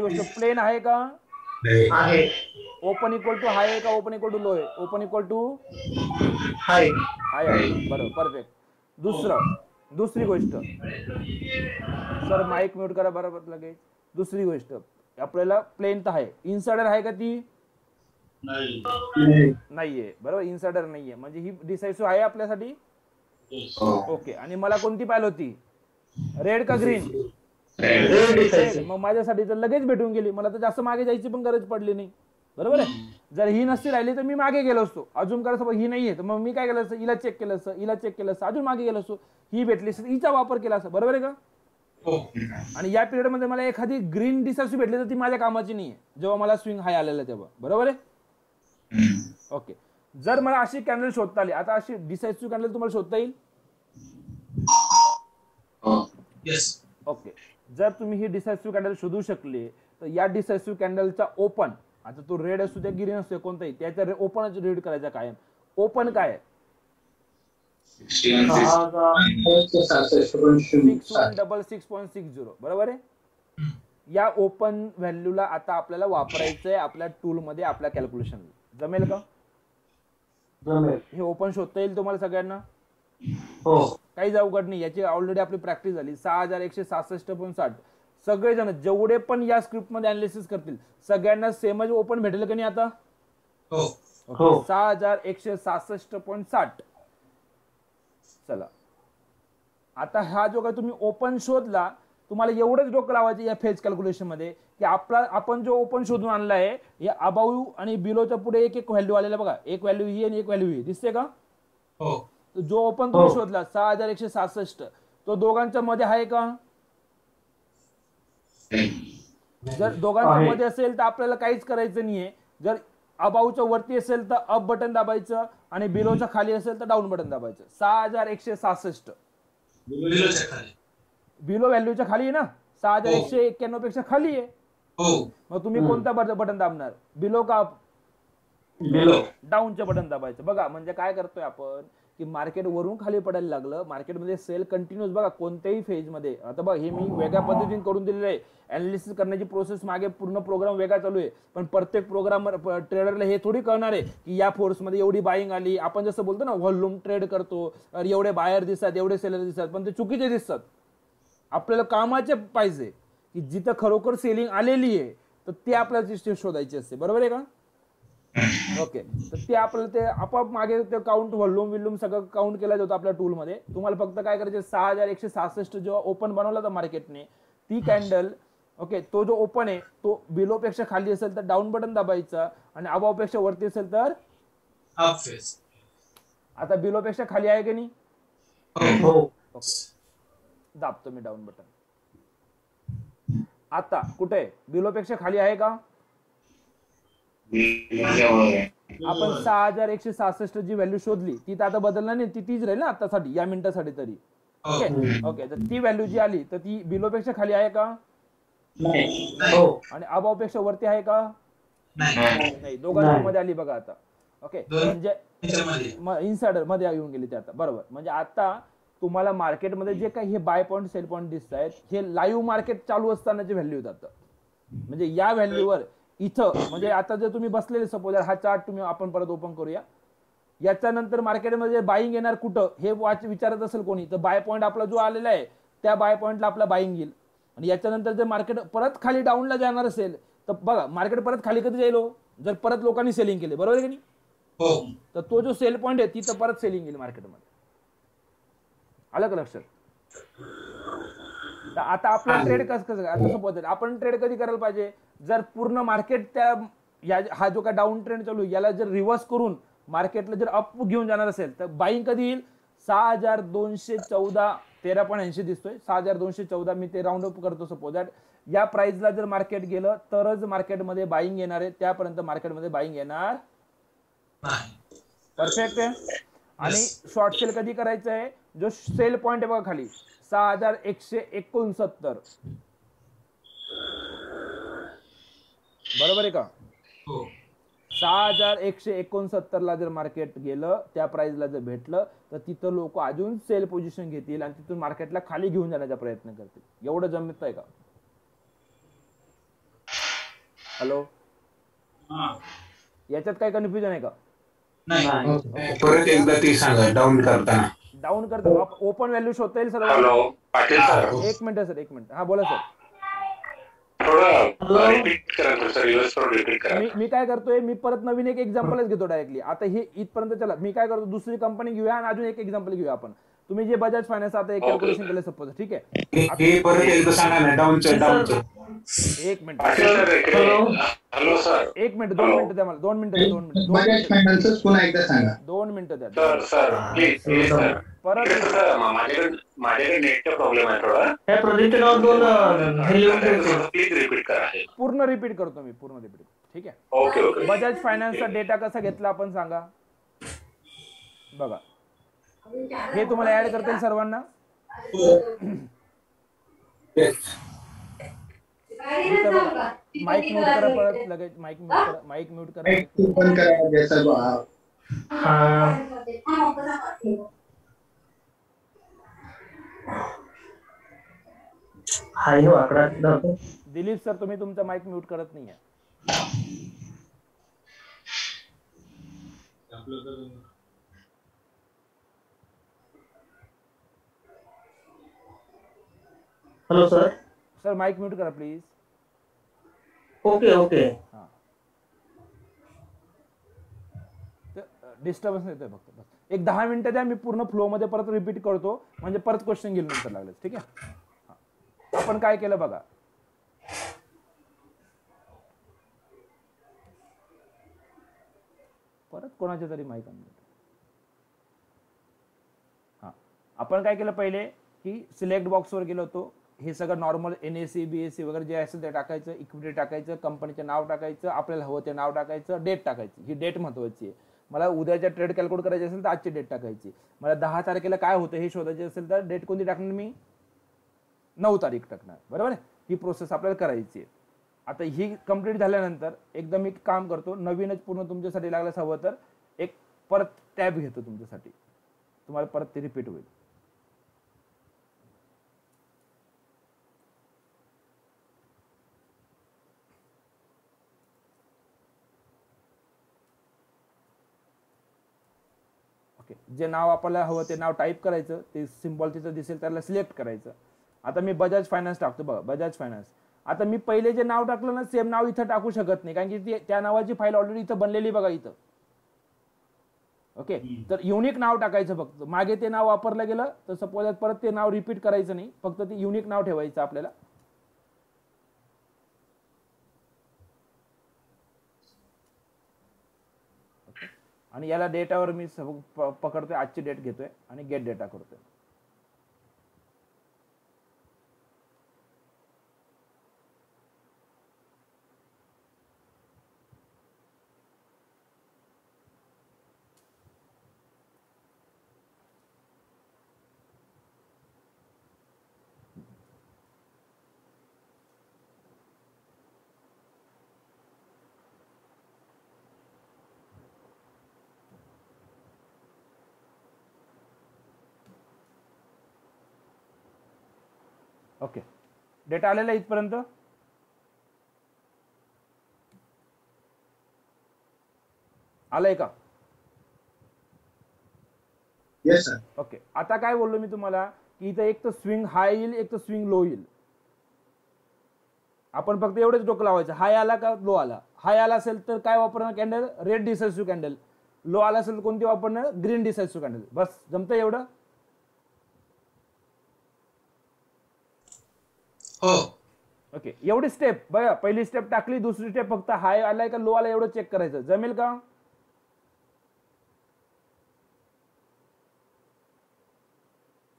गोष्ट प्लेन आहे का? आहे. ओपन इक्वल टू हाय का? ओपन इक्वल टू लो आहे? Open equal to high. High. बरोबर, परफेक्ट. दुसरं दुसरी गोष्ट सर माईक म्यूट करा बरोबर लगेच. दुसरी गोष्ट आपल्याला प्लेन तर आहे, इन्सायडर आहे का? ती नाहीये. बरोबर, इन्सायडर नाहीये. म्हणजे ही डिसायसिव्ह आहे आपल्यासाठी. ओके, आणि मला कोणती पाहिजे होती, रेड का ग्रीन? रेड. मग माझ्यासाठी तर लगेच भेटून गेली, मला तर जास्त मागे जायची पण गरज पडली नाही, बरोबर आहे. जर ही नसती राहिली तर मी मागे गेलो असतो, अजून करायचं ही नाहीये तर मग मी काय केलं असतं, हिला चेक केलं असतं, हिला चेक केलं असतं, अजून मागे गेलो असतो, ही भेटली असतं, हिचा वापर केला असता, बरोबर आहे का. आणि या पिरियड मध्ये मला एखादी ग्रीन डिसअशी भेटली तर ती माझ्या कामाची नाहीये, जेव्हा मला स्विंग हाय आलेला तेव्हा, बरोबर आहे. ओके, जर मला अशी कॅन्डल शोधता आली, आता अशी डिसायसिव्ह कॅन्डल तुम्हाला शोधता येईल. ओके, जर तुम्ही ही डिसायसिव्ह कॅन्डल शोधू शकले तर या डिसायसिव्ह कॅन्डलचा ओपन, आता तो रेड असू द्या ग्रीन असू द्या कोणताही, त्याचा ओपनच रीड करायचा कायम. ओपन काय six one double six point six zero, बरोबर आहे. या ओपन व्हॅल्यूला आता आपल्याला वापरायचंय आपल्या टूल मध्ये, आपल्या कॅल्क्युलेशन. जमेल का? जमेल. हे ओपन शोधता येईल तुम्हाला सगळ्यांना? हो, काही अवघड नाही, याची ऑलरेडी आपली प्रॅक्टिस झाली. सहा हजार एकशे सहासष्ट पॉईंट साठ सगळेजण जेवढे पण या स्क्रिप्ट मध्ये अनालिसिस करतील सगळ्यांना सेमच ओपन भेटेल का नाही आता? हो. सहा हजार एकशे सहासष्ट पॉईंट साठ. चला, आता हा जो काय तुम्ही ओपन शोधला, तुम्हाला एवढंच डोकं लावायचं या फेज कॅल्क्युलेशन मध्ये की आपला आपण जो ओपन शोधून आणला आहे या अबाऊ आणि बिलोच्या पुढे एक एक व्हॅल्यू आलेला बघा, एक व्हॅल्यू ही आणि एक व्हॅल्यू ही दिसते का? हो. जो ओपन तुम्ही शोधला सहा हजार एकशे सहासष्ट, तो दोघांच्या मध्ये आहे का? जर दोघांच्या मध्ये असेल तर आपल्याला काहीच करायचं नाहीये. जर अबाऊच्या वरती असेल तर अप बटन दाबायचं आणि बिलोच्या खाली असेल तर डाऊन बटन दाबायचं. सहा हजार एकशे सहासष्ट बिलो व्हॅल्यूच्या खाली आहे ना, सहा हजार एकशे एक्क्याण्णव पेक्षा खाली आहे. मग तुम्ही कोणता बटन दाबणार, बिलो का अप? डाऊनचं बटन दाबायचं. बघा म्हणजे काय करतोय आपण की मार्केट वरून खाली पडायला लागलं, मार्केटमध्ये सेल कंटिन्यूस बघा कोणत्याही फेज मध्ये. आता बघा हे मी वेगळ्या पद्धतीने करून दिलेलं आहे, अनालिसिस करण्याची प्रोसेस मागे पूर्ण प्रोग्राम वेगळा चालू आहे, पण प्रत्येक प्रोग्राम ट्रेडरला हे थोडी कळणार आहे की या फोर्समध्ये एवढी बाईंग आली. आपण जसं बोलतो ना व्हॉल्यूम ट्रेड करतो, एवढे बायर दिसतात एवढे सेलर दिसतात, पण ते चुकीचे दिसतात. आपल्याला कामाचे पाहिजे की जिथं खरोखर सेलिंग आलेली आहे तर ते आपल्याला शोधायची असते, बरोबर आहे का? ओके, तर ते आपल्याला ते आपोआप मागे ते काउंट व्हॉल्यूम विल्यूम सगळं काउंट केला जातो आपल्या टूल मध्ये. तुम्हाला फक्त काय करायचं, सहा हजार एकशे सहासष्ट जेव्हा ओपन बनवला होता मार्केटने ती कॅन्डल, ओके, तो जो ओपन आहे तो बिलो पेक्षा खाली असेल तर डाऊन बटन दाबायचा आणि अबाव पेक्षा वरती असेल तर अप फेज. आता बिलो पेक्षा खाली आहे की नाही? हो. ओके, दाबतो मी डाऊन बटन. आता कुठे बिलो पेक्षा खाली आहे का? आपण सहा हजार एकशे सहासष्ट जी व्हॅल्यू शोधली ती तर आता बदलणार नाही, ती तीच राहील ना आतासाठी या मिनिटासाठी तरी. ओके ओके, तर ती व्हॅल्यू जी आली तर ती बिलो पेक्षा खाली आहे का? आणि अबाव पेक्षा वरती आहे का? नाही, दोघांमध्ये आली बघा आता. ओके, म्हणजे इन्सायडर मध्ये येऊन गेली ते आता, बरोबर. म्हणजे आता तुम्हाला मार्केटमध्ये जे काही हे बाय पॉईंट सेल पॉईंट दिसत आहेत हे लाईव्ह मार्केट चालू असतानाचे व्हॅल्यू येतात. म्हणजे या व्हॅल्यूवर इथं म्हणजे आता जर तुम्ही बसलेले सपोज हा चार्ट तुम्ही आपण परत ओपन करूया, याच्यानंतर मार्केटमध्ये बाईंग येणार कुठं हे वाच विचारत असेल कोणी तर बाय पॉईंट आपला जो आलेला आहे त्या बाय पॉईंटला आपला बाईंग येईल. आणि याच्यानंतर जर मार्केट परत खाली डाऊनला जाणार असेल तर बघा मार्केट परत खाली कधी जाईल, जर परत लोकांनी सेलिंग केले, बरोबर की नाही? हो. तर तो जो सेल पॉईंट आहे तिथं परत सेलिंग येईल मार्केटमध्ये. आलं का लक्षात? आता आपला ट्रेड कसं कसं आता सपोज आपण ट्रेड कधी करायला पाहिजे, जर पूर्ण मार्केट त्या या हा जो का डाऊन ट्रेंड चालू याला जर रिव्हर्स करून मार्केटला जर अप घेऊन जाणार असेल तर बाईंग कधी येईल? सहा हजार दोनशे चौदा तेरा पॉईंट ऐंशी दिसतोय, सहा हजार दोनशे चौदा मी ते राऊंड अप करतो सपोज दॅट. या प्राइसला जर मार्केट गेलं तरच मार्केटमध्ये बाईंग येणार आहे, त्यापर्यंत मार्केटमध्ये बाईंग येणार. परफेक्ट आहे. आणि शॉर्ट सेल कधी करायचं आहे, जो सेल पॉईंट आहे बघा खाली सहा हजार एकशे एकोणसत्तर, बरोबर आहे का? हो. सहा हजार एकशे एकोणसत्तर ला जर मार्केट गेलं त्या प्राइसला जर भेटलं तर तिथं लोक अजून सेल पोझिशन घेतील आणि तिथून मार्केटला खाली घेऊन जाण्याचा प्रयत्न करतील. एवढं जमत आहे का? हॅलो, याच्यात काही कन्फ्युजन आहे का? नाही. परत एकदा ती सांगा, डाऊन करताना डाऊन करताना ओपन व्हॅल्यू शोधता येईल सर? एक मिनिट सर, एक मिनिट. हा बोला सर. मी, मी काय करतोय, मी परत नवीन एक एक्झाम्पलच घेतो डायरेक्टली. आता हे इथपर्यंत चला, मी काय करतो दुसरी कंपनी घेऊया आणि अजून एक एक्झाम्पल घेऊया आपण. तुम्ही जे बजाज फायनान्स आता एक कॅल्क्युलेशन केले सपोज ठीक आहे हे परत एकदा सांगा ना डाऊन चे डाऊन चे एक मिनिट हॅलो सर एक मिनिट दोन मिनिट द्या मला दोन मिनिट दोन मिनिट बजाज फायनान्स पुन्हा एकदा सांगा दोन मिनिट द्या सर सर प्लीज सर परत सर माझ्याकडे माझ्याकडे नेटचा प्रॉब्लेम आहे थोडा हे प्रोजेक्ट नाव दोन प्लीज रिपीट करा पूर्ण रिपीट करतो मी पूर्ण रिपीट ठीक आहे ओके ओके बजाज फायनान्सचा डेटा कसा घेतला आपण सांगा बघा हे तुम्हाला ऍड करते सर्वांना माइक म्यूट करा परत लगेच माइक म्यूट करा माइक म्यूट करा एक बंद करा जे सर्व हा हे आकडा धरतो दिलीप सर तुम्ही तुमचा माइक म्यूट करत नाहीये आपलं तर hello sir sir mic mute करा प्लीज ओके ओके हां डिस्टर्बन्स येतोय फक्त एक दहा मिनिटं द्या मी पूर्ण फ्लो मध्ये परत रिपीट करतो म्हणजे परत क्वेश्चन घेऊन नंतर लागले ठीक आहे आपण काय केलं बघा परत कोणाच्या तरी माइक ऑन हां आपण काय केलं पहिले की सिलेक्ट बॉक्स वर गेलो होतो हे सगळं नॉर्मल एनएसई बीएसई वगैरे जे असेल ते टाकायचं इक्विटी टाकायचं कंपनीचं नाव टाकायचं आपल्याला हवं ते नाव टाकायचं डेट टाकायची ही डेट महत्त्वाची आहे मला उद्याचा ट्रेड कॅल्क्युलेट करायची असेल तर आजची डेट टाकायची मला दहा तारखेला काय होतं हे शोधायचं असेल तर डेट कोणती टाकणार मी नऊ तारीख टाकणार बरोबर आहे ही प्रोसेस आपल्याला करायची आहे आता ही कंप्लीट झाल्यानंतर एकदम एक काम करतो नवीनच पूर्ण तुमच्यासाठी लागल्यास हवं तर एक परत टॅब घेतो तुमच्यासाठी तुम्हाला परत ते रिपीट होईल जे नाव आपल्याला हवं ते नाव टाइप करायचं ते सिंबॉल तिथं दिसेल त्याला सिलेक्ट करायचं आता मी बजाज फायनान्स टाकतो बघा बजाज फायनान्स आता मी पहिले जे नाव टाकलं ना सेम नाव इथं टाकू शकत नाही कारण की त्या नावाची फाईल ऑलरेडी इथं बनलेली बघा इथं ओके तर युनिक नाव टाकायचं फक्त मागे ते नाव वापरलं गेलं तर सपोज परत ते नाव रिपीट करायचं नाही फक्त ते युनिक नाव ठेवायचं आपल्याला आणि याला डेटावर मी पकडतोय आजची डेट घेतोय आणि गेट डेटा करतोय ओके डेटा आलेला इथपर्यंत आलाय का येस सर ओके आता काय बोललो मी तुम्हाला की इथं एक तर स्विंग हाय येईल एक तर स्विंग लो येईल आपण फक्त एवढेच डोकं लावायचं हाय आला का लो आला हाय आला असेल तर काय वापरणार candle red decisive candle low आला असेल कोणती वापरणार ग्रीन डिसेसिव्ह कॅन्डल बस जमतं एवढं ओके एवढी स्टेप बघा पहिली स्टेप टाकली दुसरी स्टेप फक्त हाय आलाय का लो आलाय एवढं चेक करायचं जमेल का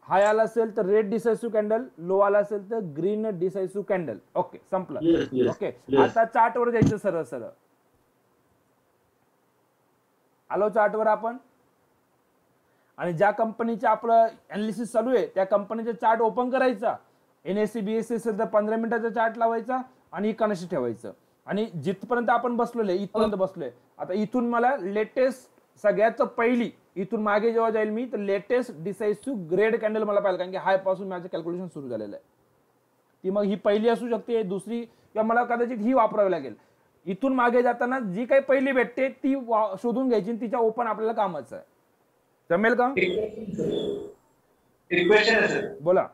हाय आला असेल तर रेड डिसेसिव्ह कॅन्डल लो आला असेल तर ग्रीन डिसेसिव्ह कॅन्डल ओके संपलं ओके आता चार्ट वर जायचं सरळ सरळ आलो चार्ट वर आपण आणि ज्या कंपनीचं आपलं अनालिसिस चालू आहे त्या कंपनीचा चार्ट ओपन करायचा एनएससी बीएससी असेल तर पंधरा मिनिटाचा चार्ट लावायचा आणि इकॉनॉमिक्स ठेवायचं आणि जिथपर्यंत आपण बसलोय इथपर्यंत बसलोय आता इथून मला लेटेस्ट सगळ्यात पहिली इथून मागे जेव्हा जाईल मी तर लेटेस्ट डिसेसिव्ह ग्रेड कॅन्डल मला पाहिजे कारण की हाय पासून माझं कॅल्क्युलेशन सुरू झालेलं आहे ती मग ही पहिली असू शकते दुसरी किंवा मला कदाचित ही वापरावी लागेल इथून मागे जाताना जी काही पहिली भेटते ती शोधून घ्यायची तिच्या ओपन आपल्याला कामाचं आहे जमेल का बोला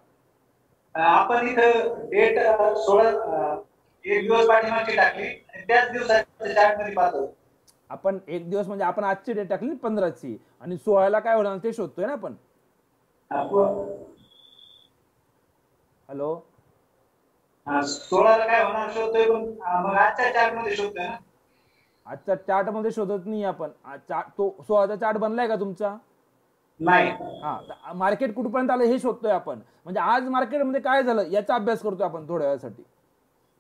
आपण इथे डेट सोळा एक दिवस पाठीमागची टाकली त्याच दिवसाच्या चार्ट मध्ये पाहतो आपण एक दिवस म्हणजे आपण आजची डेट टाकली पंधरा ची आणि सोळा ला काय होणार ते शोधतोय ना आपण आपको हेलो सोळाला काय होणार शोधतोय मग आजच्या चार्ट मध्ये शोधतोय ना आजच्या चार्ट मध्ये शोधत नाही आपण तो सोळाचा चार्ट बनलाय का तुमचा नाही हां मार्केट कुठपर्यंत आलं हे शोधतोय आपण म्हणजे आज मार्केट मध्ये काय झालं याचा अभ्यास करतोय आपण थोड्या वेळासाठी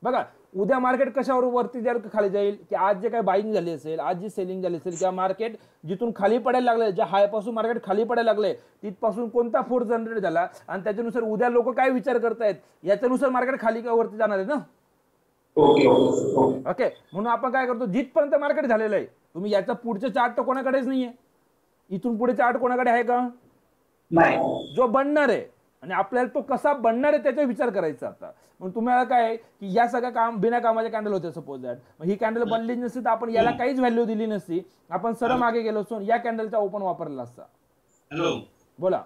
बघा उद्या मार्केट कशावर वरती जाईल का खाली जाईल की आज जे काय बाइंग झाली असेल आज जी सेलिंग झाली असेल किंवा मार्केट जिथून खाली पडायला लागले ज्या हाय पासून मार्केट खाली पडायला लागले तिथपासून कोणता फोर्स जनरेट झाला आणि त्याच्यानुसार उद्या लोक काय विचार करतायत याच्यानुसार मार्केट खाली का वरती जाणार आहे ना ओके ओके ओके म्हणून आपण काय करतो जिथपर्यंत मार्केट झालेलं आहे तुम्ही याचा पुढचा चार्ट तर कोणाकडेच नाहीये इथून पुढे चार्ट कोणाकडे आहे का नाही जो बनणार आहे आणि आपल्याला तो कसा बनणार आहे त्याचा विचार करायचा आता म्हणून तुम्हाला काय की या सगळ्या काम बिना कामाचे कॅन्डल होते सपोज दैट मग ही कॅन्डल बनली नसती तर आपण याला काहीच व्हॅल्यू दिली नसती आपण सरळ मागे गेलो असतो या कॅन्डलचा ओपन वापरला असता हॅलो बोला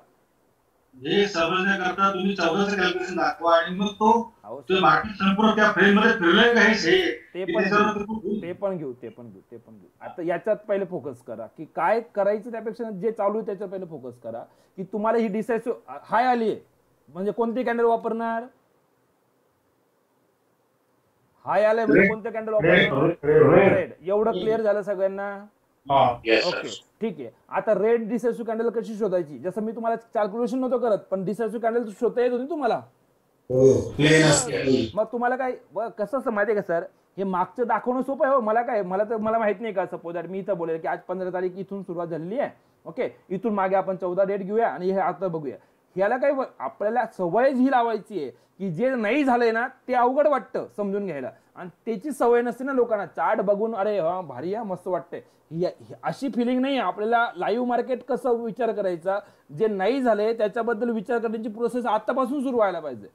हे समजण्या करता तुम्ही चौरस कॅल्क्युलेशन दाखवा आणि मग तो तो मार्केट संपूर्ण त्या फ्रेम मध्ये फिरले काय ते पण ते पण घेऊ ते पण घेऊ ते पण घेऊ आता याच्यात पहिले फोकस करा की काय करायचं त्यापेक्षा जे चालू आहे त्याच्यावर पहिले फोकस करा की तुम्हाला ही डिसाइसिव्ह हाय आली म्हणजे कोणती कॅन्डल वापरणार हाय आले म्हणजे कोणते कॅन्डल वापरणार रेड एवढं क्लिअर झालं सगळ्यांना ओके ठीक आहे आता रेड डिसेसिव्ह कॅन्डल कशी शोधायची जसं मी तुम्हाला कॅल्क्युलेशन नव्हतं करत पण डिसेसिव्ह कॅन्डल शोधता येत होती तुम्हाला मग तुम्हाला काय कसं असं माहिती आहे का सर हे मागचं दाखवणं सोपं आहे हो मला काय मला तर मला माहित नाही का सपोज मी इथं बोलेल की आज पंधरा तारीख इथून सुरुवात झालेली आहे ओके इथून मागे आपण चौदा डेट घेऊया आणि हे आता बघूया ह्याला काय आपल्याला सवय ही लावायची आहे की जे नाही झालंय ना ते अवघड वाटतं समजून घ्यायला आणि त्याची सवय नसते ना लोकांना चार्ट बघून अरे हा भारी हा मस्त वाटतंय अशी फिलिंग नाही आपल्याला लाईव्ह मार्केट कसं विचार करायचा जे नाही झाले त्याच्याबद्दल विचार करण्याची प्रोसेस आतापासून सुरू व्हायला पाहिजे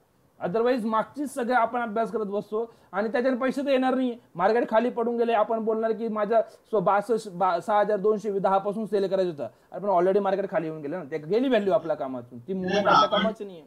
अदरवाइज मागचीच सगळं आपण अभ्यास करत बसतो आणि त्याच्याने पैसे तर येणार नाही मार्केट खाली पडून गेले आपण बोलणार की माझा बासष्ट सहा हजार दोनशे दहा पासून सेल करायचं होतं आपण ऑलरेडी मार्केट खाली येऊन गेलं ना ते गेली व्हॅल्यू आपल्या कामातून ती मुवमेंट आपल्या कामाची नाहीये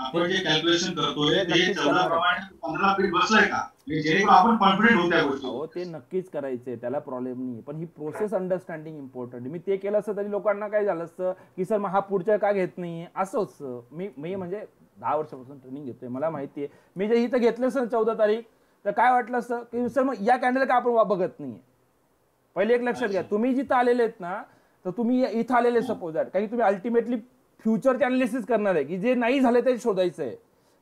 आपण जे कॅल्क्युलेशन करतोय ते चौदा प्रमाणे पंधरा फीट बसलाय का जेणेकरून आपण कॉन्फिडंट होऊ त्या गोष्टी हो ते नक्कीच करायचे त्याला प्रॉब्लेम नाही पण ही प्रोसेस अंडरस्टँडिंग इम्पॉर्टंट मी ते केलं असतं तरी लोकांना काय झालं असतं की सर मग हा पुढच्या का घेत नाहीये असंच मी मी म्हणजे दहा वर्षापासून ट्रेनिंग घेतोय मला माहिती आहे मी जे इथं घेतलं सर चौदा तारीख तर काय वाटलं असतं की सर मग या कॅन्डल का आपण बघत नाहीये पहिले एक लक्षात घ्या तुम्ही जिथं आलेले आहेत ना तर तुम्ही इथं आलेले सपोज दॅट कारण तुम्ही अल्टिमेटली फ्युचरचे अनालिसिस करणार आहे की जे नाही झाले ते शोधायचं आहे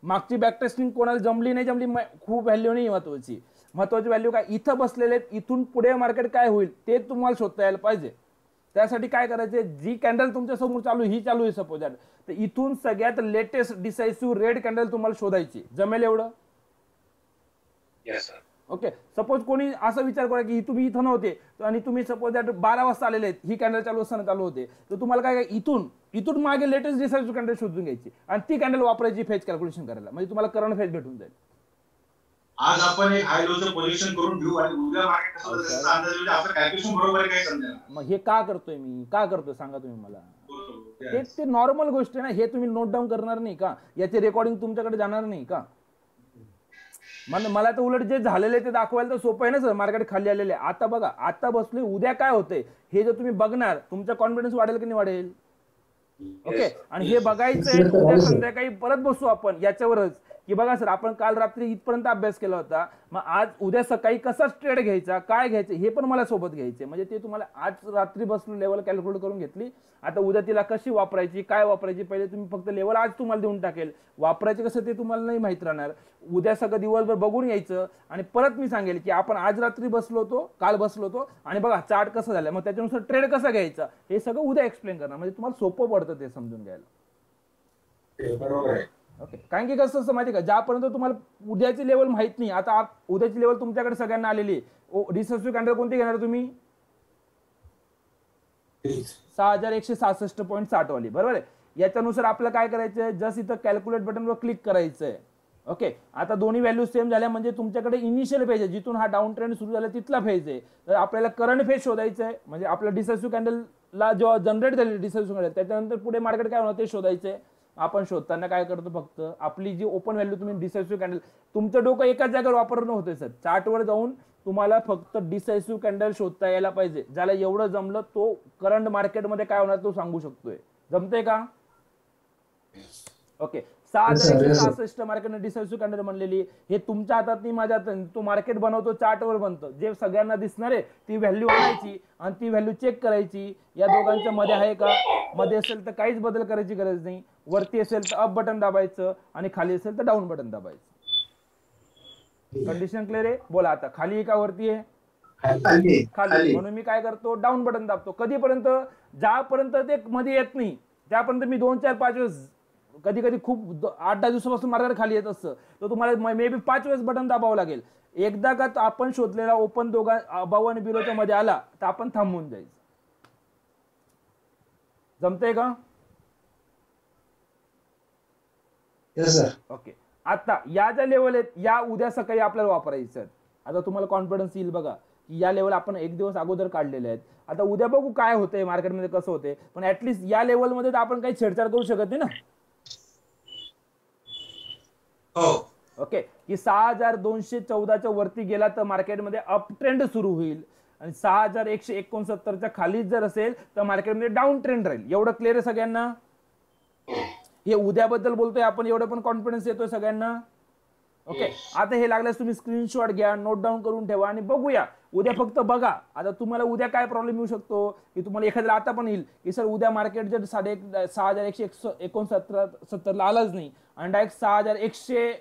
मागची बॅक टेस्टिंग कोणाला जमली नाही जमली खूप व्हॅल्यू नाही महत्वाची महत्वाची व्हॅल्यू काय इथं बसलेले आहेत इथून पुढे मार्केट काय होईल ते तुम्हाला शोधता यायला पाहिजे त्यासाठी काय करायचे जी कॅन्डल तुमच्या समोर चालू ही चालू आहे सपोज दॅट तर इथून सगळ्यात लेटेस्ट डिसाइसिव्ह रेड कॅन्डल तुम्हाला शोधायची जमेल एवढं ओके सपोज कोणी असा विचार करा की तुम्ही इथं नव्हते आणि तुम्ही सपोज दॅट बारा वाजता आलेले आहेत ही कॅन्डल चालू असताना चालू होते तर तुम्हाला काय काय इथून इथून मागे लेटेस्ट डिसाइसिव्ह कॅन्डल शोधून घ्यायची आणि ती कॅन्डल वापरायची फेज कॅल्क्युलेशन करायला म्हणजे तुम्हाला करंट फेज भेटून जाईल आज आपण एक हाय लोचं पोझिशन करून घेऊ आणि उद्या मार्केट कसं दिसतं अंदाज म्हणजे असं कॅल्क्युलेशन बरोबर आहे काय समजलं मग हे का करतोय मी का करतोय सांगा तुम्ही मला तेच ते नॉर्मल गोष्ट आहे ना हे तुम्ही नोट डाऊन करणार नाही का याचे रेकॉर्डिंग तुमच्याकडे जाणार नाही का मला मला तर उलट जे झालेले ते दाखवायला तर सोपं आहे ना सर मार्केट खाली आलेले आता बघा आता बसले उद्या काय होते हे जर तुम्ही बघणार तुमचा कॉन्फिडन्स वाढेल की नाही वाढेल ओके आणि हे बघायचं उद्या संध्याकाळी परत बसू आपण याच्यावरच की बघा सर आपण काल रात्री इथपर्यंत अभ्यास केला होता मग आज उद्या सकाळी कसा ट्रेड घ्यायचा काय घ्यायचं हे पण मला सोबत घ्यायचे म्हणजे ते तुम्हाला आज रात्री बसून लेवल कॅल्क्युलेट करून घेतली आता उद्या तिला कशी वापरायची काय वापरायची पहिले तुम्ही फक्त लेवल आज तुम्हाला देऊन टाकेल वापरायचे कसं ते तुम्हाला नाही माहीत राहणार उद्या सगळं दिवसभर बघून यायचं आणि परत मी सांगेल की आपण आज रात्री बसलो होतो काल बसलो होतो आणि बघा चार्ट कसं झालं मग त्याच्यानुसार ट्रेड कसा घ्यायचा हे सगळं उद्या एक्सप्लेन करणार म्हणजे तुम्हाला सोपं पडतं ते समजून घ्यायला ओके कारण की कसं असतं माहिती का ज्यापर्यंत तुम्हाला उद्याची लेवल माहित नाही आता उद्याची लेवल तुमच्याकडे सगळ्यांना आलेली रिसर्च कॅन्डल कोणती घेणार तुम्ही सहा हजार एकशे सहासष्ट पॉईंट साठ वाली बरोबर आहे याच्यानुसार आपल्याला काय करायचंय जस्ट इथं कॅल्क्युलेट बटनवर क्लिक करायचंय ओके आता दोन्ही व्हॅल्यू सेम झाल्या म्हणजे तुमच्याकडे इनिशियल फेज आहे जिथून हा डाऊन ट्रेंड सुरू झाला तिथला फेज आहे तर आपल्याला करंट फेज शोधायचं आहे म्हणजे आपला डिसेसिव्ह कॅन्डलला जो जनरेट झालेली डिसेसिव्ह कॅन्डल त्याच्यानंतर पुढे मार्केट काय होणार ते शोधायचंय आपण शोधताना काय करतो फक्त आपली जी ओपन व्हॅल्यू तुम्ही डिसेसिव्ह कॅन्डल तुमचं डोकं एकाच जागेवर वापरणं होते सर चार्टवर जाऊन तुम्हाला फक्त डिसेसिव्ह कॅन्डल शोधता यायला पाहिजे ज्याला एवढं जमलं तो करंट मार्केटमध्ये काय होणार तो सांगू शकतोय जमतंय का ओके सहासष्ट मार्केटने डिसेसिव्ह कॅन्डल बनलेली हे तुमच्या हातात नाही माझ्या हातात नाही. तो मार्केट बनवतो चार्टवर बनतो जे सगळ्यांना दिसणार आहे ती व्हॅल्यू आणायची आणि ती व्हॅल्यू चेक करायची. या दोघांच्या मध्ये आहे का मध्ये असेल तर काहीच बदल करायची गरज नाही. वरती असेल तर अप बटन दाबायचं आणि खाली असेल तर डाऊन बटन दाबायचं. कंडिशन क्लियर आहे. बोला आता खाली का वरती आहे खाली खाली म्हणून मी काय करतो डाऊन बटन दाबतो. कधीपर्यंत ज्यापर्यंत ते मध्ये येत नाही त्यापर्यंत मी दोन चार पाच वेळेस कधी कधी खूप आठ दहा दिवसापासून मार्केट खाली येत असतं तर तुम्हाला मे बी पाच वेळेस बटन दाबावं लागेल. एकदा का आपण शोधलेला ओपन दोघा अबाव आणि बिलोच्या मध्ये आला तर आपण थांबून जायचं. जमतंय का? Yes sir. ओके आता या ज्या लेवल आहेत या उद्या सकाळी आपल्याला वापरायचं. आता तुम्हाला कॉन्फिडन्स येईल बघा की या लेवल आपण एक दिवस अगोदर काढलेले आहेत. आता उद्या बघू काय होतंय मार्केटमध्ये कसं होतंय पण ऍटलीस्ट या लेवलमध्ये तर आपण काही छेडछाड करू शकत नाही ना. ओके की सहा हजार दोनशे चौदाच्या वरती गेला तर मार्केटमध्ये अप ट्रेंड सुरू होईल आणि सहा हजार एकशे एकोणसत्तरच्या खाली जर असेल तर मार्केटमध्ये डाऊन ट्रेंड राहील. एवढं क्लिअर आहे सगळ्यांना? हे उद्याबद्दल बोलतोय आपण एवढं पण कॉन्फिडन्स येतोय सगळ्यांना? ओके आता हे लागल्यास तुम्ही स्क्रीनशॉट घ्या नोट डाऊन करून ठेवा आणि बघूया उद्या फक्त बघा. आता तुम्हाला उद्या काय प्रॉब्लेम येऊ शकतो की तुम्हाला एखाद्याला आता पण येईल की सर उद्या मार्केट जर साडे सहा हजार एकशे एकोणसत्तर सत्तरला आलाच नाही आणि डायरेक्ट सहा हजार एकशे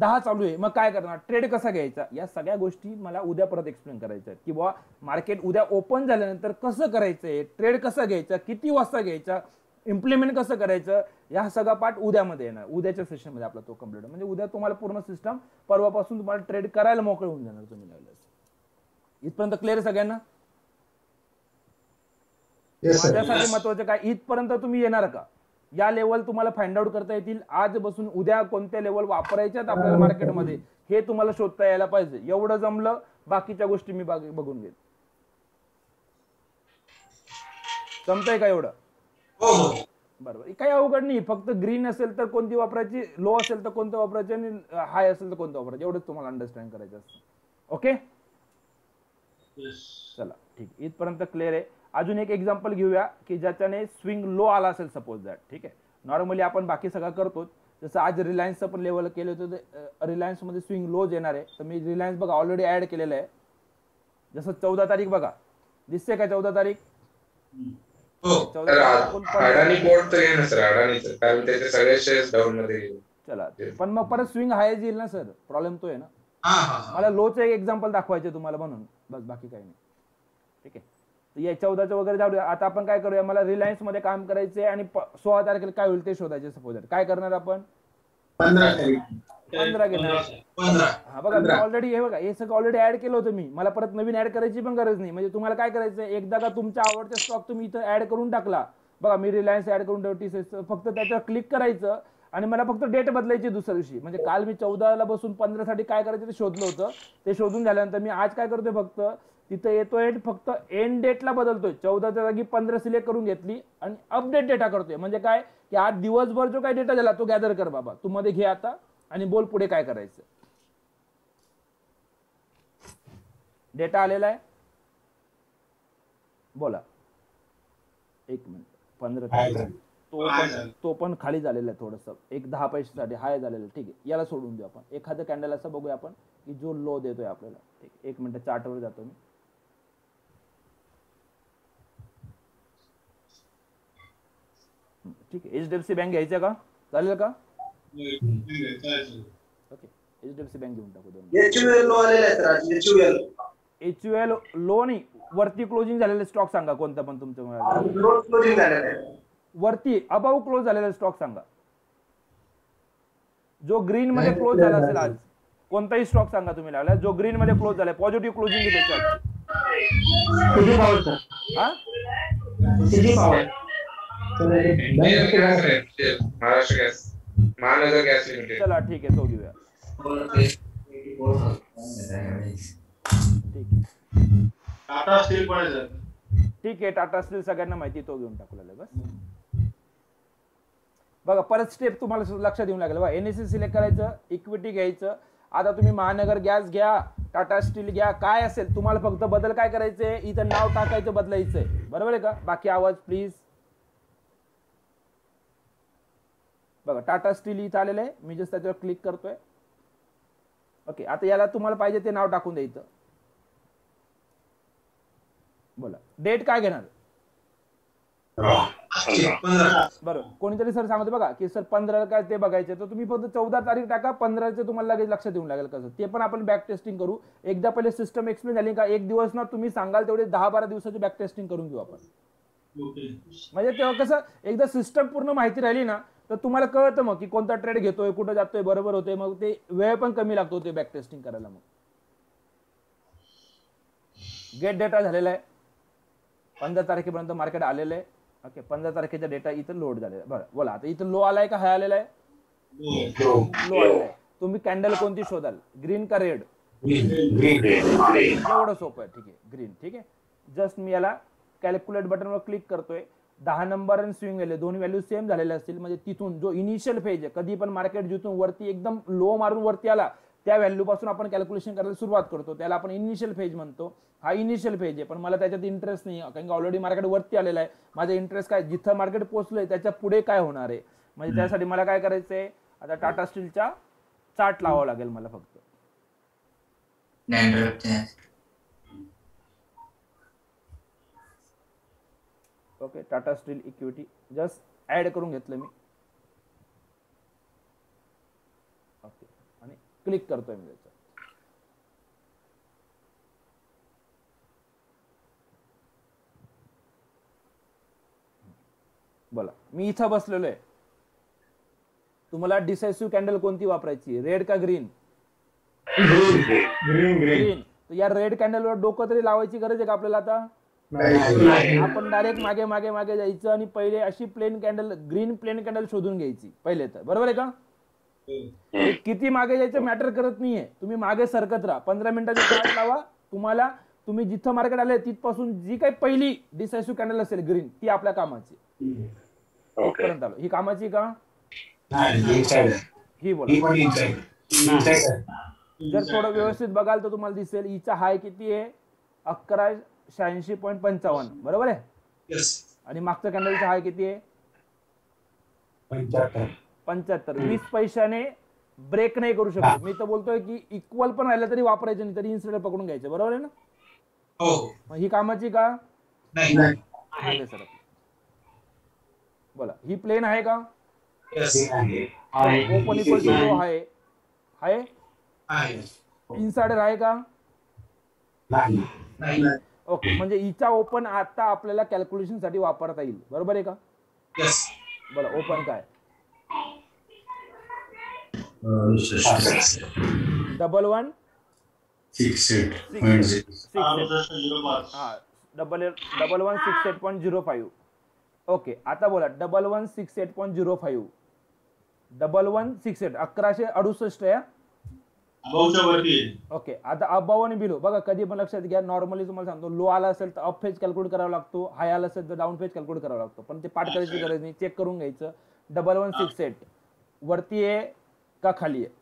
दहा चालू आहे मग काय करणार ट्रेड कसा घ्यायचा. या सगळ्या गोष्टी मला उद्या परत एक्सप्लेन करायच्या की बुवा मार्केट उद्या ओपन झाल्यानंतर कसं करायचंय ट्रेड कसा घ्यायचा किती वाजता घ्यायचा इम्प्लिमेंट कसं करायचं या सगळा पार्ट उद्यामध्ये येणार. उद्याच्या सेशन मध्ये आपला तो कंप्लीट म्हणजे उद्या तुम्हाला पूर्ण सिस्टम परवापासून तुम्हाला ट्रेड करायला मोकळे होऊन जाणार तुम्ही लागल्यास. इथपर्यंत क्लिअर सगळ्यांना? माझ्यासाठी महत्वाचं काय इथपर्यंत तुम्ही येणार का? या लेवल तुम्हाला फाइंड आउट करता येतील आज बसून. उद्या कोणत्या लेवल वापरायच्यात आपल्याला मार्केटमध्ये हे तुम्हाला शोधता यायला पाहिजे. एवढं जमलं बाकीच्या गोष्टी मी बघून घेईल. जमतंय का एवढं? बरोबर. काही अवघड नाही. फक्त ग्रीन असेल तर कोणती वापरायची लो असेल तर कोणतं वापरायची आणि हाय असेल तर कोणतं वापरायचं एवढंच तुम्हाला अंडरस्टँड करायचं असतं. ओके चला ठीक इथपर्यंत क्लिअर आहे. अजून एक एक्झाम्पल घेऊया की ज्याच्याने स्विंग लो आला असेल सपोज दॅट. ठीक आहे नॉर्मली आपण बाकी सगळं करतो जसं आज रिलायन्सचं पण लेवल केलं होतं. रिलायन्समध्ये स्विंग लोज येणार आहे तर मी रिलायन्स बघा ऑलरेडी ऍड केलेलं आहे. जसं चौदा तारीख बघा दिसते का चौदा तारीख चला पण मग परत स्विंग हाय येईल ना सर प्रॉब्लेम तो आहे ना. मला लोच एक एक्झाम्पल दाखवायचे तुम्हाला म्हणून बस बाकी काही नाही. ठीक आहे या चौदाचं वगैरे जाऊ द्या. आता आपण काय करूया मला रिलायन्स मध्ये काम करायचंय आणि सोळा तारखेला काय होईल ते शोधायचे. सपोज काय करणार आपण पंधरा घेणार. हा बघा ऑलरेडी हे बघा हे सगळं ऑलरेडी ऍड केलं होतं मी. मला परत नवीन ऍड करायची पण गरज नाही. म्हणजे तुम्हाला काय करायचंय एकदा का तुमच्या आवडता स्टॉक तुम्ही इथं ऍड करून टाकला बघा मी रिलायन्स ऍड करून ठेवतो फक्त त्याच्यावर क्लिक करायचं आणि मला फक्त डेट बदलायची दुसऱ्या दिवशी. म्हणजे काल मी चौदाला बसून पंधरा साठी काय करायचं ते शोधलं होतं. ते शोधून झाल्यानंतर मी आज काय करतोय फक्त तिथे येतोय फक्त एंड डेटला बदलतोय. चौदाच्या जागी पंधरा सिलेक्ट करून घेतली आणि अपडेट डेटा करतोय. म्हणजे काय की आज दिवसभर जो काय डेटा झाला तो गॅदर कर बाबा तू मध्ये घे आता आणि बोल पुढे काय करायचं. डेटा आलेला आहे बोला एक मिनिट पंधरा तो पण तो पण खाली झालेला आहे थोडस एक दहा पैशासाठी हाय झालेला. ठीक आहे याला सोडून देऊ आपण एखादं कॅन्डल असं बघूया आपण की जो लो देतोय आपल्याला. ठीक एक मिनिट चार्टवर जातो मी. ठीक आहे एचडीएफसी बँक घ्यायचं का चालेल का? ओके एचडीएफसी बँक घेऊन टाकू. एचयूएल लो नाही वरती क्लोजिंग झालेले स्टॉक सांगा कोणता पण तुमच्या वरती अबाव क्लोज झालेला स्टॉक सांगा जो ग्रीन मध्ये क्लोज झाला असेल आज कोणताही स्टॉक सांगा तुम्ही लावला जो ग्रीन मध्ये क्लोज झालाय पॉझिटिव्ह क्लोजिंग घेतोय. चला ठीक आहे तो घेऊया. टाटा स्टील पण आहे. ठीक आहे टाटा स्टील सगळ्यांना माहिती तो घेऊन टाकलेला बस. बघा परत स्टेप तुम्हाला लक्षात येऊ लागेल. बघा एनएसई सिलेक्ट करायचं इक्विटी घ्यायचं. आता तुम्ही महानगर गॅस घ्या टाटा स्टील घ्या काय असेल तुम्हाला फक्त बदल काय करायचे इथं नाव टाकायचं बदलायचंय बरोबर आहे का? बाकी आवाज प्लीज. बघा टाटा स्टील इथं आलेलं आहे, मी जस्ट त्याच्यावर क्लिक करतोय. ओके, आता याला तुम्हाला पाहिजे ते नाव टाकून द्या इथं. बोला डेट काय घेणार? बरोबर, कोणीतरी सर सांगतो बघा की सर पंधरा काय ते बघायचे, तर तुम्ही फक्त चौदा तारीख टाका, पंधराचे तुम्हाला लगेच लक्षात येऊन लागेल कसं. ते पण आपण बॅक टेस्टिंग करू. एकदा पहिले सिस्टम एक्सप्लेन झाली का एक दिवस ना तुम्ही सांगाल तेवढे दहा बारा दिवसाची बॅक टेस्टिंग करून घेऊ आपण. म्हणजे तेव्हा कसं एकदा सिस्टम पूर्ण माहिती राहिली ना तर तुम्हाला कळतं मग की कोणता ट्रेड घेतोय, कुठं जातोय, बरोबर होतोय, मग ते वेळ पण कमी लागतो ते बॅक टेस्टिंग करायला. मग गेट डेटा झालेला आहे, पंधरा तारखेपर्यंत मार्केट आलेलं आहे. ओके, पंधरा तारखेचा डेटा इथं लोड झालेला. बरं बोला, आता इथं लो आलाय का हाय आलेला आहे? लो आलाय. तुम्ही कॅन्डल कोणती शोधाल, ग्रीन का रेड? एवढं सोपं आहे. ठीक आहे, ग्रीन. ठीक आहे, जस्ट मी याला कॅल्क्युलेट बटनवर क्लिक करतोय. दहा नंबर आणि स्विंग व्हॅल्यू दोन व्हॅल्यू सेम झालेले असतील, म्हणजे तिथून जो इनिशियल फेज आहे कधी पण मार्केट जिथून वरती एकदम लो मारून वरती आला त्या व्हॅल्यू पासून आपण कॅल्क्युलेशन करायला सुरुवात करतो, त्याला आपण इनिशियल फेज म्हणतो. हा इनिशियल फेज आहे, पण मला त्याच्यात इंटरेस्ट नाही कारण की ऑलरेडी मार्केट वरती आलेला आहे. माझा इंटरेस्ट काय, जिथं मार्केट पोहोचलंय त्याच्या पुढे काय होणार आहे, म्हणजे त्यासाठी मला काय करायचंय, आता टाटा स्टीलचा चार्ट लावावा लागेल मला फक्त. Okay, Tata steel equity just add करून घेतलं मी. ओके, आणि क्लिक करतोय मी त्याचं. बोला, मी इथं बसलेलो आहे. तुम्हाला डिसायसिव्ह कॅन्डल कोणती वापरायची, रेड का ग्रीन? ग्रीन. तर या रेड कॅन्डलवर डोकं तरी लावायची गरज आहे का आपल्याला? आता आपण डायरेक्ट मागे मागे मागे जायचं आणि पहिले अशी plain candle, green plain candle शोधून घ्यायची पहिले, तर बरोबर आहे का? किती मागे जायचं मॅटर करत नाहीये, तुम्ही मागे सरकत राहा. पंधरा मिनिटाचा चार्ट लावा, तुम्हाला तुम्ही जिथं मार्केट आले तिथपासून जी काही पहिली डिसायसिव्ह कॅन्डल असेल ग्रीन, ती आपल्या कामाची. इथपर्यंत आलो, ही कामाची का? ही बोला, जर थोडं व्यवस्थित बघाल तर तुम्हाला दिसेल हिचा हाय किती आहे, अकरा शहाऐंशी पॉईंट पंचावन्न, बरोबर आहे. आणि मागचा कॅन्डलचा हाय किती आहे? पंच्याहत्तर. वीस पैशाने ब्रेक नाही करू शकत मी, तर बोलतोय की इक्वल पण राहिला तरी वापरायचं नाही, तरी इन्सिडेंट पकडून घ्यायचं, बरोबर आहे ना? ही कामाची का? नाही सर. बोला, ही प्लेन आहे का? ओपन इक्वल टू लो आहे, आहे इन्साइडर आहे का? नाही. ओके, म्हणजे हिचा ओपन आता आपल्याला कॅल्क्युलेशन साठी वापरता येईल, बरोबर आहे का? बोला, ओपन काय? Double one six eight point double one six eight point zero five. Okay, आता बोला double one six eight point zero five, double one six eight अकराशे अडुसष्ट आहे. ओके, आता अबाव आणि बिलो बघा कधी पण लक्षात घ्या. नॉर्मली तुम्हाला सांगतो लो आला असेल तर अप फेज कॅल्क्युलेट करावा लागतो, हाय आला असेल तर डाऊन फेज कॅल्क्युलेट करावा लागतो, पण ते पाठ करायची गरज नाही, चेक करून घ्यायचं. डबल वन सिक्स एट वरती आहे का खाली आहे?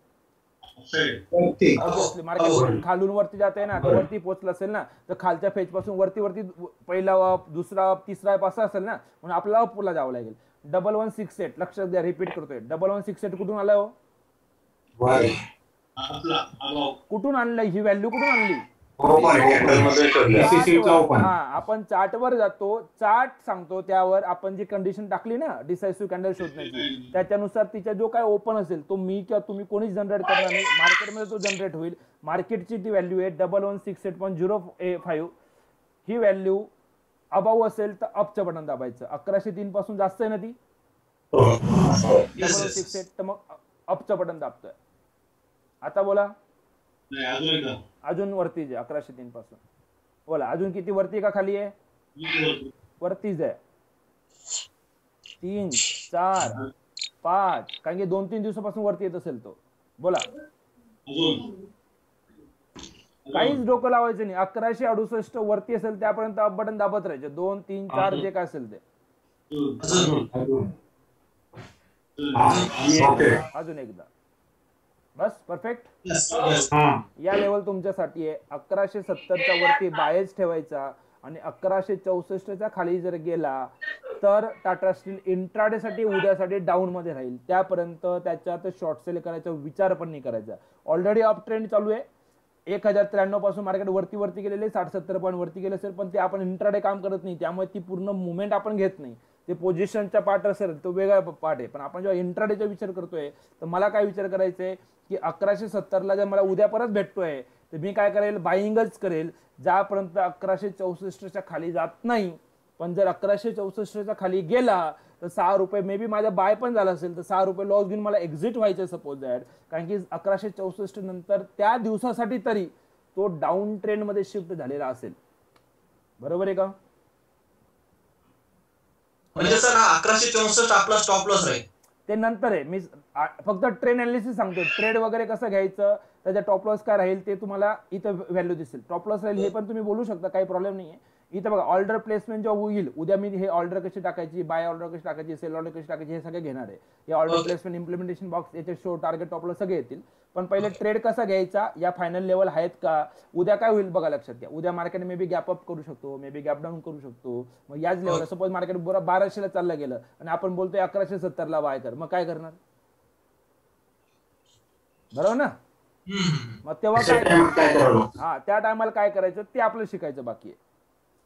ऑब्व्हियसली मार्केट खालून वरती जात आहे ना, वरती पोहोचला असेल ना तर खालच्या फेज पासून वरती वरती पहिला अप, दुसरा अप, तिसरा अप असं असेल ना, म्हणून आपल्याला अपला जावं लागेल. डबल वन सिक्स एट लक्षात द्या, रिपीट करतोय, डबल वन सिक्स एट कुठून आला हो? कुठून आणलं ही व्हॅल्यू, कुठून आणली? हा, आपण चार्ट वर जातो, चार्ट सांगतो त्यावर आपण जी कंडिशन टाकली ना डिसायसिव्ह कॅन्डल शोधण्याची, त्याच्यानुसार तिचा जो काय ओपन असेल तो मी किंवा तुम्ही कोणीच जनरेट करणार नाही, मार्केटमध्ये तो जनरेट होईल. मार्केटची ती व्हॅल्यू आहे double one six eight point zero five, ही व्हॅल्यू अबाऊ असेल तर अपच्या बटन दाबायचं. अकराशे तीन पासून जास्त आहे ना ती डबल वन सिक्स एट, तर मग अपच्या बटन दाबतोय. आता बोला, अजून वरतीच आहे अकराशे तीन पासून. बोला, अजून किती वरती का खाली आहे? वरतीच आहे. तीन चार पाच, कारण की दोन तीन दिवसापासून वरती येत असेल तो. बोला, काहीच डोकं लावायचं नाही, अकराशे अडुसष्ट वरती असेल त्यापर्यंत अप बटन दाबत राहायचे, दोन तीन चार जे काय असेल ते. अजून एकदा, बस परफेक्ट. या लेवल तुमच्यासाठी आहे, अकराशे सत्तरच्या वरती बायच ठेवायचा आणि अकराशे चौसष्टच्या खाली जर गेला तर टाटा स्टील इंट्राडेसाठी उद्यासाठी डाउन मध्ये राहील, त्यापर्यंत त्याच्यात शॉर्ट सेल करायचा विचार पण नाही करायचा। ऑलरेडी अप ट्रेंड चालू आहे, एक हजार त्र्याण्णव पासून मार्केट वरती वरती गेलेले, साठ सत्तर पॉईंट वरती गेले असेल, पण ते आपण इंट्राडे काम करत नाही, त्यामुळे ती पूर्ण मुवमेंट आपण घेत नाही, ते पोझिशनचा पार्ट असेल तो वेगळा पार्ट आहे। पण आपण जेव्हा इंट्राडेचा विचार करतोय तर मला काय विचार करायचा आहे की अकराशे सत्तरला जर मला उद्या परत भेटतोय तर मी काय करेल, बाईंगच करेल, ज्यापर्यंत अकराशे चौसष्टच्या खाली जात नाही। पण जर अकराशे चौसष्टच्या खाली गेला तर सहा रुपये मे बी माझा बाय पण झाला असेल तर सहा रुपये लॉस घेऊन मला एक्झिट व्हायचं सपोज दॅट, कारण की अकराशे चौसष्ट नंतर त्या दिवसासाठी तरी तो डाऊन ट्रेंडमध्ये शिफ्ट झालेला असेल, बरोबर आहे का? म्हणजे सर अकराशे चौसष्ट आपला स्टॉप लॉस आहे, ते नंतर आहे, मी फक्त ट्रेंड अनालिसिस सांगतो। ट्रेड वगैरे कसं घ्यायचं, त्याचा टॉप लॉस काय राहील ते तुम्हाला इथं व्हॅल्यू दिसेल, टॉप लॉस राहील हे पण तुम्ही बोलू शकता, काही प्रॉब्लेम नाही आहे। इथं बघा ऑर्डर प्लेसमेंट जेव्हा होईल, उद्या मी हे ऑर्डर कशी टाकायची, बाय ऑर्डर कशी टाकायची, सेल ऑर्डर कशी टाकायची, हे सगळे घेणार आहे। हे ऑर्डर प्लेसमेंट, इम्प्लिमेंटेशन बॉक्स, याचे शो, टार्गेट, टॉप लॉस सगळे येतील, पण पहिले ट्रेड कसा घ्यायचा, या फायनल लेवल आहेत का, उद्या काय होईल बघा, लक्षात घ्या। उद्या market may be gap up करू शकतो, मे बी गॅप डाऊन करू शकतो, मग याच लेवल सपोज मार्केट बरोबर बाराशे ला चाललं गेलं आणि आपण बोलतोय अकराशे सत्तर ला बाय कर, मग काय करणार, बरोबर ना? मग तेव्हा काय, हा त्या टायमाला काय करायचं ते आपलं शिकायचं बाकी आहे।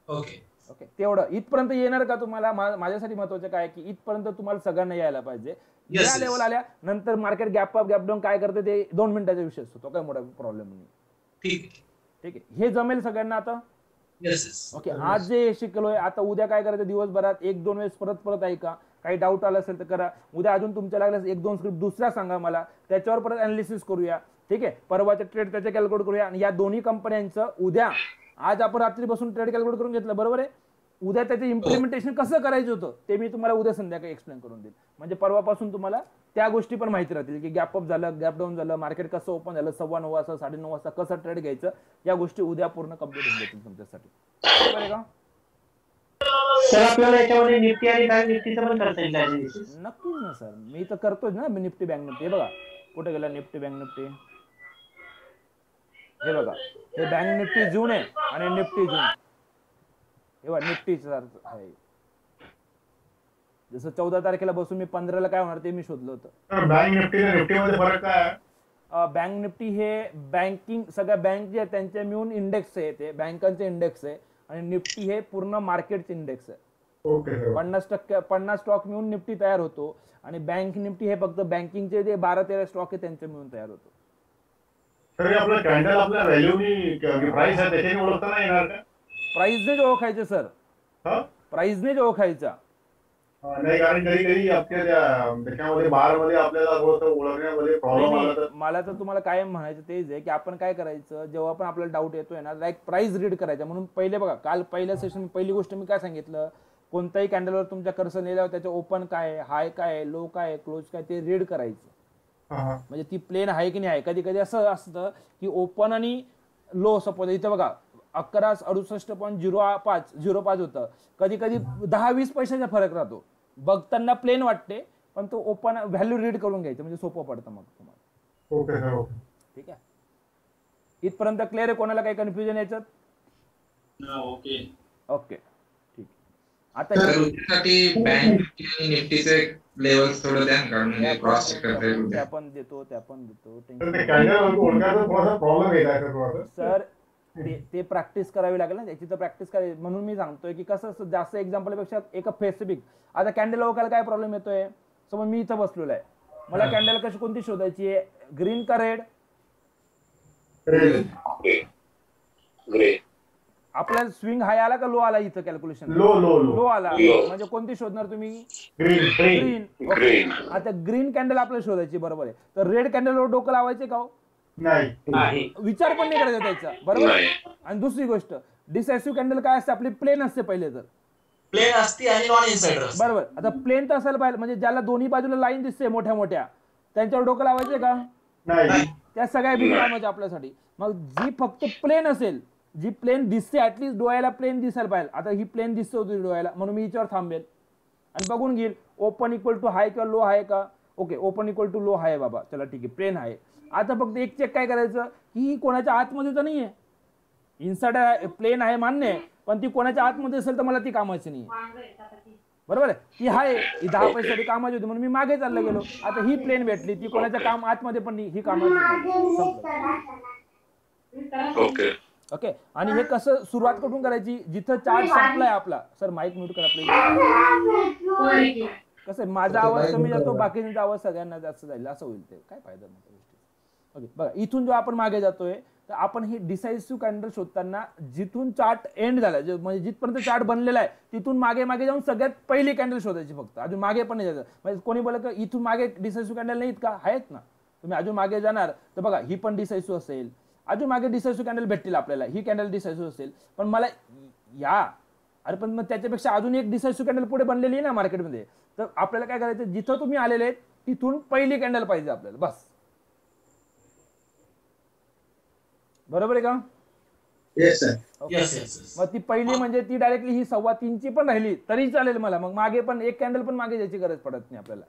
ओके ओके, तेवढं इथपर्यंत येणार का तुम्हाला, माझ्यासाठी महत्वाचं काय की इथपर्यंत तुम्हाला सगळ्यांना यायला पाहिजे। या लेवल आल्या नंतर market gap up gap down काय करते ते दोन मिनिटाचा विषय असतो, तो काय मोठा प्रॉब्लेम नाही। ठीक आहे ठीक आहे, हे जमेल सगळ्यांना आता? ओके, आज जे शिकलोय आता उद्या काय करायचं, दिवसभरात एक दोन वेळेस परत परत ऐका, काही डाऊट आला असेल तर करा, उद्या अजून तुमच्या लागल्यास एक दोन स्क्रिप्ट दुसऱ्या सांगा मला, त्याच्यावर परत अनालिसिस करूया, ठीक आहे? परवाचा ट्रेड त्याचे कॅल्क्युलेट करूया, आणि या दोन्ही कंपन्यांचं उद्या, आज आपण रात्री बसून ट्रेड कॅल्क्युलेट करून घेतलं, बरोबर आहे? उद्या त्याचं इम्प्लिमेंटेशन कसं करायचं होतं ते मी तुम्हाला उद्या संध्याकाळी एक्सप्लेन करून देईल, म्हणजे परवापासून तुम्हाला त्या गोष्टी पण माहिती राहतील की गॅप अप झालं, गॅप डाऊन झालं, मार्केट कसं ओपन झालं, सव्वा नऊ वाजता साडे नऊ वाजता कसं ट्रेड घ्यायचं, या गोष्टी उद्या पूर्ण कम्प्लीट होऊन जातील तुमच्यासाठी, बरोबर आहे का? सर आपल्याला याच्यामध्ये निफ्टी आणि बँक निफ्टीचं पण करता येईल नक्कीच ना सर, मी तर करतोच ना, मी निफ्टी बँक निफ्टी, हे बघा कुठे गेला निफ्टी बँक निफ्टी, हे बघा हे बँक निफ्टी जून आहे आणि निफ्टी जून, हे बघा निफ्टी आहे, जसं चौदा तारखेला बसून मी पंधराला काय होणार ते मी शोधलं होतं। बँक निफ्टी निफ्टीमध्ये फरक काय? बँक निफ्टी हे बँकिंग सगळ्या बँक जे त्यांचे मिळून इंडेक्स आहे, ते बँकांचे इंडेक्स आहे, आणि निफ्टी हे पूर्ण मार्केटचे इंडेक्स आहे। पन्नास टक्के पन्नास स्टॉक मिळून निफ्टी तयार होतो, आणि बँक निफ्टी हे फक्त बँकिंगचे जे बारा तेरा स्टॉक आहे त्यांचे मिळून तयार होतो। प्राइस ने जो ओळखायचं सर, प्राइस ने जो ओळखायचा नाही, कारण कधी कधी त्याच्यामध्ये बार मध्ये आपल्याला ओळखण्यामध्ये प्रॉब्लेम आला तर मला तर तुम्हाला काय म्हणायचं तेच आहे की आपण काय करायचं, जेव्हा पण आपल्याला डाऊट येतोय ना लाईक प्राइस रीड करायचा, म्हणून पहिले बघा काल पहिल्या सेशन पहिली गोष्ट मी काय सांगितलं, कोणत्याही कॅन्डलवर तुमचा कर्सर नेल्यावर त्याचं ओपन काय, हाय काय, लो काय, क्लोज काय ते रीड करायचं, म्हणजे ती प्लेन आहे की नाही आहे। कधी कधी असं असतं की ओपन आणि लो सपोज इथे बघा अकरा अडुसष्ट पॉईंट झिरो पाच झिरो पाच होतं, कधी कधी दहा वीस पैशाचा फरक राहतो, बघताना प्लेन वाटते पण तो ओपन व्हॅल्यू रीड करून घ्यायचं म्हणजे सोपं पडतं मग तुम्हाला। ओके सर, ठीक आहे इथपर्यंत क्लिअर आहे, कोणाला काही कन्फ्युजन याच्यात? ओके ओके ठीक, आता त्यासाठी बँक आणि निफ्टीचे लेव्हल्स थोडं ध्यान घालून म्हणजे क्रॉस चेक करता येईल, ते आपण देतो ते आपण देतो टेन्शन सर, ते, ते प्रॅक्टिस करावी लागेल ना त्याची, तर प्रॅक्टिस करावी म्हणून मी सांगतोय की कसं जास्त एक्झाम्पल पेक्षा एका स्पेसिफिक, आता कॅन्डल ओळखायला काय प्रॉब्लेम येतोय, समज मी इथं बसलेलो आहे, मला कॅन्डल कशी कोणती शोधायची आहे, ग्रीन का रेड? ग्रे, आपल्याला स्विंग हाय आला का लो आला, इथं कॅल्क्युलेशन लो लो लो आला म्हणजे कोणती शोधणार तुम्ही, ग्रीन ग्रीन। आता ग्रीन कॅन्डल आपल्याला शोधायची, बरोबर आहे, तर रेड कॅन्डलवर डोकं लावायचे का? नाही, विचार पण नाही करायचा त्याचा, बरोबर? आणि दुसरी गोष्ट डिसेसिव्ह कॅन्डल काय असते आपली, प्लेन असते पहिले, तर प्लेन असते आणि नॉन इनसाइडर, बरोबर? आता प्लेन तर असायला पाहिजे म्हणजे ज्याला दोन्ही बाजूला लाईन दिसते मोठ्या मोठ्या त्यांच्यावर डोकं लावायचे का? नाही, त्या सगळ्या बिघामध्ये आपल्यासाठी, मग जी फक्त प्लेन असेल, जी प्लेन दिसते ऍटलीस्ट डोळ्याला प्लेन दिसायला पाहिजे, आता ही प्लेन दिसते होती डोळ्याला म्हणून मी हिच्यावर थांबेल आणि बघून घेईल ओपन इक्वल टू हाय किंवा लो आहे का, okay open equal to low आहे बाबा, चला ठीक आहे प्लेन आहे। आता फक्त एक चेक काय करायचं की कोणाच्या आतमध्ये तर नाहीये, इन्साइड प्लेन आहे मान्य, पण ती कोणाच्या आतमध्ये असेल तर मला ती कामाची नाही, बरोबर आहे ती आहे ही दहा पैशाची कामाची होती म्हणून मी मागे चालला गेलो। आता ही प्लेन भेटली ती कोणाच्या काम आतमध्ये पण ही कामाची ओके ओके। आणि हे कसं सुरुवात कुठून करायची जिथे चार्ज संपलाय आपला। सर माइक म्यूट कर आपले कसं माझा आवाज कमी जातो बाकीचा आवाज सगळ्यांना जास्त जाईल असं होईल ते काय फायदा नाही ओके। बघा इथून जो आपण मागे जातोय तर आपण ही डिसाइसिव्ह कॅन्डल शोधताना जिथून चार्ट एंड झाला म्हणजे जिथपर्यंत चार्ट बनलेला आहे तिथून मागे मागे जाऊन सगळ्यात पहिली कॅन्डल शोधायची फक्त अजून मागे पण नाही जायचं। म्हणजे कोणी बोललं की इथून मागे डिसाइसिव्ह कॅन्डल नाहीत का आहेत ना तुम्ही अजून मागे जाणार तर बघा ही पण डिसाइसिव्ह असेल अजून मागे डिसाइसिव्ह कॅन्डल भेटतील आपल्याला ही कॅन्डल डिसाइसिव्ह असेल पण मला या अरे पण मग त्याच्यापेक्षा अजून एक डिसाइसिव्ह कॅन्डल पुढे बनलेली आहे ना मार्केटमध्ये तर आपल्याला काय करायचं जिथं तुम्ही आलेले आहेत तिथून पहिली कॅन्डल पाहिजे आपल्याला बस बरोबर आहे का। येस सर येस येस मग ती पहिली म्हणजे ती डायरेक्टली ही सव्वा तीनची पण राहिली तरी चालेल मला मग मागे पण एक कॅन्डल पण मागे जायची गरज पडत नाही आपल्याला।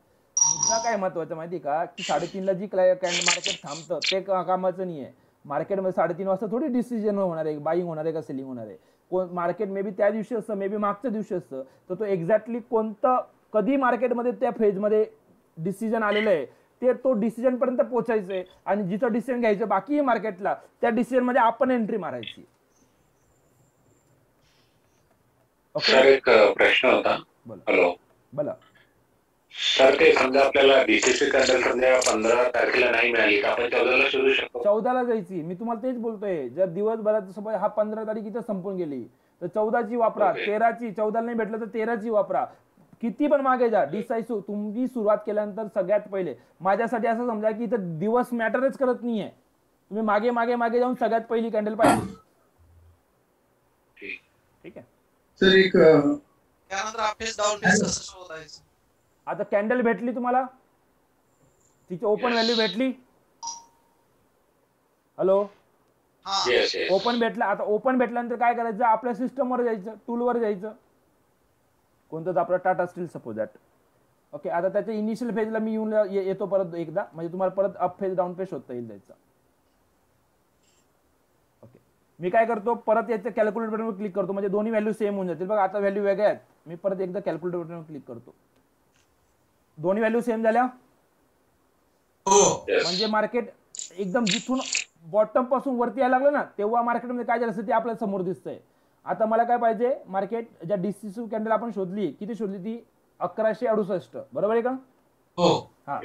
मुद्दा काय महत्त्वाचा माहिती का की साडेतीन ला जी मार्केट थांबतं ते कामाचं नाही आहे। मार्केटमध्ये साडेतीन वाजता थोडी डिसिजन होणार आहे बाईंग होणार आहे का सेलिंग होणार आहे कोण मार्केट मे बी त्या दिवशी असतं मे बी मागच्या दिवशी असतं तर तो एक्झॅक्टली कोणतं कधी मार्केटमध्ये त्या फेजमध्ये डिसिजन आलेलं आहे ते तो डिसिजन पर्यंत पोहोचायचं आहे आणि जिथं डिसिजन घ्यायचं बाकी मार्केटला त्या डिसिजन मध्ये आपण एंट्री मारायची ओके। सर एक प्रश्न होता हॅलो बोला सर ते समजा आपल्याला डिसिजन कॅन्डल समजा पंधरा तारखेला नाही मिळाली तर आपण चौदा ला शोधू शकतो चौदा ला जायची मी तुम्हाला तेच बोलतोय जर दिवसभरात समजा हा पंधरा तारीख इथं संपून गेली तर चौदा ची वापरा तेरा ची चौदा ला नाही भेटलं तर तेरा ची वापरा किती पण मागे जा डिसाइसिव्ह तुम्ही सुरुवात केल्यानंतर सगळ्यात पहिले माझ्यासाठी असं समजा की इथे दिवस मॅटरच करत नाहीये तुम्ही मागे मागे मागे जाऊन सगळ्यात पहिली कॅन्डल पाहिजे ठीक आहे। सर एक त्यानंतर अपडेट डाउन फेस कसं शो होतायचं आता कॅन्डल भेटली तुम्हाला तिची ओपन व्हॅल्यू भेटली हॅलो हां ओपन भेटला आता ओपन भेटल्यानंतर काय करायचं आपल्या सिस्टमवर जायचं टूलवर जायचं कोणतं आपला Tata steel suppose that okay. आता त्याच्या इनिशियल फेजला मी येऊन येतो परत एकदा म्हणजे तुम्हाला परत अप फेज डाऊन फेज शोधता येईल त्याचा ओके। मी काय करतो परत याच्या कॅल्क्युलेट बटनवर क्लिक करतो म्हणजे दोन्ही व्हॅल्यू सेम होऊन जातील बघा आता व्हॅल्यू वेगळ्या आहेत मी परत एकदा कॅल्क्युलेट बटनवर क्लिक करतो दोन्ही व्हॅल्यू सेम झाल्या म्हणजे मार्केट एकदम जिथून बॉटम पासून वरती यायला लागलं ना तेव्हा मार्केटमध्ये काय झालं असतं ते आपल्याला समोर दिसतंय। आता मला काय पाहिजे मार्केट ज्या डिसिसिव्ह कॅन्डल आपण शोधली किती शोधली ती अकराशे अडुसष्ट बरोबर आहे का हा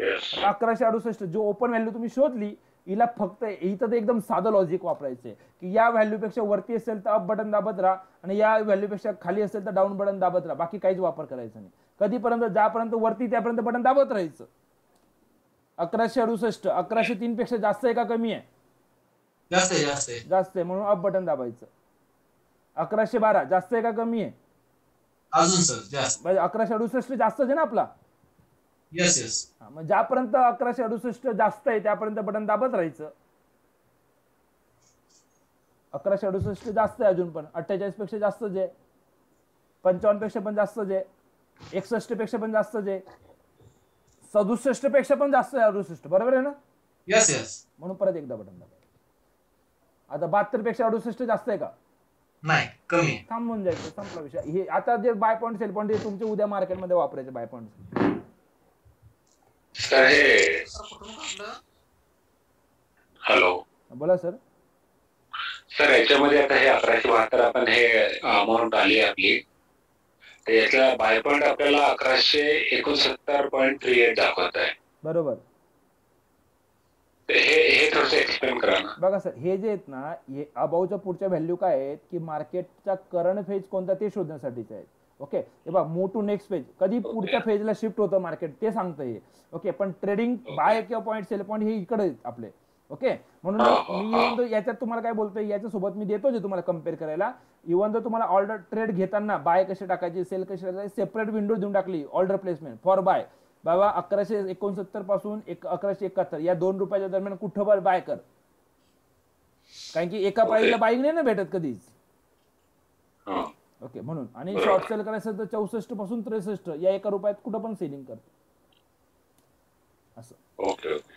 अकराशे अडुसष्ट जो ओपन व्हॅल्यू तुम्ही शोधली हिला फक्त इथं एकदम साधं लॉजिक वापरायचंय की या व्हॅल्यूपेक्षा वरती असेल तर अप बटन दाबत राहा आणि या व्हॅल्यूपेक्षा खाली असेल तर डाऊन बटन दाबत राहा बाकी काहीच वापर करायचा नाही कधीपर्यंत ज्यापर्यंत वरती त्यापर्यंत बटन दाबत राहायचं। अकराशे अडुसष्ट अकराशे तीन पेक्षा जास्त आहे का कमी आहे जास्त आहे जास्त आहे जास्त आहे म्हणून अप बटन दाबायचं। अकराशे बारा जास्त आहे का कमी आहे अजून सर जास्त अकराशे अडुसष्ट जास्त आहे ना आपला येस येस मग ज्यापर्यंत अकराशे अडुसष्ट जास्त आहे त्यापर्यंत बटन दाबत राहायचं। अकराशे अडुसष्ट जास्त आहे अजून पण अठ्ठेचाळीस पेक्षा जास्तच आहे पंचावन्न पेक्षा पण जास्तच आहे एकसष्ट पेक्षा पण जास्तच आहे सदुसष्ट पेक्षा पण जास्त आहे अडुसष्ट बरोबर आहे ना येस येस म्हणून परत एकदा बटन दाबायचं। आता बहात्तर पेक्षा अडुसष्ट जास्त आहे का नाही कमी थांबून जायचं संपला विषय। हे आता जे बाय पॉइंट सेल पॉइंट तुमचे उद्या मार्केटमध्ये वापरायचे बाय पॉइंट सर हे हॅलो बोला सर सर याच्यामध्ये आता हे अकराशे बहात्तर आपण हे अमाऊंट आली आपली तर याचा बाय पॉइंट आपल्याला अकराशे एकोणसत्तर पॉईंट थ्री एट दाखवत आहे बरोबर हे हे थोडं एक्सप्लेन करा ना। बघा सर हे जे आहेत ना हे अबावच्या पुढच्या व्हॅल्यू काय आहेत की मार्केटचा करंट फेज कोणता ते शोधण्यासाठीचे आहेत ओके। हे बघा मूव टू नेक्स्ट फेज कधी पुढच्या फेजला शिफ्ट होतं मार्केट ते सांगतं हे ओके पण ट्रेडिंग बाय किंवा पॉईंट सेल पॉईंट हे इकडे आहेत आपले ओके। म्हणून मी याच्यात तुम्हाला काय बोलतोय याच्यासोबत मी देतो जे तुम्हाला कम्पेअर करायला इव्हन जर तुम्हाला ऑर्डर ट्रेड घेताना बाय कसे टाकायचे सेल कसे टाकायचे सेपरेट विंडो देऊन टाकली ऑर्डर प्लेसमेंट फॉर बाय बाबा अकराशे एकोणसत्तर पासून एक अकराशे एकाहत्तर या दोन रुपयाच्या दरम्यान कुठं बाय कर कारण की एका पाईला बाईंग नाही ना भेटत कधीच ओके म्हणून आणि शॉर्ट सेल करायचं तर चौसष्ट पासून त्रेसष्ट या एका रुपयात कुठं पण सेलिंग करतो असं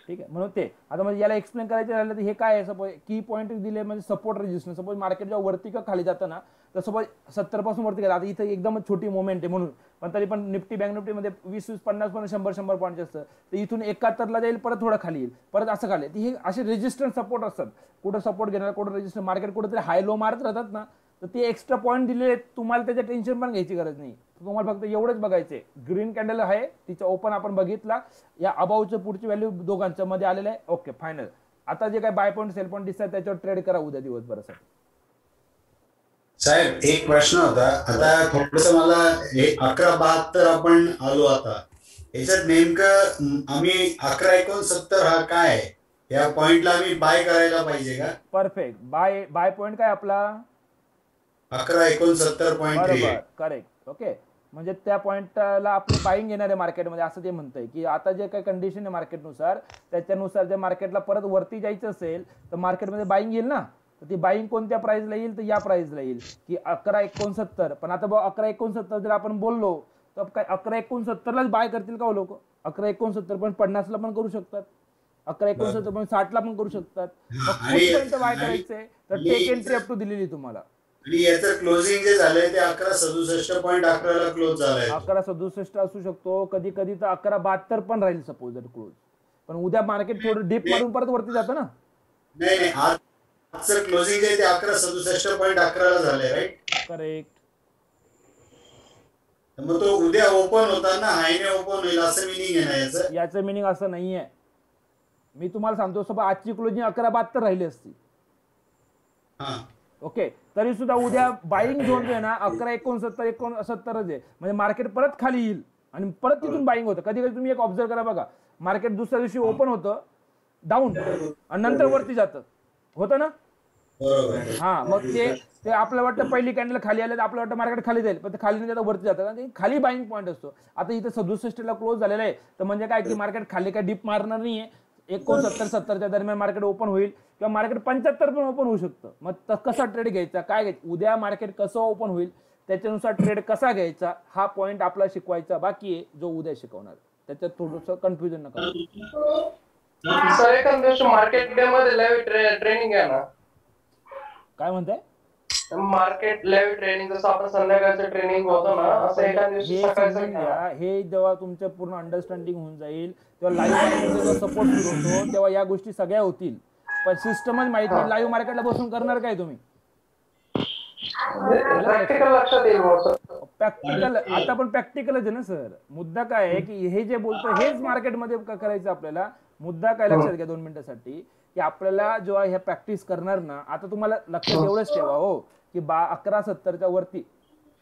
ठीक आहे म्हणून ते आता म्हणजे याला एक्सप्लेन करायचं राहिलं तर हे काय आहे सपोज की पॉईंट दिले म्हणजे सपोर्ट रेजिस्टन्स सपोज मार्केट जेव्हा वरती का खाली जाताना जसं सत्तर पासून वरती गेला, आता इथं एकदम छोटी मोमेंट आहे म्हणून, पण तरी पण निफ्टी बँक निफ्टीमध्ये वीस वीस पन्नास पन्नास शंभर शंभर पॉईंटचे असतं. तर इथून एकाहत्तरला जाईल, परत थोडं खाली येईल, परत असं खाली. हे असे रेजिस्टन्स सपोर्ट असतात, कुठं सपोर्ट घेणार कुठं रेजिस्टन्स, मार्केट कुठेतरी हाय लो मारत राहतात ना. तर ते एक्स्ट्रा पॉईंट दिले तुम्हाला, त्याच्या टेन्शन पण घ्यायची गरज नाही. तुम्हाला फक्त एवढंच बघायचं आहे, ग्रीन कॅन्डल आहे तिचा ओपन आपण बघितला, या अबावचं पुढची व्हॅल्यू दोघांच्या मध्ये आलेलं आहे, ओके फायनल. आता जे काय बाय पॉईंट सेल पॉईंट दिसतात त्याच्यावर ट्रेड करा उद्या दिवसभरासाठी. साहेब एक प्रश्न होता, आता थोडस मला अकरा बहात्तर आपण आलो, आता याच्यात नेमकं आम्ही अकरा एकोणसत्तर हा काय या पॉइंटला आम्ही बाय करायला पाहिजे का? परफेक्ट, बाय बाय पॉइंट काय आपला अकरा एकोणसत्तर पॉईंट, करेक्ट ओके. म्हणजे त्या पॉईंटला आपलं बाईंग येणार आहे मार्केटमध्ये असं ते म्हणतंय की आता जे काही कंडिशन आहे मार्केटनुसार त्याच्यानुसार जर मार्केटला परत वरती जायचं असेल तर मार्केटमध्ये बाईंग येईल ना. तर ती बाईंग कोणत्या प्राइसला येईल, तर या प्राइसला येईल की अकरा एकोणसत्तर. पण आता बघ अकरा एकोणसत्तर जर आपण बोललो तर काय अकरा एकोणसत्तरलाच बाय करतील का लोक? अकरा एकोणसत्तर पण पन्नासला पण करू शकतात, अकरा एकोणसत्तर पण साठला पण करू शकतात. कुठपर्यंत बाय करायचंय तर टेक एंट्री अप टू दिलेली तुम्हाला. आणि याचं क्लोजिंग जे झालंय ते अकरा सदुसष्ट पॉईंट अकरा ला क्लोज झालंय. अकरा सदुसष्ट असू शकतो, कधी कधी तर अकरा बहात्तर पण राहील सपोज जर क्लोज. पण उद्या मार्केट थोडं डीप मारून परत वरती जातं ना. नाही नाही, आजचं क्लोजिंग जे ते अकरा सदुसष्ट पॉईंट अकरा ला झालंय, राईट? करेक्ट. मग तो उद्या ओपन होताना हायने ओपन होईल असं मिनिंग आहे ना याचं? याचं मिनिंग असं नाहीये, मी तुम्हाला सांगतो सोबत. आजची क्लोजिंग अकरा बहात्तर राहिली असती ओके, तरी सुद्धा उद्या बाईंग झोन जो आहे ना अकरा एकोणसत्तर एकोणसत्तरच आहे. म्हणजे मार्केट परत खाली येईल आणि परत तिथून बाईंग होतं. कधी कधी तुम्ही एक ऑब्झर्व करा बघा, मार्केट दुसऱ्या दिवशी ओपन होतं डाऊन आणि नंतर वरती जातं होतं ना. हा मग ते ते आपल्याला वाटतं पहिली कॅन्डल खाली आले तर आपल्याला वाटतं मार्केट खाली जाईल, पण खाली नाही जातं वरती जातं, कारण खाली बाईंग पॉईंट असतो. आता इथे सदुसष्ट ला क्लोज झालेला आहे, तर म्हणजे काय की मार्केट खाली काय डीप मारणार नाहीये. एकोणसत्तर सत्तरच्या दरम्यान मार्केट ओपन होईल किंवा मार्केट पंच्याहत्तर पण ओपन होऊ शकतं. मग कसा ट्रेड घ्यायचा, काय घ्यायचं, उद्या मार्केट कसं ओपन होईल त्याच्यानुसार ट्रेड कसा घ्यायचा हा पॉइंट आपला शिकवायचा बाकी आहे, जो उद्या शिकवणार. त्याच्यात थोडंसं कन्फ्युजन नका. सर एखाद दिवशी मार्केट डे मध्ये लाईव्ह ट्रेनिंग आहे ना? काय म्हणताय? मार्केट लाईव्ह ट्रेनिंग जसं आपण संध्याकाळचं ट्रेनिंग होतो ना असं एका दिवशी सकाळचं घ्या. हे जेव्हा तुमचं पूर्ण अंडरस्टँडिंग होऊन जाईल तेव्हा लाईव्ह सपोर्ट सुरू होतो तेव्हा या गोष्टी सगळ्या होतील. पण सिस्टमच माहिती नाही, लाईव्ह मार्केटला बसून करणार काय तुम्ही? प्रॅक्टिकल लक्षात येईल. प्रॅक्टिकल आता पण प्रॅक्टिकलच आहे ना सर. मुद्दा काय आहे की हे जे बोलतो हेच मार्केटमध्ये करायचं आपल्याला. मुद्दा काय लक्षात घ्या दोन मिनिटांसाठी की आपल्याला जेव्हा ह्या प्रॅक्टिस करणार ना, आता तुम्हाला लक्षात एवढंच ठेवा हो की बा अकरा सत्तरच्या वरती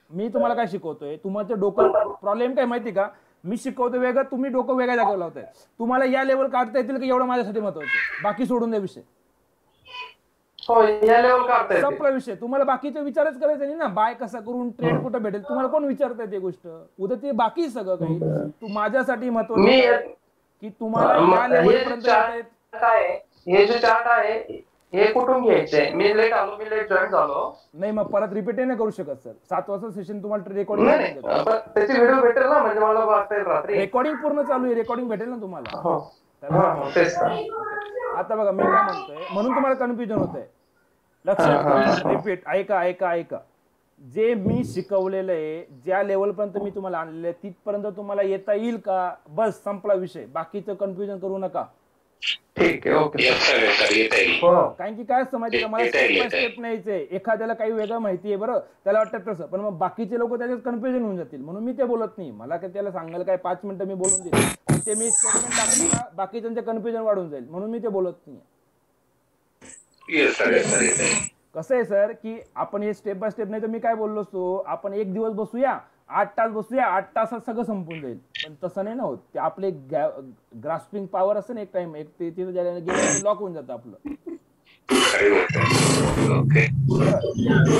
मी तुम्हाला काय शिकवतोय, तुमचं डोकं प्रॉब्लेम काय माहिती का, मी शिकवतो वेगळं तुम्ही डोकं वेगळ्या जागेवर लावताय. तुम्हाला या लेवल काढता येतील की एवढं माझ्यासाठी महत्वाचं, बाकी सोडून द्या विषय. संपला विषय, तुम्हाला बाकीचे विचारच करायचे नाही ना. बाय कसा करून ट्रेड कुठं भेटेल तुम्हाला कोण विचारताय ते गोष्ट उद्या, ते बाकी सगळं काही तू माझ्यासाठी महत्वाचं की तुम्हाला या लेवलपर्यंत हे जे चार्ट आहे हे कुठून घ्यायचंय. मी लेट आलो, मी लेट जॉईन झालो. नाही मग परत रिपीट नाही करू शकत सर. सात वाजता सेशन तुम्हाला रेकॉर्डिंग त्याची व्हिडिओ भेटेल ना, म्हणजे मला वाटतंय रात्री रेकॉर्डिंग पूर्ण चालू आहे, रेकॉर्डिंग भेटेल ना तुम्हाला. आता बघा मी काय म्हणतोय म्हणून तुम्हाला कन्फ्युजन होत आहे. लक्षात रिपीट ऐका ऐका ऐका जे मी शिकवलेलं आहे ज्या लेवलपर्यंत मी तुम्हाला आणलेलं आहे तिथपर्यंत तुम्हाला येता येईल का, बस संपला विषय. बाकीचं कन्फ्युजन करू नका. ठीक आहे ओके सर. कारण की काय समजते मला स्टेप बाय स्टेप न्यायचंय. एखाद्याला काही वेगळं माहिती आहे बरं त्याला वाटत तसं, पण मग बाकीचे लोक त्याच्यात कन्फ्युजन होऊन जातील म्हणून मी ते बोलत नाही. मला काय त्याला सांगायला काय पाच मिनिटं मी बोलून देईल, ते मी स्टेटमेंट टाकली का बाकीच्यांचं कन्फ्युजन वाढून जाईल म्हणून मी ते बोलत नाही. कसं आहे सर की आपण हे स्टेप बाय स्टेप नाही तर मी काय बोललो असतो आपण एक दिवस बसूया आठ तास बसूया आठ तासात सगळं संपून जाईल, पण तसं नाही ना होत. ते आपले ग्रास्पिंग पॉवर असं ना एक टाइम एक ते गेम लॉक होऊन जातं आपलं.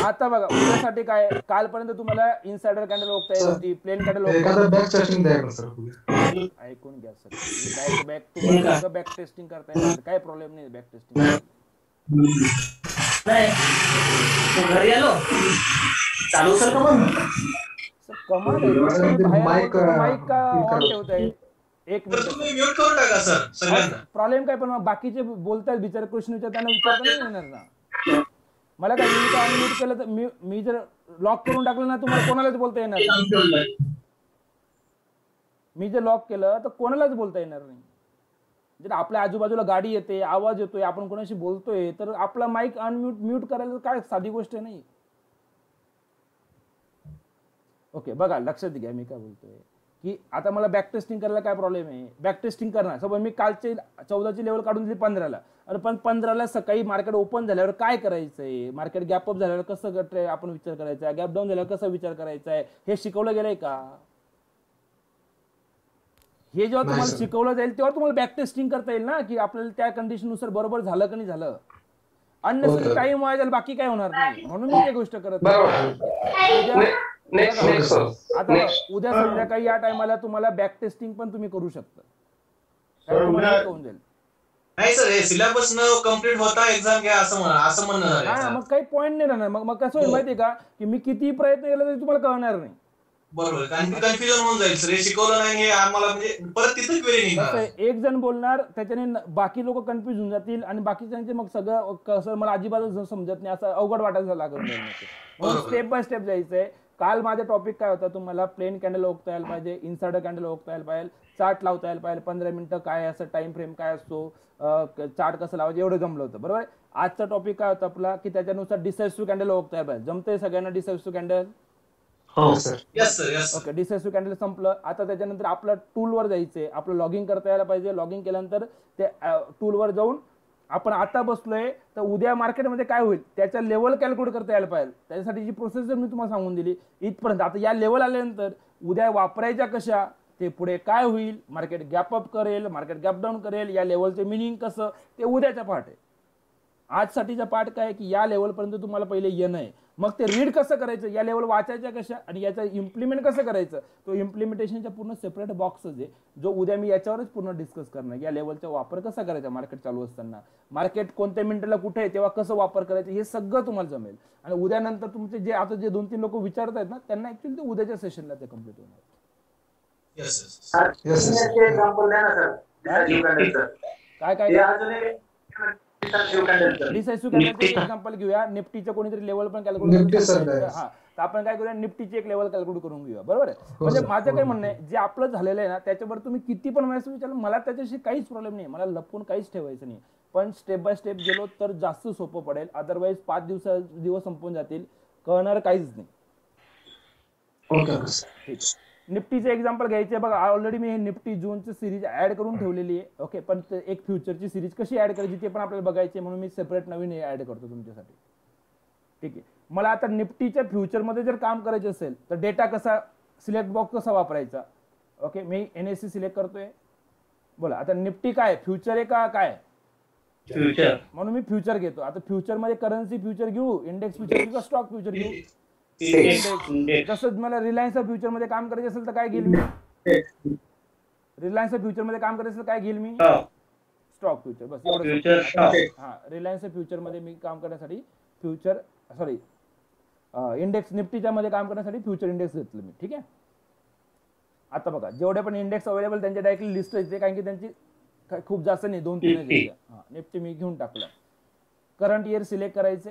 आता बघा उद्यासाठी काय, कालपर्यंत तुम्हाला इनसाइडर कॅन्डल ओळखता येत होती, प्लेन कॅन्डल ऐकून घ्या सर. बॅक तुम्हाला बॅक टेस्टिंग करता येणार काय प्रॉब्लेम नाही. बॅक टेस्टिंग घरी आलो चालू सर का कमाल माइक का ऑन ठेवत आहे एक मिनिट प्रॉब्लेम काय. पण बाकीचे बोलतात विचार कृष्ण विचारताना विचारता नाही येणार ना मला काय. मी काय अनम्यूट केलं तर मी जर लॉक करून टाकलं ना तुम्हाला कोणालाच बोलता येणार नाही। मी जे लॉक केलं तर कोणालाच बोलता येणार नाही। जर आपल्या आजूबाजूला गाडी येते, आवाज येतोय, आपण कोणाशी बोलतोय तर आपला माइक अनम्यूट म्यूट करायला काय साधी गोष्ट नाही। ओके बघा लक्षात घ्या मी काय बोलतोय की आता मला बॅक टेस्टिंग करायला काय प्रॉब्लेम आहे। बॅक टेस्टिंग करणार समज मी कालचे चौदा ची लेवल काढून दिली पंधरा ला, अरे पण पंधरा ला सकाळी मार्केट ओपन झाल्यावर काय करायचंय, मार्केट गॅप अप झाल्यावर कसं आपण विचार करायचा, गॅप डाऊन झाल्यावर कसा विचार करायचा आहे हे शिकवलं गेलंय का? हे जेव्हा तुम्हाला शिकवलं जाईल तेव्हा तुम्हाला बॅक टेस्टिंग करता येईल ना की आपल्याला त्या कंडिशन नुसार बरोबर झालं की नाही झालं। अननेसेसरी टाइम वाया जाईल बाकी काय होणार नाही म्हणून मी ते गोष्ट करत नाही। नेक्स्ट नेक्स्ट आता उद्या संध्याकाळी या टाइमला तुम्हाला बॅक टेस्टिंग पण तुम्ही करू शकता। नाही सर हे सिलेबस न कंप्लीट होता एग्जाम घ्या असं म्हणा असं म्हणणार आहे मग काही पॉइंट नाही राहणार। मग मग कसं होईल माहितीये का की मी किती प्रयत्न केला तरी तुम्हाला कळणार नाही। बरोबर कन्फ्युजन होऊन जाईल सर हे शिकवलं नाही हे आम्हाला म्हणजे परत तिथं क्वेरी निघणार। एक जण बोलणार त्याच्याने बाकी लोक कन्फ्यूज होऊन जातील आणि बाकीच्यांचे मग सगळं कसं मला अजिबातच समजत नाही असं अवघड वाटायला लागलं। स्टेप बाय स्टेप जायचंय। काल माझा टॉपिक काय होता तुम्हाला प्लेन कॅन्डल ओळखता यायला पाहिजे, इन्साइडर कॅन्डल ओळखता यायला पाहिजे, चार्ट लावता यायला पाहिजे, पंधरा मिनिटं काय असं टाइम फ्रेम काय असतो, चार्ट कसं लावायचं एवढं जमलं होतं बरोबर। आजचा टॉपिक काय होता आपला की त्याच्यानुसार डिसेसिव्ह कॅन्डल ओळखता यायला पाहिजे। जमतंय सगळ्यांना डिसेसिव्ह कॅन्डल? हो sir yes sir yes okay decisive candle संपलं। आता त्याच्यानंतर आपलं टूलवर जायचंय, आपलं लॉगिंग करता यायला पाहिजे। लॉगिंग केल्यानंतर त्या टूलवर जाऊन आपण आता बसलोय तर उद्या मार्केटमध्ये काय होईल त्याचा लेवल कॅल्क्युलेट करता यायला पाहिजे। त्याच्यासाठी जी प्रोसेस जर मी तुम्हाला सांगून दिली इथपर्यंत आता या लेवल आल्यानंतर उद्या वापरायच्या कशा, ते पुढे काय होईल, मार्केट गॅप अप करेल, मार्केट गॅप डाऊन करेल, या लेवलचे मिनिंग कसं, ते उद्याचा पार्ट आहे। आजसाठीचा पार्ट काय की या लेवलपर्यंत तुम्हाला पहिले येणं आहे, मग ते रीड कसं करायचं, या लेवल वाचायच्या कशा आणि याचं इम्प्लिमेंट कसं करायचं, तो इम्प्लिमेंटेशनचा पूर्ण सेपरेट बॉक्सच आहे जो उद्या मी याच्यावरच पूर्ण डिस्कस करणार। या लेवलचा वापर कसा करायचा मार्केट चालू असताना, मार्केट कोणत्या मिनिटाला कुठे आहे तेव्हा कसं वापर करायचं हे सगळं तुम्हाला जमेल। आणि उद्यानंतर तुमचे जे आता जे दोन तीन लोक विचारत आहेत ना त्यांना ऍक्च्युअली ते उद्याच्या सेशनला ते कम्प्लीट होणार। काय काय एक्झाम्पल घेऊया निफ्टीचं कोणीतरी लेवल पण कॅल्क्युलेट हा तर आपण काय करूया निफ्टीची एक लेवल कॅल्क्युलेट करून घेऊया बरोबर आहे। म्हणजे माझं काय म्हणणं आहे जे आपलं झालेलं आहे ना त्याच्यावर तुम्ही किती पण वेळेस विचारलं मला त्याच्याशी काहीच प्रॉब्लेम नाही, मला लपवून काहीच ठेवायचं नाही। पण स्टेप बाय स्टेप गेलो तर जास्त सोपं पडेल, अदरवाईज पाच दिवसा दिवस संपून जातील कळणार काहीच नाही। निफ्टीचे एक्झाम्पल घ्यायचे बघा ऑलरेडी मी निफ्टी जूनची सिरीज ऍड करून ठेवलेली आहे ओके। पण एक फ्युचरची सिरीज कशी ऍड करायची ते पण आपल्याला बघायचे म्हणून मी सेपरेट नवीन ऍड करतो तुमच्यासाठी ठीक आहे। मला आता निफ्टीच्या फ्युचरमध्ये जर काम करायचं असेल तर डेटा कसा सिलेक्ट बॉक्स कसा वापरायचा ओके। मी एनएससी सिलेक्ट करतोय बोला आता निफ्टी काय फ्युचर आहे का काय फ्युचर म्हणून मी फ्युचर घेतो। आता फ्युचरमध्ये करन्सी फ्युचर घेऊ, इंडेक्स फ्युचर घेऊ का स्टॉक फ्युचर घेऊ, जसं मला रिलायन्सच्या फ्युचर मध्ये काम करायचं असेल तर काय घेईल मी, रिलायन्सच्या फ्युचर मध्ये काम करायचं असेल काय घेईल मी स्टॉक फ्युचर बस एवढं। हा रिलायन्सच्या फ्युचर मध्ये मी काम करण्यासाठी फ्युचर सॉरी इंडेक्स निफ्टीच्या मध्ये काम करण्यासाठी फ्युचर इंडेक्स घेतलं मी ठीक आहे। आता बघा जेवढे पण इंडेक्स अवेलेबल त्यांची डायरेक्टली लिस्ट येते कारण की त्यांची खूप जास्त नाही दोन तीन निफ्टी मी घेऊन टाकलं। करंट इयर सिलेक्ट करायचे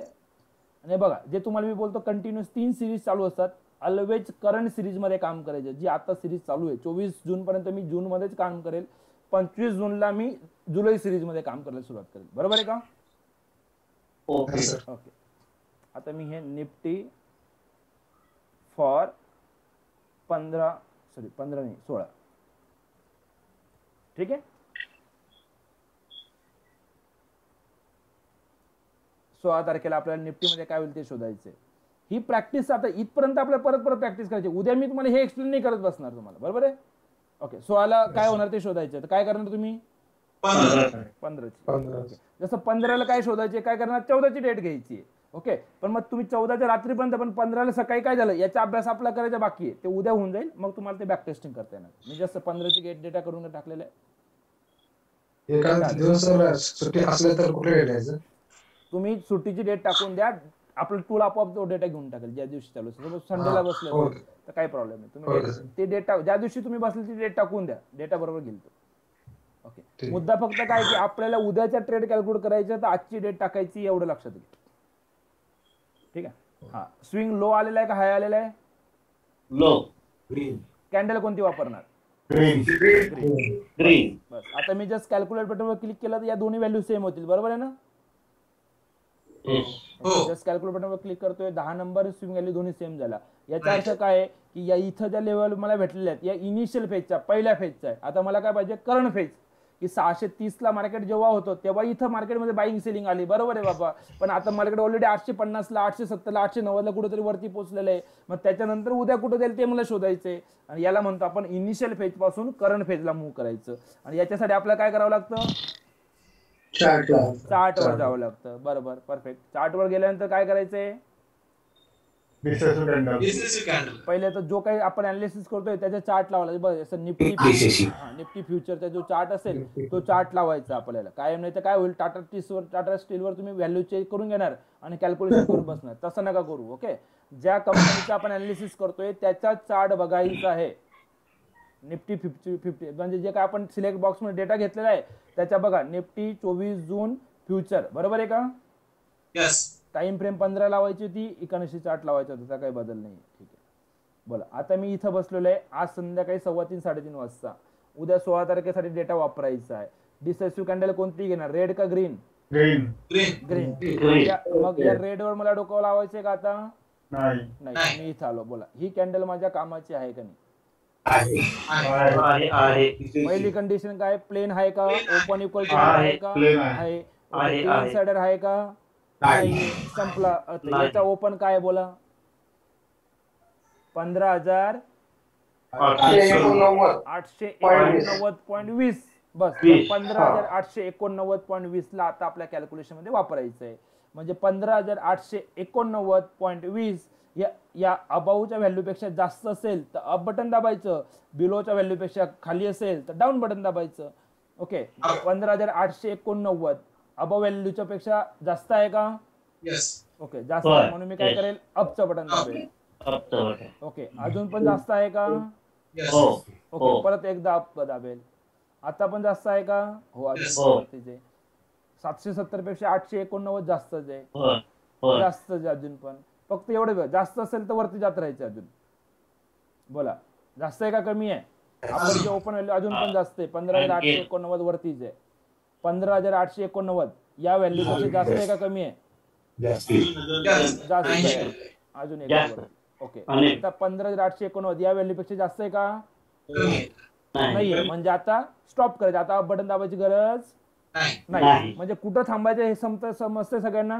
आणि बघा जे तुम्हाला मी बोलतो कंटिन्युअस तीन सिरीज चालू असतात ऑलवेज करंट सिरीज मध्ये काम करायचं। जी आता सिरीज चालू आहे चोवीस जून पर्यंत मी जून मध्येच काम करेल, पंचवीस जूनला मी जुलै सिरीज मध्ये काम करायला सुरुवात करेल बरोबर आहे का ओके सर ओके। आता मी हे निफ्टी फॉर पंधरा सॉरी पंधरा नाही सोळा ठीक आहे सोळा तारखेला आपल्याला निफ्टीमध्ये काय होईल ते शोधायचे। ही प्रॅक्टिस आता इथपर्यंत आपल्याला परत परत प्रॅक्टिस करायची। उद्या मी तुम्हाला हे एक्सप्लेन नाही करत बसणार तुम्हाला बरोबर आहे ओके। सोळाला काय होणार ते शोधायचे तर काय करणार तुम्ही पंधरा जसं पंधराला काय शोधायचे काय करणार चौदाची डेट घ्यायची ओके। पण मग तुम्ही चौदाच्या रात्रीपर्यंत पण पंधराला सकाळी काय झालं याचा अभ्यास आपला करायचा बाकी आहे ते उद्या होऊन जाईल मग तुम्हाला ते बॅक टेस्टिंग करता येणार। मी जसं पंधराची गेट डेटा करून टाकलेलं आहे तुम्ही सुट्टीची डेट टाकून द्या आपलं टूल आपोआप तो डेटा घेऊन टाकेल ज्या दिवशी चालू असेल संडेला बसले तर काही प्रॉब्लेम नाही तुम्ही ते डेटा ज्या दिवशी तुम्ही बसले ती डेट टाकून द्या डेटा बरोबर घेईल ओके। मुद्दा फक्त काय की आपल्याला उद्याचा ट्रेड कॅल्क्युलेट करायचा तर आजची डेट टाकायची एवढं लक्षात घ्या ठीक आहे। हा, स्विंग लो आलेला आहे का हाय आलेला आहे? लो. ग्रीन. कॅन्डल कोणती वापरणार? ग्रीन. ग्रीन. बस आता मी जस्ट कॅल्क्युलेट बटनवर क्लिक केलं तर या दोन्ही व्हॅल्यू सेम होतील, बरोबर आहे ना? जस्ट कॅल्क्युलेट बटनवर क्लिक करतोय, दहा नंबर स्विंग व्हॅल्यू दोन्ही सेम झाला. याचा अर्थ काय आहे की या इथं ज्या लेवल मला भेटलेल्या आहेत या इनिशियल फेजचा, पहिल्या फेजचा आहे. आता मला काय पाहिजे? करंट फेज, की सहाशे तीसला मार्केट जेव्हा होतं तेव्हा इथं मार्केटमध्ये बाईंग सेलिंग आली, बरोबर आहे बाबा. पण आता मार्केट ऑलरेडी आठशे पन्नासला, आठशे सत्तरला, आठशे नव्वदला कुठेतरी वरती पोहोचलेलं आहे. मग त्याच्यानंतर उद्या कुठं जाईल ते मला शोधायचंय, आणि याला म्हणतो आपण इनिशियल फेज पासून करंट फेजला मूव्ह करायचं. आणि याच्यासाठी आपल्याला काय करावं लागतं? चार्ट वर जावं लागतं, बरोबर, परफेक्ट. चार्ट वर गेल्यानंतर काय करायचंय? पहिले तर जो काही आपण अनालिसिस करतोय त्याचा चार्ट लावला, बरं, निफ्टी निफ्टी फ्युचरचा जो चार्ट असेल तो चार्ट लावायचा आपल्याला. काय नाही तर काय होईल, टाटा स्टीलवर टाटा स्टीलवर तुम्ही व्हॅल्यू चेक करून घेणार आणि कॅल्क्युलेशन करून बसणार. तसं नका करू, ओके. ज्या कंपनीचा आपण अनालिसिस करतोय त्याचा चार्ट बघायचा आहे. निफ्टी फिफ्टी फिफ्टी म्हणजे जे काय आपण सिलेक्ट बॉक्स मध्ये डेटा घेतलेला आहे त्याचा बघा. निफ्टी चोवीस जून फ्युचर, बरोबर आहे का? टाइम फ्रेम पंधरा लावायची होती, एकोणऐंशी चार्ट लावायचा होता, काही बदल नाही, ठीक आहे. बोला, आता मी इथं बसलेलो आहे. आज संध्याकाळी सव्वा तीन साडेतीन वाजता, उद्या सोळा तारखेसाठी डेटा वापरायचा आहे. डिसेसिव्ह कॅन्डल कोणती घेणार, रेड का ग्रीन? ग्रीन. ग्रीन. मग या रेड वर मला डोकं लावायचंय का आता? नाही, मी इथं आलो. बोला, ही कॅन्डल माझ्या कामाची आहे का नाही? आहे. पहिली कंडिशन काय? प्लेन आहे का? ओपन इक्वल टू आहे का? आहे. इनसाइडर आहे का? संपला. ओपन काय बोला? पंधरा हजार आठशे एकोणनव्वद पॉईंट वीस. बस, पंधरा हजार आठशे एकोणनव्वद पॉईंट वीस ला आता आपल्या कॅल्क्युलेशन मध्ये वापरायचंय. म्हणजे पंधरा हजार आठशे एकोणनव्वद पॉईंट वीस या या अबाऊच्या व्हॅल्यूपेक्षा जास्त असेल तर अप बटन दाबायचं, बिलोच्या व्हॅल्यूपेक्षा खाली असेल तर डाऊन बटन दाबायचं, ओके. पंधरा हजार आठशे एकोणनव्वद अबव व्हॅल्यूच्या पेक्षा जास्त आहे का? ओके, जास्त आहे, म्हणून मी काय करेल? अपचं बटन दाबेल. ओके, अजून पण जास्त आहे का? ओके, परत एकदा अप दाबेल. आता पण जास्त आहे का? हो, अजून सातशे सत्तर पेक्षा आठशे एकोणनव्वद जास्तच आहे, जास्तच. अजून पण फक्त एवढं जास्त असेल तर वरती जात राहायचं. अजून बोला, जास्त आहे का कमी आहे? आपण जे ओपन व्हॅल्यू अजून पण जास्त आहे, पंधरा हजार आठशे एकोणनव्वद वरतीच आहे. पंधरा हजार आठशे एकोणनव्वद या व्हॅल्यू पेक्षा जास्त आहे का कमी आहे? जास्त आहे. अजून एक, ओके. आता पंधरा हजार आठशे एकोणनव्वद या व्हॅल्यू पेक्षा जास्त आहे का? नाहीये. म्हणजे आता स्टॉप करायचं, आता बटन दाबायची गरज नाही. म्हणजे कुठं थांबायचं हे समजतं समजतंय सगळ्यांना?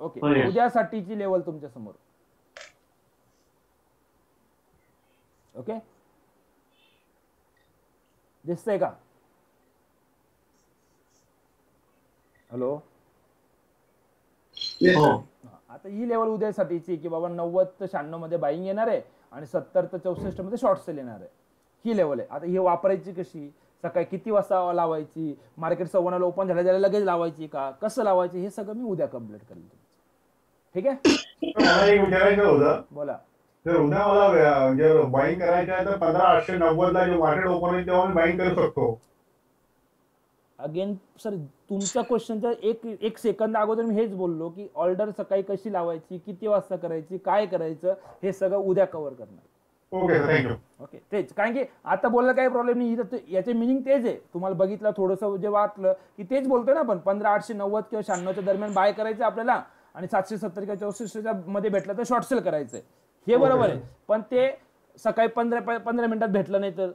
ओके. उद्यासाठीची लेवल तुमच्या समोर, ओके, दिसतंय का? हॅलो. आता ही लेवल उद्यासाठीची, की बाबा नव्वद ते शहाण्णव मध्ये बाईंग येणार आहे आणि सत्तर ते चौसष्ट मध्ये शॉर्ट सेल येणार आहे, ही लेवल आहे. आता ही वापरायची कशी? सकाळी किती वाजता लावायची? मार्केट सव्वाला ओपन झाल्या झाल्या लगेच लावायची का? कसं लावायची? हे सगळं मी उद्या कम्प्लीट करेल, ठीक आहे? विचारायचं होतं. बोला. जर उद्या मला जर बाईंग करायचं आहे तर पंधरा आठशे नव्वद ला मार्केट ओपन होईल तेव्हा बाईंग करू शकतो? अगेन सर, तुमच्या क्वेश्चनच्या एक एक सेकंद अगोदर मी हेच बोललो की ऑर्डर सकाळी कशी लावायची, किती वाजता करायची, काय करायचं, हे सगळं उद्या कव्हर करणार. Okay, thank you. ओके, तेच. कारण की आता बोलला काही प्रॉब्लेम नाही, याचे मिनिंग तेच आहे. तुम्हाला बघितलं थोडंसं जे वाटलं की तेच बोलतोय ना आपण. पंधरा आठशे नव्वद किंवा शहाण्णवच्या दरम्यान बाय करायचं आपल्याला, आणि सातशे सत्तर किंवा चौसष्टच्या मध्ये भेटलं तर शॉर्ट सेल करायचंय, हे बरोबर आहे. पण ते सकाळी पंधरा पंधरा मिनिटात भेटलं नाही तर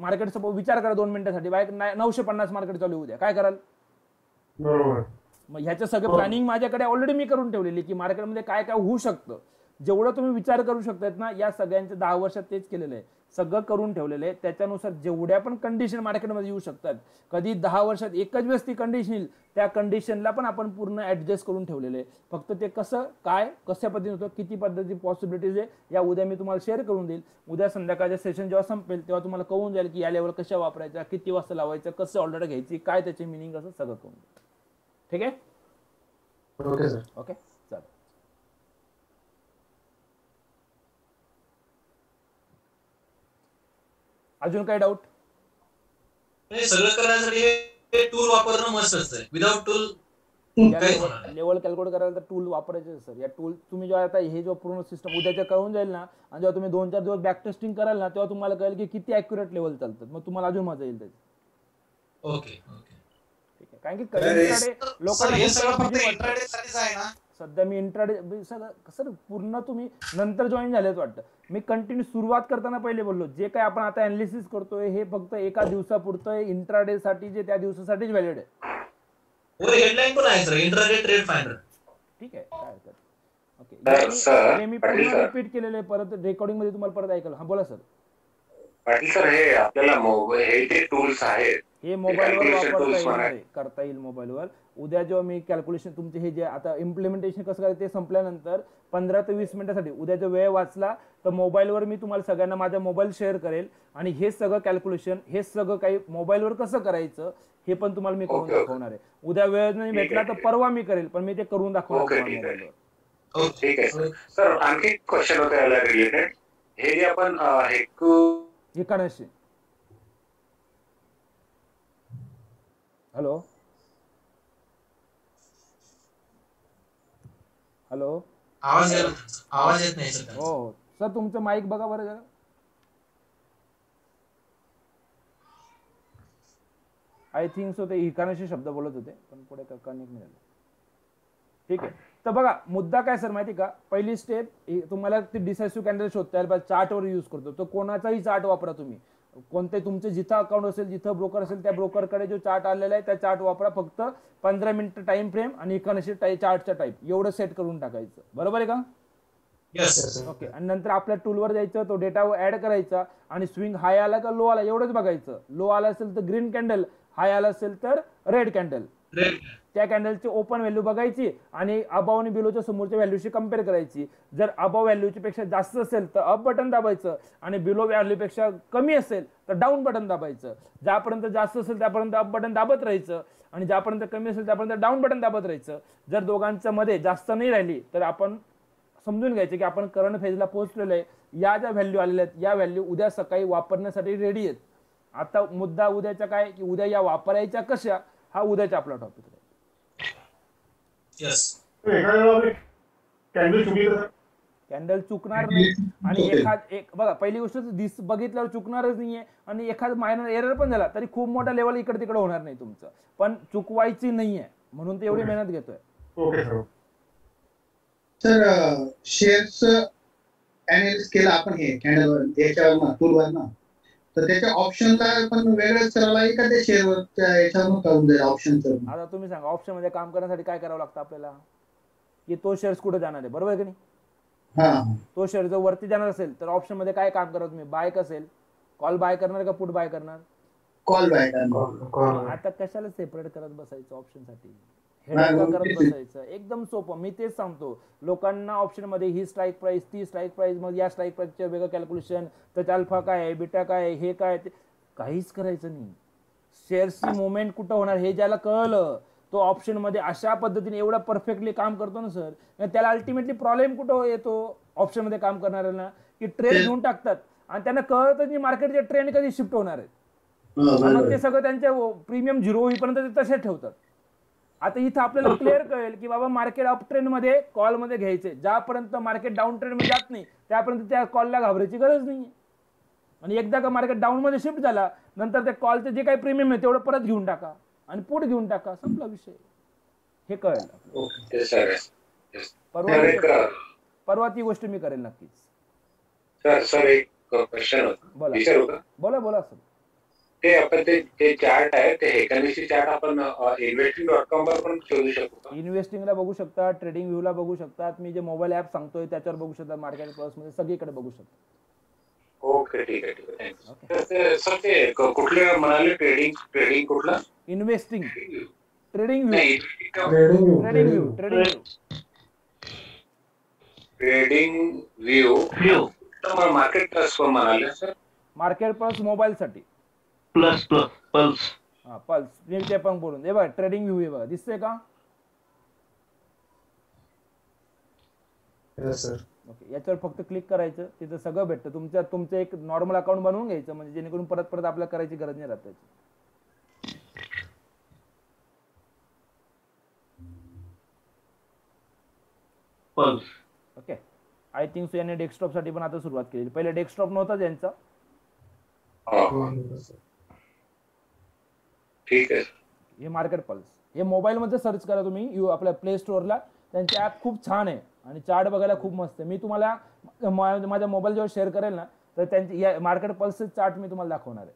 मार्केट सपोज विचार करा दोन मिनिटासाठी, बाहेर नऊशे पन्नास मार्केट चालू उद्या, काय कराल? बरोबर. मग ह्याचं सगळं प्लॅनिंग माझ्याकडे ऑलरेडी मी करून ठेवलेली, की मार्केटमध्ये काय काय होऊ शकतं. जेवढं तुम्ही विचार करू शकतात ना, या सगळ्यांच्या दहा वर्षात तेच केलेलं आहे, सगळं करून ठेवलेलं आहे. त्याच्यानुसार जेवढ्या पण कंडिशन मार्केटमध्ये येऊ शकतात, कधी दहा वर्षात एकच वेळेस ती कंडिशन येईल, त्या कंडिशनला पण आपण पूर्ण ऍडजस्ट करून ठेवलेलं आहे. फक्त ते कसं काय कशा पद्धतीने होतं, किती पद्धती पॉसिबिलिटीज आहे, या उद्या मी तुम्हाला शेअर करून देईल. उद्या संध्याकाळच्या सेशन जेव्हा संपेल तेव्हा तुम्हाला कळून जाईल की या लेवल कशा वापरायच्या, किती वाजता लावायचं, कसं ऑर्डर घ्यायची, काय त्याचे मिनिंग, असं सगळं करून देईल, ठीक आहे? Okay sir. ओके, चालेल. अजून काय डाऊट? सगळं करण्यासाठी टूल वापरणं मस्त असतं. विदाउट टूल लेवल कॅल्क्युलेट करायला तर टूल वापरायचे सर. या टूल तुम्ही जो आता हे जो पूर्ण सिस्टम उद्याच्या करून जाईल ना, आणि जेव्हा तुम्ही दोन चार दिवस बॅक टेस्टिंग कराल ना तेव्हा तुम्हाला कळेल की किती ऍक्युरेट लेवल चालतात, मग तुम्हाला अजून मजा येईल त्याची. ओके ओके ठीक आहे. कारण की करंट लोकांना हे सगळं फक्त इंट्राडे साठीच आहे ना सध्या. मी इंट्राडे सर पूर्ण तुम्ही नंतर जॉईन झालेत वाटतं. मी कंटिन्यू सुरुवात करताना पहिले बोललो जे काय आपण आता अनालिसिस करतोय हे फक्त एका दिवसापुरतं इंट्राडे साठी जे त्या दिवसासाठीच व्हॅलिड आहे. हेडलाइन पण आहे सर इंट्राडे ट्रेड फाइंडर. ठीक आहे काय सर. ओके सर मी पुन्हा रिपीट केलेले परत रेकॉर्डिंग मध्ये तुम्हाला परत ऐकलं. हां बोला सर. पाटील सर हे आपल्याला मोबाईल हे ते टूल्स आहेत हे मोबाईलवर करता येईल. मोबाईलवर उद्या जो मी कॅल्क्युलेशन तुमचे हे जे आता इम्प्लिमेंटेशन कसं करायचं ते संपल्यानंतर पंधरा ते वीस मिनिटासाठी उद्या जो वेळ वाचला तर मोबाईलवर मी तुम्हाला सगळ्यांना माझा मोबाईल शेअर करेल आणि हे सगळं कॅल्क्युलेशन हे सगळं काही मोबाईलवर कसं करायचं हे पण तुम्हाला मी करून दाखवणार आहे. उद्या वेळ नाही भेटला तर परवा मी करेल, पण मी ते करून दाखवणार मोबाईलवर. ठीक आहे सर. आणखी क्वेश्चन होता याला रिलेटेड हे जे आपण हे कनेक्शन. हॅलो हॅलो आवाज आवाज येत नाही सर. हो सर तुमचं माईक बघा बरं जरा. आय थिंक सो ते इकानशी शब्द बोलत होते पण पुढे कनेक्ट नाही झालं. ठीक आहे. तर बघा मुद्दा काय सर माहिती का, पहिली स्टेप तुम्हाला ते डिसायसिव्ह कॅन्डिडेट शोधता येईल. चार्टवर यूज करतो तो कोणाचाही चार्ट वापरा तुम्ही, कोणते तुमचे जिथं अकाउंट असेल जिथं ब्रोकर असेल त्या ब्रोकरकडे जो चार्ट आलेला आहे त्या चार्ट वापरा. फक्त पंधरा मिनिटं टाइम फ्रेम आणि इकॉनॉमिक चार्टचा टाइप एवढं सेट करून टाकायचं. बरोबर आहे का? येस. ओके. आणि नंतर आपल्या टूलवर जायचं तो डेटा ऍड करायचा आणि स्विंग हाय आला का लो आला एवढंच बघायचं. लो आला असेल तर ग्रीन कॅन्डल, हाय आला असेल तर रेड कॅन्डल. त्या कॅन्डलची ओपन व्हॅल्यू बघायची आणि अबाव आणि बिलोच्या समोरच्या व्हॅल्यूशी कम्पेअर करायची. जर अबाव व्हॅल्यूची पेक्षा जास्त असेल तर अप बटन दाबायचं आणि बिलो व्हॅल्यूपेक्षा कमी असेल तर डाऊन बटन दाबायचं. ज्यापर्यंत जास्त असेल त्यापर्यंत अप बटन दाबत राहायचं आणि ज्यापर्यंत कमी असेल त्यापर्यंत डाऊन बटन दाबत राहायचं. जर दोघांच्या मध्ये जास्त नाही राहिली तर आपण समजून घ्यायचं की आपण करंट फेजला पोहोचलेलं आहे. या ज्या व्हॅल्यू आलेल्या आहेत या व्हॅल्यू उद्या सकाळी वापरण्यासाठी रेडी आहेत. आता मुद्दा उद्याचा काय की उद्या या वापरायच्या कशा हा उद्याचा आपला टॉपिक आहे. यस. कॅन्डल चुकणार नाही आणि एखाद एक बघा पहिली गोष्ट दिस बघितल्यावर चुकणारच नाहीये आणि एखाद मायनर एरर पण झाला तरी खूप मोठा लेवल इकडे तिकडे होणार नाही तुमचं, पण चुकवायची नाहीये म्हणून ते एवढी मेहनत घेतोय. Okay sir. शेअर्स अॅनालिसिस केलं आपण हे कॅन्डलवर याच्यावर टूलवर ना, तर त्याच्या ऑप्शनला पण वेगळंच करावं लागेल का ते शेअरवर त्या याच्यावर करून द्यायला ऑप्शन करून? आता तुम्ही सांगा ऑप्शन मध्ये काम करण्यासाठी काय करावं लागतं आपल्याला की तो शेअर्स कुठे जाणार आहे, बरोबर आहे की नाही? हां. तो शेअर जर वरती जाणार असेल तर ऑप्शन मध्ये काय काम करत तुम्ही? बाय असेल कॉल बाय करणार का पुट बाय करणार? कॉल बाय करणार. आता कशाला सेपरेट करत बसायचं ऑप्शन साठी, हेडलाईन करत बसायचं एकदम सोपं. मी तेच सांगतो लोकांना ऑप्शन मध्ये ही स्ट्राईक प्राइस ती स्ट्राईक प्राइस मग या स्ट्राईक प्राइसचे वेगळं कॅल्क्युलेशन त्याचा अल्फा काय आहे बीटा काय आहे हे काय काहीच करायचं नाही. शेअर्सची मुवमेंट कुठं होणार हे ज्याला कळलं तो ऑप्शन मध्ये अशा पद्धतीने एवढा परफेक्टली काम करतो ना सर, त्याला अल्टिमेटली प्रॉब्लेम कुठं येतो ऑप्शन मध्ये काम करणाऱ्यांना की ट्रेंड घेऊन टाकतात आणि त्यांना कळतच नाही मार्केटचे ट्रेंड कधी शिफ्ट होणार आहेत. मग ते सगळं त्यांच्या प्रीमियम झिरो होईपर्यंत ते तसे ठेवतात. आता इथं आपल्याला क्लिअर कळेल की बाबा मार्केट अप ट्रेंड मध्ये कॉल मध्ये घ्यायचे, ज्यापर्यंत मार्केट डाऊन ट्रेंड मध्ये जात नाही त्यापर्यंत त्या कॉलला घाबरायची गरज नाही. आणि एकदा का मार्केट डाऊन मध्ये शिफ्ट झाला नंतर त्या कॉलचे जे काही प्रीमियम आहे तेवढं परत घेऊन टाका आणि पुढ घेऊन टाका, संपला विषय. हे कळेल परवा परवा ती गोष्ट मी करेल नक्कीच. बोला बोला बोला सर. ते आपण ते चार्ट आहे ते हेकनशी चार्ट आपण इन्व्हेस्टिंग डॉट कॉम वर पण शोधू शकतो. इन्व्हेस्टिंगला बघू शकता, ट्रेडिंग व्ह्यूला बघू शकता, मी जे मोबाईल ऍप सांगतोय त्याच्यावर बघू शकता, मार्केट प्लस मध्ये सगळीकडे बघू शकता. ओके ठीक आहे ठीक आहे. तर सर ते कुठल्या म्हणाले ट्रेडिंग ट्रेडिंग कुठला investing trading view trading view trading view view तर मार्केट प्लस वर म्हणाले सर. मार्केट प्लस मोबाईल साठी प्लस प्लस पल्स. हां पल्स मी ते पण बोलून हे बघा ट्रेडिंग व्ह्यू हे बघा दिसतंय का? Yes sir. ओके याच्यावर फक्त क्लिक करायचं तिथं सगळं भेटतं. तुमच्या तुमचं एक नॉर्मल अकाउंट बनवून घ्यायचं म्हणजे जेणेकरून परत परत आपल्याला करायची गरज नाही राहत त्याची. Pulse. Okay, I think so याने डेस्कटॉप साठी पण आता सुरुवात केली. पहिले डेस्कटॉप नव्हता ज्यांचा. ठीक आहे, हे मार्कर पल्स हे मोबाईल मध्ये सर्च करा तुम्ही आपल्या प्ले स्टोअरला. त्यांची ॲप खूप छान आहे आणि चार्ट बघायला खूप मस्त आहे. मी तुम्हाला माझ्या मोबाईल जवळ शेअर करेल ना, तर त्यांची मार्केट पल्सचे चार्ट मी तुम्हाला दाखवणार आहे.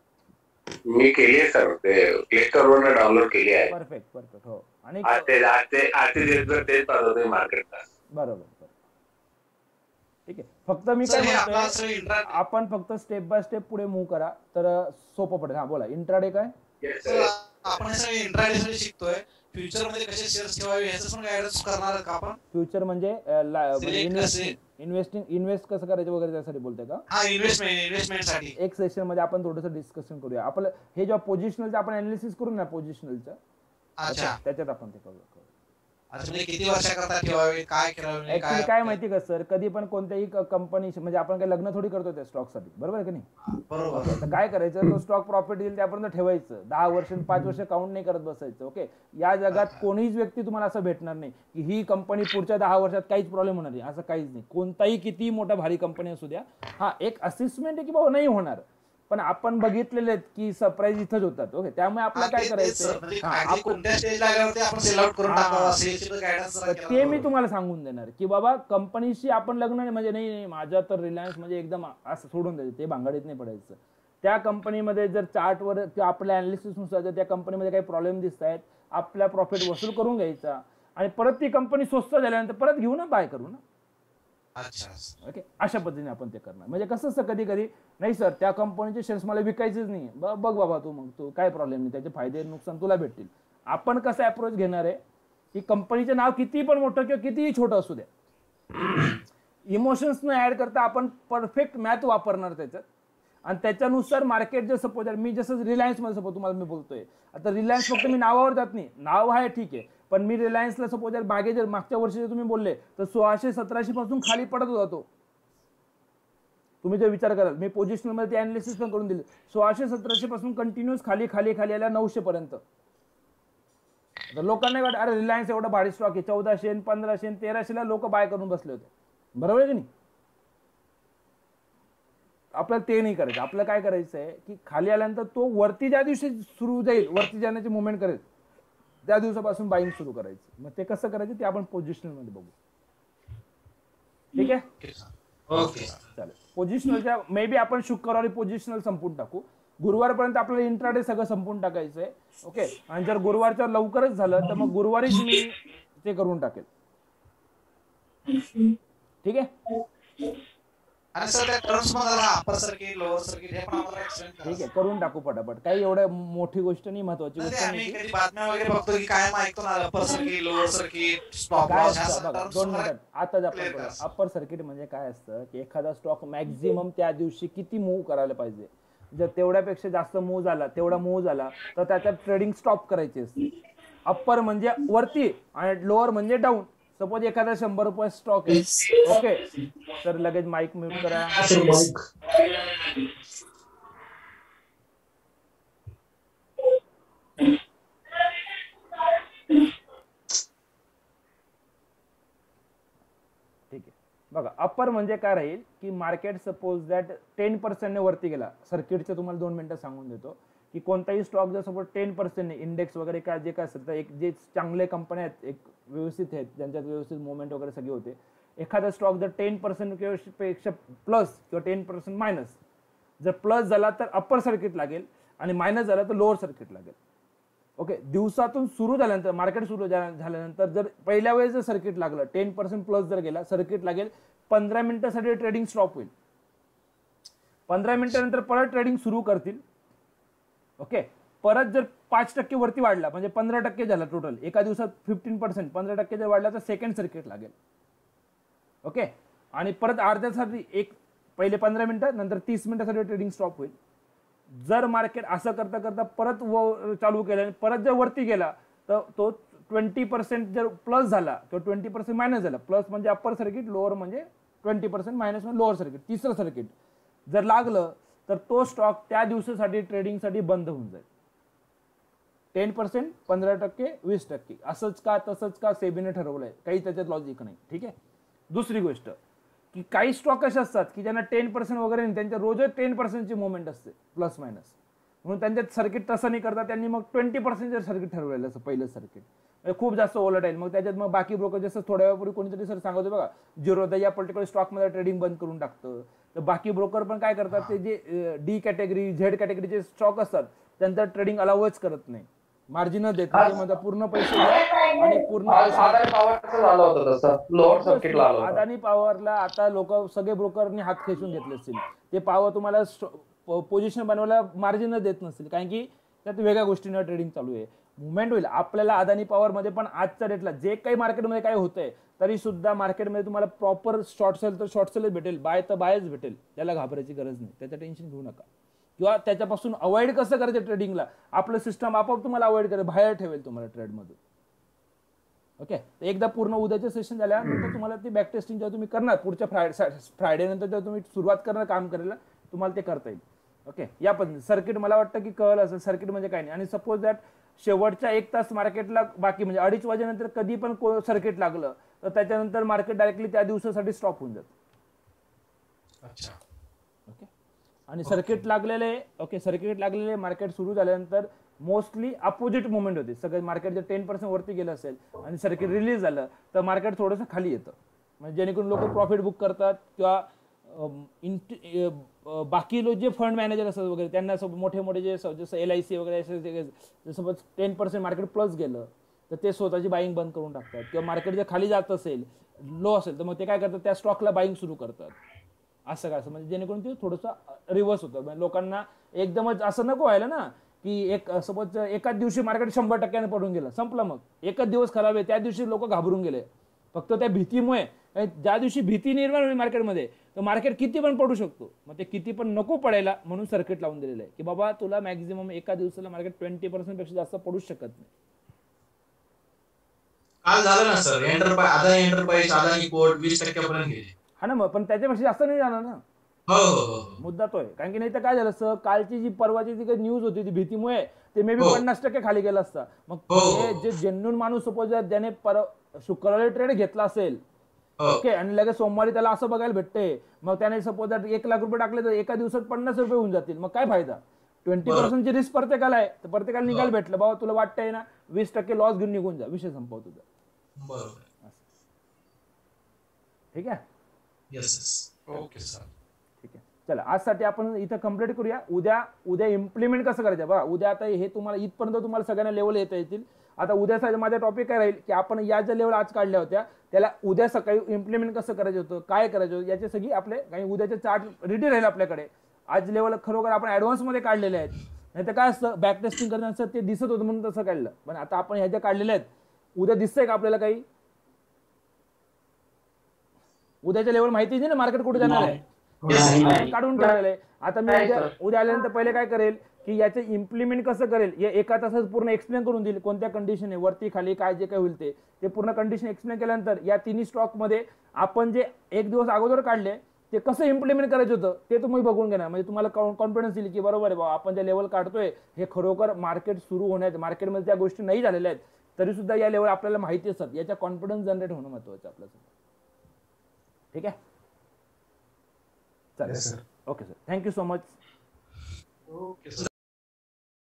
मी केले सर, ते क्लिक करून डाउनलोड केली आहे. Perfect perfect. हो, आणि आते आते आते जर ते पाहतोय मार्केट का. बरोबर, ठीक आहे. फक्त मी काय म्हणतोय, आपण फक्त स्टेप बाय स्टेप पुढे मूव्ह करा तर सोपं पडेल. हा बोला, इंट्राडे काय आपण सगळे इंट्राडे सगळे शिकतोय. फ्युचर मध्ये कसे शेअर्स ठेवावे याचा पण गायडन्स करणार का आपण? फ्युचर म्हणजे इन्वेस्टिंग इन्वेस्ट कसं करायचं वगैरे त्यासाठी बोलतोय का? हां, इन्व्हेस्टमेंट इन्व्हेस्टमेंट साठी एक सेशन मध्ये आपण थोडंसं डिस्कशन करूया. आपण हे जो पोझिशनलचं आपण ॲनालिसिस करू ना पोझिशनलचं, अच्छा त्याच्यात आपण ते करू. अच्छा, म्हणजे किती वर्ष करता ठेवावे, काय करावे, काय काय माहिती का सर? कधी पण कोणत्याही कंपनी म्हणजे आपण काय लग्न थोडी करतो त्या स्टॉक साठी, बरोबर की नाही? बरोबर. तर काय करायचं, तो स्टॉक प्रॉफिट येईल त्यापर्यंत ठेवायचं. दहा वर्ष पाच वर्ष काउंट नाही करत बसायचं. ओके, या जगात कोणीच व्यक्ती तुम्हाला असं भेटणार नाही की ही कंपनी पुढच्या दहा वर्षात काहीच प्रॉब्लेम होणार नाही, असं काहीच नाही. कोणताही किती मोठा भारी कंपनी असू द्या. हा, एक असेसमेंट आहे की बाबा नाही होणार, पण आपण बघितलेले आहेत की सरप्राईज इथंच होतात. ओके, त्यामुळे आपल्याला काय करायचं ते मी तुम्हाला सांगून देणार की बाबा कंपनीशी आपण लग्न म्हणजे नाही नाही माझ्या तर रिलायन्स म्हणजे एकदम असं सोडून द्यायचं, ते भांगाडीत नाही पडायचं. त्या कंपनीमध्ये जर चार्टवर किंवा आपल्या अनालिसिसनुसार जर त्या कंपनीमध्ये काही प्रॉब्लेम दिसत आहेत, आपला प्रॉफिट वसूल करून घ्यायचा आणि परत ती कंपनी स्वस्त झाल्यानंतर परत घेऊ ना, बाय करू ना. अच्छा, ओके, अशा पद्धतीने आपण ते करणार. म्हणजे कसं असतं कधी कधी, नाही सर त्या कंपनीचे शेअर्स मला विकायचेच नाही, बघ बाबा तू, मग तू काय प्रॉब्लेम नाही, त्याचे फायदे नुकसान तुला भेटतील. आपण कसं अप्रोच घेणार आहे की कंपनीचं नाव किती पण मोठं किंवा कितीही छोटं असू द्या, इमोशन्स न ऍड करता आपण परफेक्ट मॅथ वापरणार त्याच्यात. आणि त्याच्यानुसार मार्केट जर सपोज मी जसं रिलायन्समध्ये सपोज तुम्हाला मी बोलतोय आता, रिलायन्स फक्त मी नावावर जात नाही, नाव आहे ठीक आहे, पण मी रिलायन्सला सपोज जर मागे जर मागच्या वर्षी जर तुम्ही बोलले तर सोळाशे सतराशे पासून खाली पडत होता तो. तुम्ही जर विचार कराल, मी पोझिशनल मध्ये ते अनालिसिस पण करून दिले, सोळाशे सतराशे पासून कंटिन्यूअस खाली खाली खाली आला नऊशे पर्यंत. तर लोकांना वाटलं अरे रिलायन्स एवढा भारी स्टॉक आहे, चौदाशे पंधराशे तेराशेला लोक बाय करून बसले होते, बरोबर आहे की नाही? आपल्याला ते नाही करायचं. आपल्याला काय करायचं आहे की खाली आल्यानंतर तो वरती ज्या दिवशी सुरू जाईल, वरती जाण्याची मुवमेंट करेल त्या दिवसापासून बाईंग सुरू करायचं. मग ते कसं करायचं ते आपण पोझिशनल मध्ये बघू. ठीक आहे, ओके चालेल. पोझिशनलच्या मे बी आपण शुक्रवारी पोझिशनल संपून टाकू, गुरुवारपर्यंत आपल्याला इंट्राडे सगळं संपून टाकायचं आहे. ओके, आणि जर गुरुवारच्या लवकरच झालं तर मग गुरुवारीच मी ते करून टाकेल. ठीक आहे, ठीक आहे, करून टाकू पटापट. काही एवढ्या मोठी गोष्ट नाही, महत्वाची गोष्ट नाही. आताच आपण अपर सर्किट म्हणजे काय असतं की एखादा स्टॉक मॅक्झिमम त्या दिवशी किती मूव्ह करायला पाहिजे, जर तेवढ्यापेक्षा जास्त मूव्ह झाला तेवढा मूव्ह झाला तर त्याच्यात ट्रेडिंग स्टॉप करायची असते. अप्पर म्हणजे वरती आणि लोअर म्हणजे डाऊन. सपोज एखादा शंभर रुपये स्टॉक आहे. ओके तर लगेच माईक म्यूट करा. ठीक आहे, बघा अप्पर म्हणजे काय राहील की मार्केट सपोज दॅट टेन पर्सेंटने वरती गेला. सर्किटचं तुम्हाला दोन मिनिटं सांगून देतो की कोणताही स्टॉक जर सपोज टेन पर्सेंटने इंडेक्स वगैरे काय जे काय असतात, एक जे चांगले कंपन्या आहेत, एक व्यवस्थित आहेत ज्यांच्यात व्यवस्थित मुवमेंट वगैरे सगळे होते, एखादा स्टॉक जर टेन पर्सेंट पेक्षा प्लस किंवा टेन पर्सेंट मायनस, जर प्लस झाला तर अप्पर सर्किट लागेल आणि मायनस झाला तर लोअर सर्किट लागेल. ओके, दिवसातून सुरू झाल्यानंतर मार्केट सुरू झाल्यानंतर जर पहिल्या वेळेस जर सर्किट लागलं टेन पर्सेंट प्लस जर गेला सर्किट लागेल, पंधरा मिनिटासाठी ट्रेडिंग स्टॉप होईल, पंधरा मिनिटानंतर परत ट्रेडिंग सुरू करतील. Okay okay. परत जर पाच टक्के वरती वाढला म्हणजे पंधरा टक्के झाला टोटल एका दिवसात फिफ्टीन पर्सेंट पंधरा टक्के जर वाढला तर सेकंड सर्किट लागेल. Okay okay. आणि परत अर्ध्यासाठी एक पहिले पंधरा मिनिटं नंतर तीस मिनिटासाठी ट्रेडिंग स्टॉप होईल. जर मार्केट असं करता करता परत व चालू केलं आणि परत जर वरती गेला तर तो ट्वेंटी पर्सेंट जर प्लस झाला किंवा ट्वेंटी पर्सेंट मायनस झाला, प्लस म्हणजे अप्पर सर्किट, लोअर म्हणजे ट्वेंटी पर्सेंट, मायनस म्हणजे लोअर सर्किट, तिसरं सर्किट जर लागलं तर तो स्टॉक त्या दिवसासाठी ट्रेडिंगसाठी बंद होऊन जाईल. टेन पर्सेंट पंधरा टक्के वीस टक्के असंच का तसंच का सेबीने ठरवलंय, काही त्याच्यात लॉजिक नाही. ठीक आहे, दुसरी गोष्ट की काही स्टॉक असे असतात की ज्यांना टेन पर्सेंट वगैरे त्यांच्या रोज टेन पर्सेंटची मुवमेंट असते प्लस मायनस, म्हणून त्यांच्यात सर्किट तसं नाही करता त्यांनी मग ट्वेंटी पर्सेंटचं सर्किट ठरवलेलं असं पहिलं सर्किट, म्हणजे खूप जास्त ओव्हरटाईल. मग त्याच्यात मग बाकी ब्रोकर जसं थोड्या वेळापूर्वी कोणीतरी सर सांगतो बघा जिरोदा या पर्टिक्युलर स्टॉकमध्ये ट्रेडिंग बंद करून टाकतं, तर बाकी ब्रोकर पण काय करतात ते जे डी कॅटेगरी झेड कॅटेगरीचे स्टॉक असतात त्यांचं ट्रेडिंग अलाउच करत नाही, मार्जिन देतात म्हणजे पूर्ण पैसे आणि पूर्ण अदानी पॉवरला आता लोक सगळे ब्रोकरनी हात खेचून घेतले असतील, ते पॉवर तुम्हाला पोझिशन बनवायला मार्जिन देत नसतील कारण की त्यात वेगळ्या गोष्टींवर ट्रेडिंग चालू आहे. मुवमेंट होईल आपल्याला अदानी पॉवर मध्ये पण आजच्या डेटला जे काही मार्केटमध्ये काय होतंय तरी सुद्धा मार्केटमध्ये तुम्हाला प्रॉपर शॉर्ट सेल तर शॉर्ट सेलच भेटेल, बाय तर बायच भेटेल, त्याला घाबरायची गरज नाही, त्याचं टेन्शन घेऊ नका. किंवा त्याच्यापासून अवॉइड कसं करायचं ट्रेडिंगला आपलं सिस्टम आपोआप तुम्हाला अवॉइड करेल, बाहेर ठेवेल तुम्हाला ट्रेडमधून. ओके, एकदा पूर्ण उद्याचे सेशन झाल्यानंतर तुम्हाला ते बॅक टेस्टिंग जेव्हा तुम्ही करणार पुढच्या फ्रायडे फ्रायडे नंतर जेव्हा तुम्ही सुरुवात करणार काम करायला तुम्हाला ते करता येईल. ओके, या पण सर्किट मला वाटतं की कळलं असेल सर्किट म्हणजे काय नाही. आणि सपोज दॅट शेवटचा एक तास मार्केटला बाकी म्हणजे अडीच वाजेनंतर कधी पण सर्किट लागलं तर त्याच्यानंतर मार्केट डायरेक्टली त्या दिवसासाठी स्टॉप होऊन जातं. ओके, आणि सर्किट लागलेले ओके सर्किट लागलेले मार्केट सुरू झाल्यानंतर मोस्टली अपोजिट मुवमेंट होते. सगळे मार्केट जर टेन पर्सेंट वरती गेलं असेल आणि सर्किट रिलीज झालं तर मार्केट थोडंसं खाली येतं, म्हणजे जेणेकरून लोक प्रॉफिट बुक करतात किंवा बाकी लोक जे फंड मॅनेजर असतात वगैरे त्यांना मोठे मोठे जे जसं एल आय सी वगैरे जसं suppose ten percent market plus गेलं तर ते स्वतःची बाईंग बंद करून टाकतात, किंवा मार्केट जर खाली जात असेल लो असेल तर मग ते काय करतात त्या स्टॉकला बाईंग सुरू करतात. असं काय असं म्हणजे जेणेकरून ते थोडंसं रिव्हर्स होतं. लोकांना एकदमच असं नको व्हायला ना की एक सपोज एकाच दिवशी मार्केट शंभर टक्क्याने पडून गेलं संपलं, मग एकच दिवस खराब आहे त्या दिवशी लोक घाबरून गेले फक्त त्या भीतीमुळे. ज्या दिवशी भीती निर्माण होईल मार्केटमध्ये तर मार्केट किती पण पडू शकतो, मग ते किती पण नको पडायला म्हणून सर्किट लावून दिलेलं आहे की बाबा तुला मॅक्झिमम एका दिवसाला मार्केट ट्वेंटी पर्सेंट पेक्षा जास्त पडूच शकत नाही. काल झालं ना सर एंटरप्राइज आता एंटरप्राइज आता की कोर्ट वीस टक्क्यापर्यंत गेली हा ना, मग पण त्याच्यापेक्षा जास्त नाही जाणार ना. हो हो मुद्दा तो आहे कारण की नाही तर काय झालं असतं कालची जी परवाची जी काही न्यूज होती ती भीतीमुळे ते मे बी पन्नास टक्के खाली गेला असता. मग जे जेन्युन माणूस सपोज ज्याने शुक्रवारी ट्रेड घेतला असेल ओके आणि लगेच सोमवारी त्याला असं बघायला भेटते मग त्याने सपोज एक लाख रुपये टाकले तर एका दिवसात पन्नास रुपये होऊन जातील, मग काय फायदा. ट्वेंटी पर्सेंटची रिस्क प्रत्येकाला आहे तर प्रत्येकाला निघायला भेटलं बाबा तुला वाटतंय ना वीस टक्के लॉस घेऊन निघून जा विषय संपव तुझा. ठीक आहे ओके सर ठीक आहे चला आजसाठी आपण इथं कम्प्लीट करूया. उद्या उद्या इम्प्लिमेंट कसं करायचं बघा. उद्या आता हे तुम्हाला इथपर्यंत तुम्हाला सगळ्यांना लेवल येता येतील. आता उद्या माझा टॉपिक काय राहील की आपण या ज्या लेवल आज काढल्या होत्या त्याला उद्या सकाळी इम्प्लिमेंट कसं करायचं होतं काय करायचं होतं याचे सगळी आपले काही उद्याचे चार्ट रेडी राहील आपल्याकडे. आज लेवल खरोखर आपण ॲडव्हान्समध्ये काढलेले आहेत, नाही तर काय असतं बॅक टेस्टिंग करण्याचं ते दिसत होतं म्हणून तसं काढलं, पण आता आपण ह्या ज्या काढलेल्या आहेत उद्या दिसतंय का आपल्याला काही उद्याच्या लेवल माहिती नाही ना मार्केट कुठे जाणार आहे काढून ठेवलेलं आहे. आता मी उद्या उद्या आल्यानंतर पहिले काय करेल की याचे इम्प्लिमेंट कसं करेल हे एका तासात पूर्ण एक्सप्लेन करून देईल कोणत्या कंडिशन आहे वरती खाली काय जे काय होईल ते ते पूर्ण कंडिशन एक्सप्लेन केल्यानंतर या तिन्ही स्टॉकमध्ये आपण जे एक दिवस अगोदर काढले ते कसं इम्प्लिमेंट करायचं होतं ते तुम्ही बघून घेणार, म्हणजे तुम्हाला कॉन्फिडन्स येईल की बरोबर आहे बाबा आपण जे लेवल काढतोय हे खरोखर मार्केट सुरू होण्यात मार्केटमध्ये ज्या गोष्टी नाही झालेल्या आहेत तरी सुद्धा या लेवल आपल्याला माहिती असतात, याचा कॉन्फिडन्स जनरेट होणं महत्वाचं आपल्यासाठी. ठीक आहे चालेल sir okay sir thank you so much okay sir.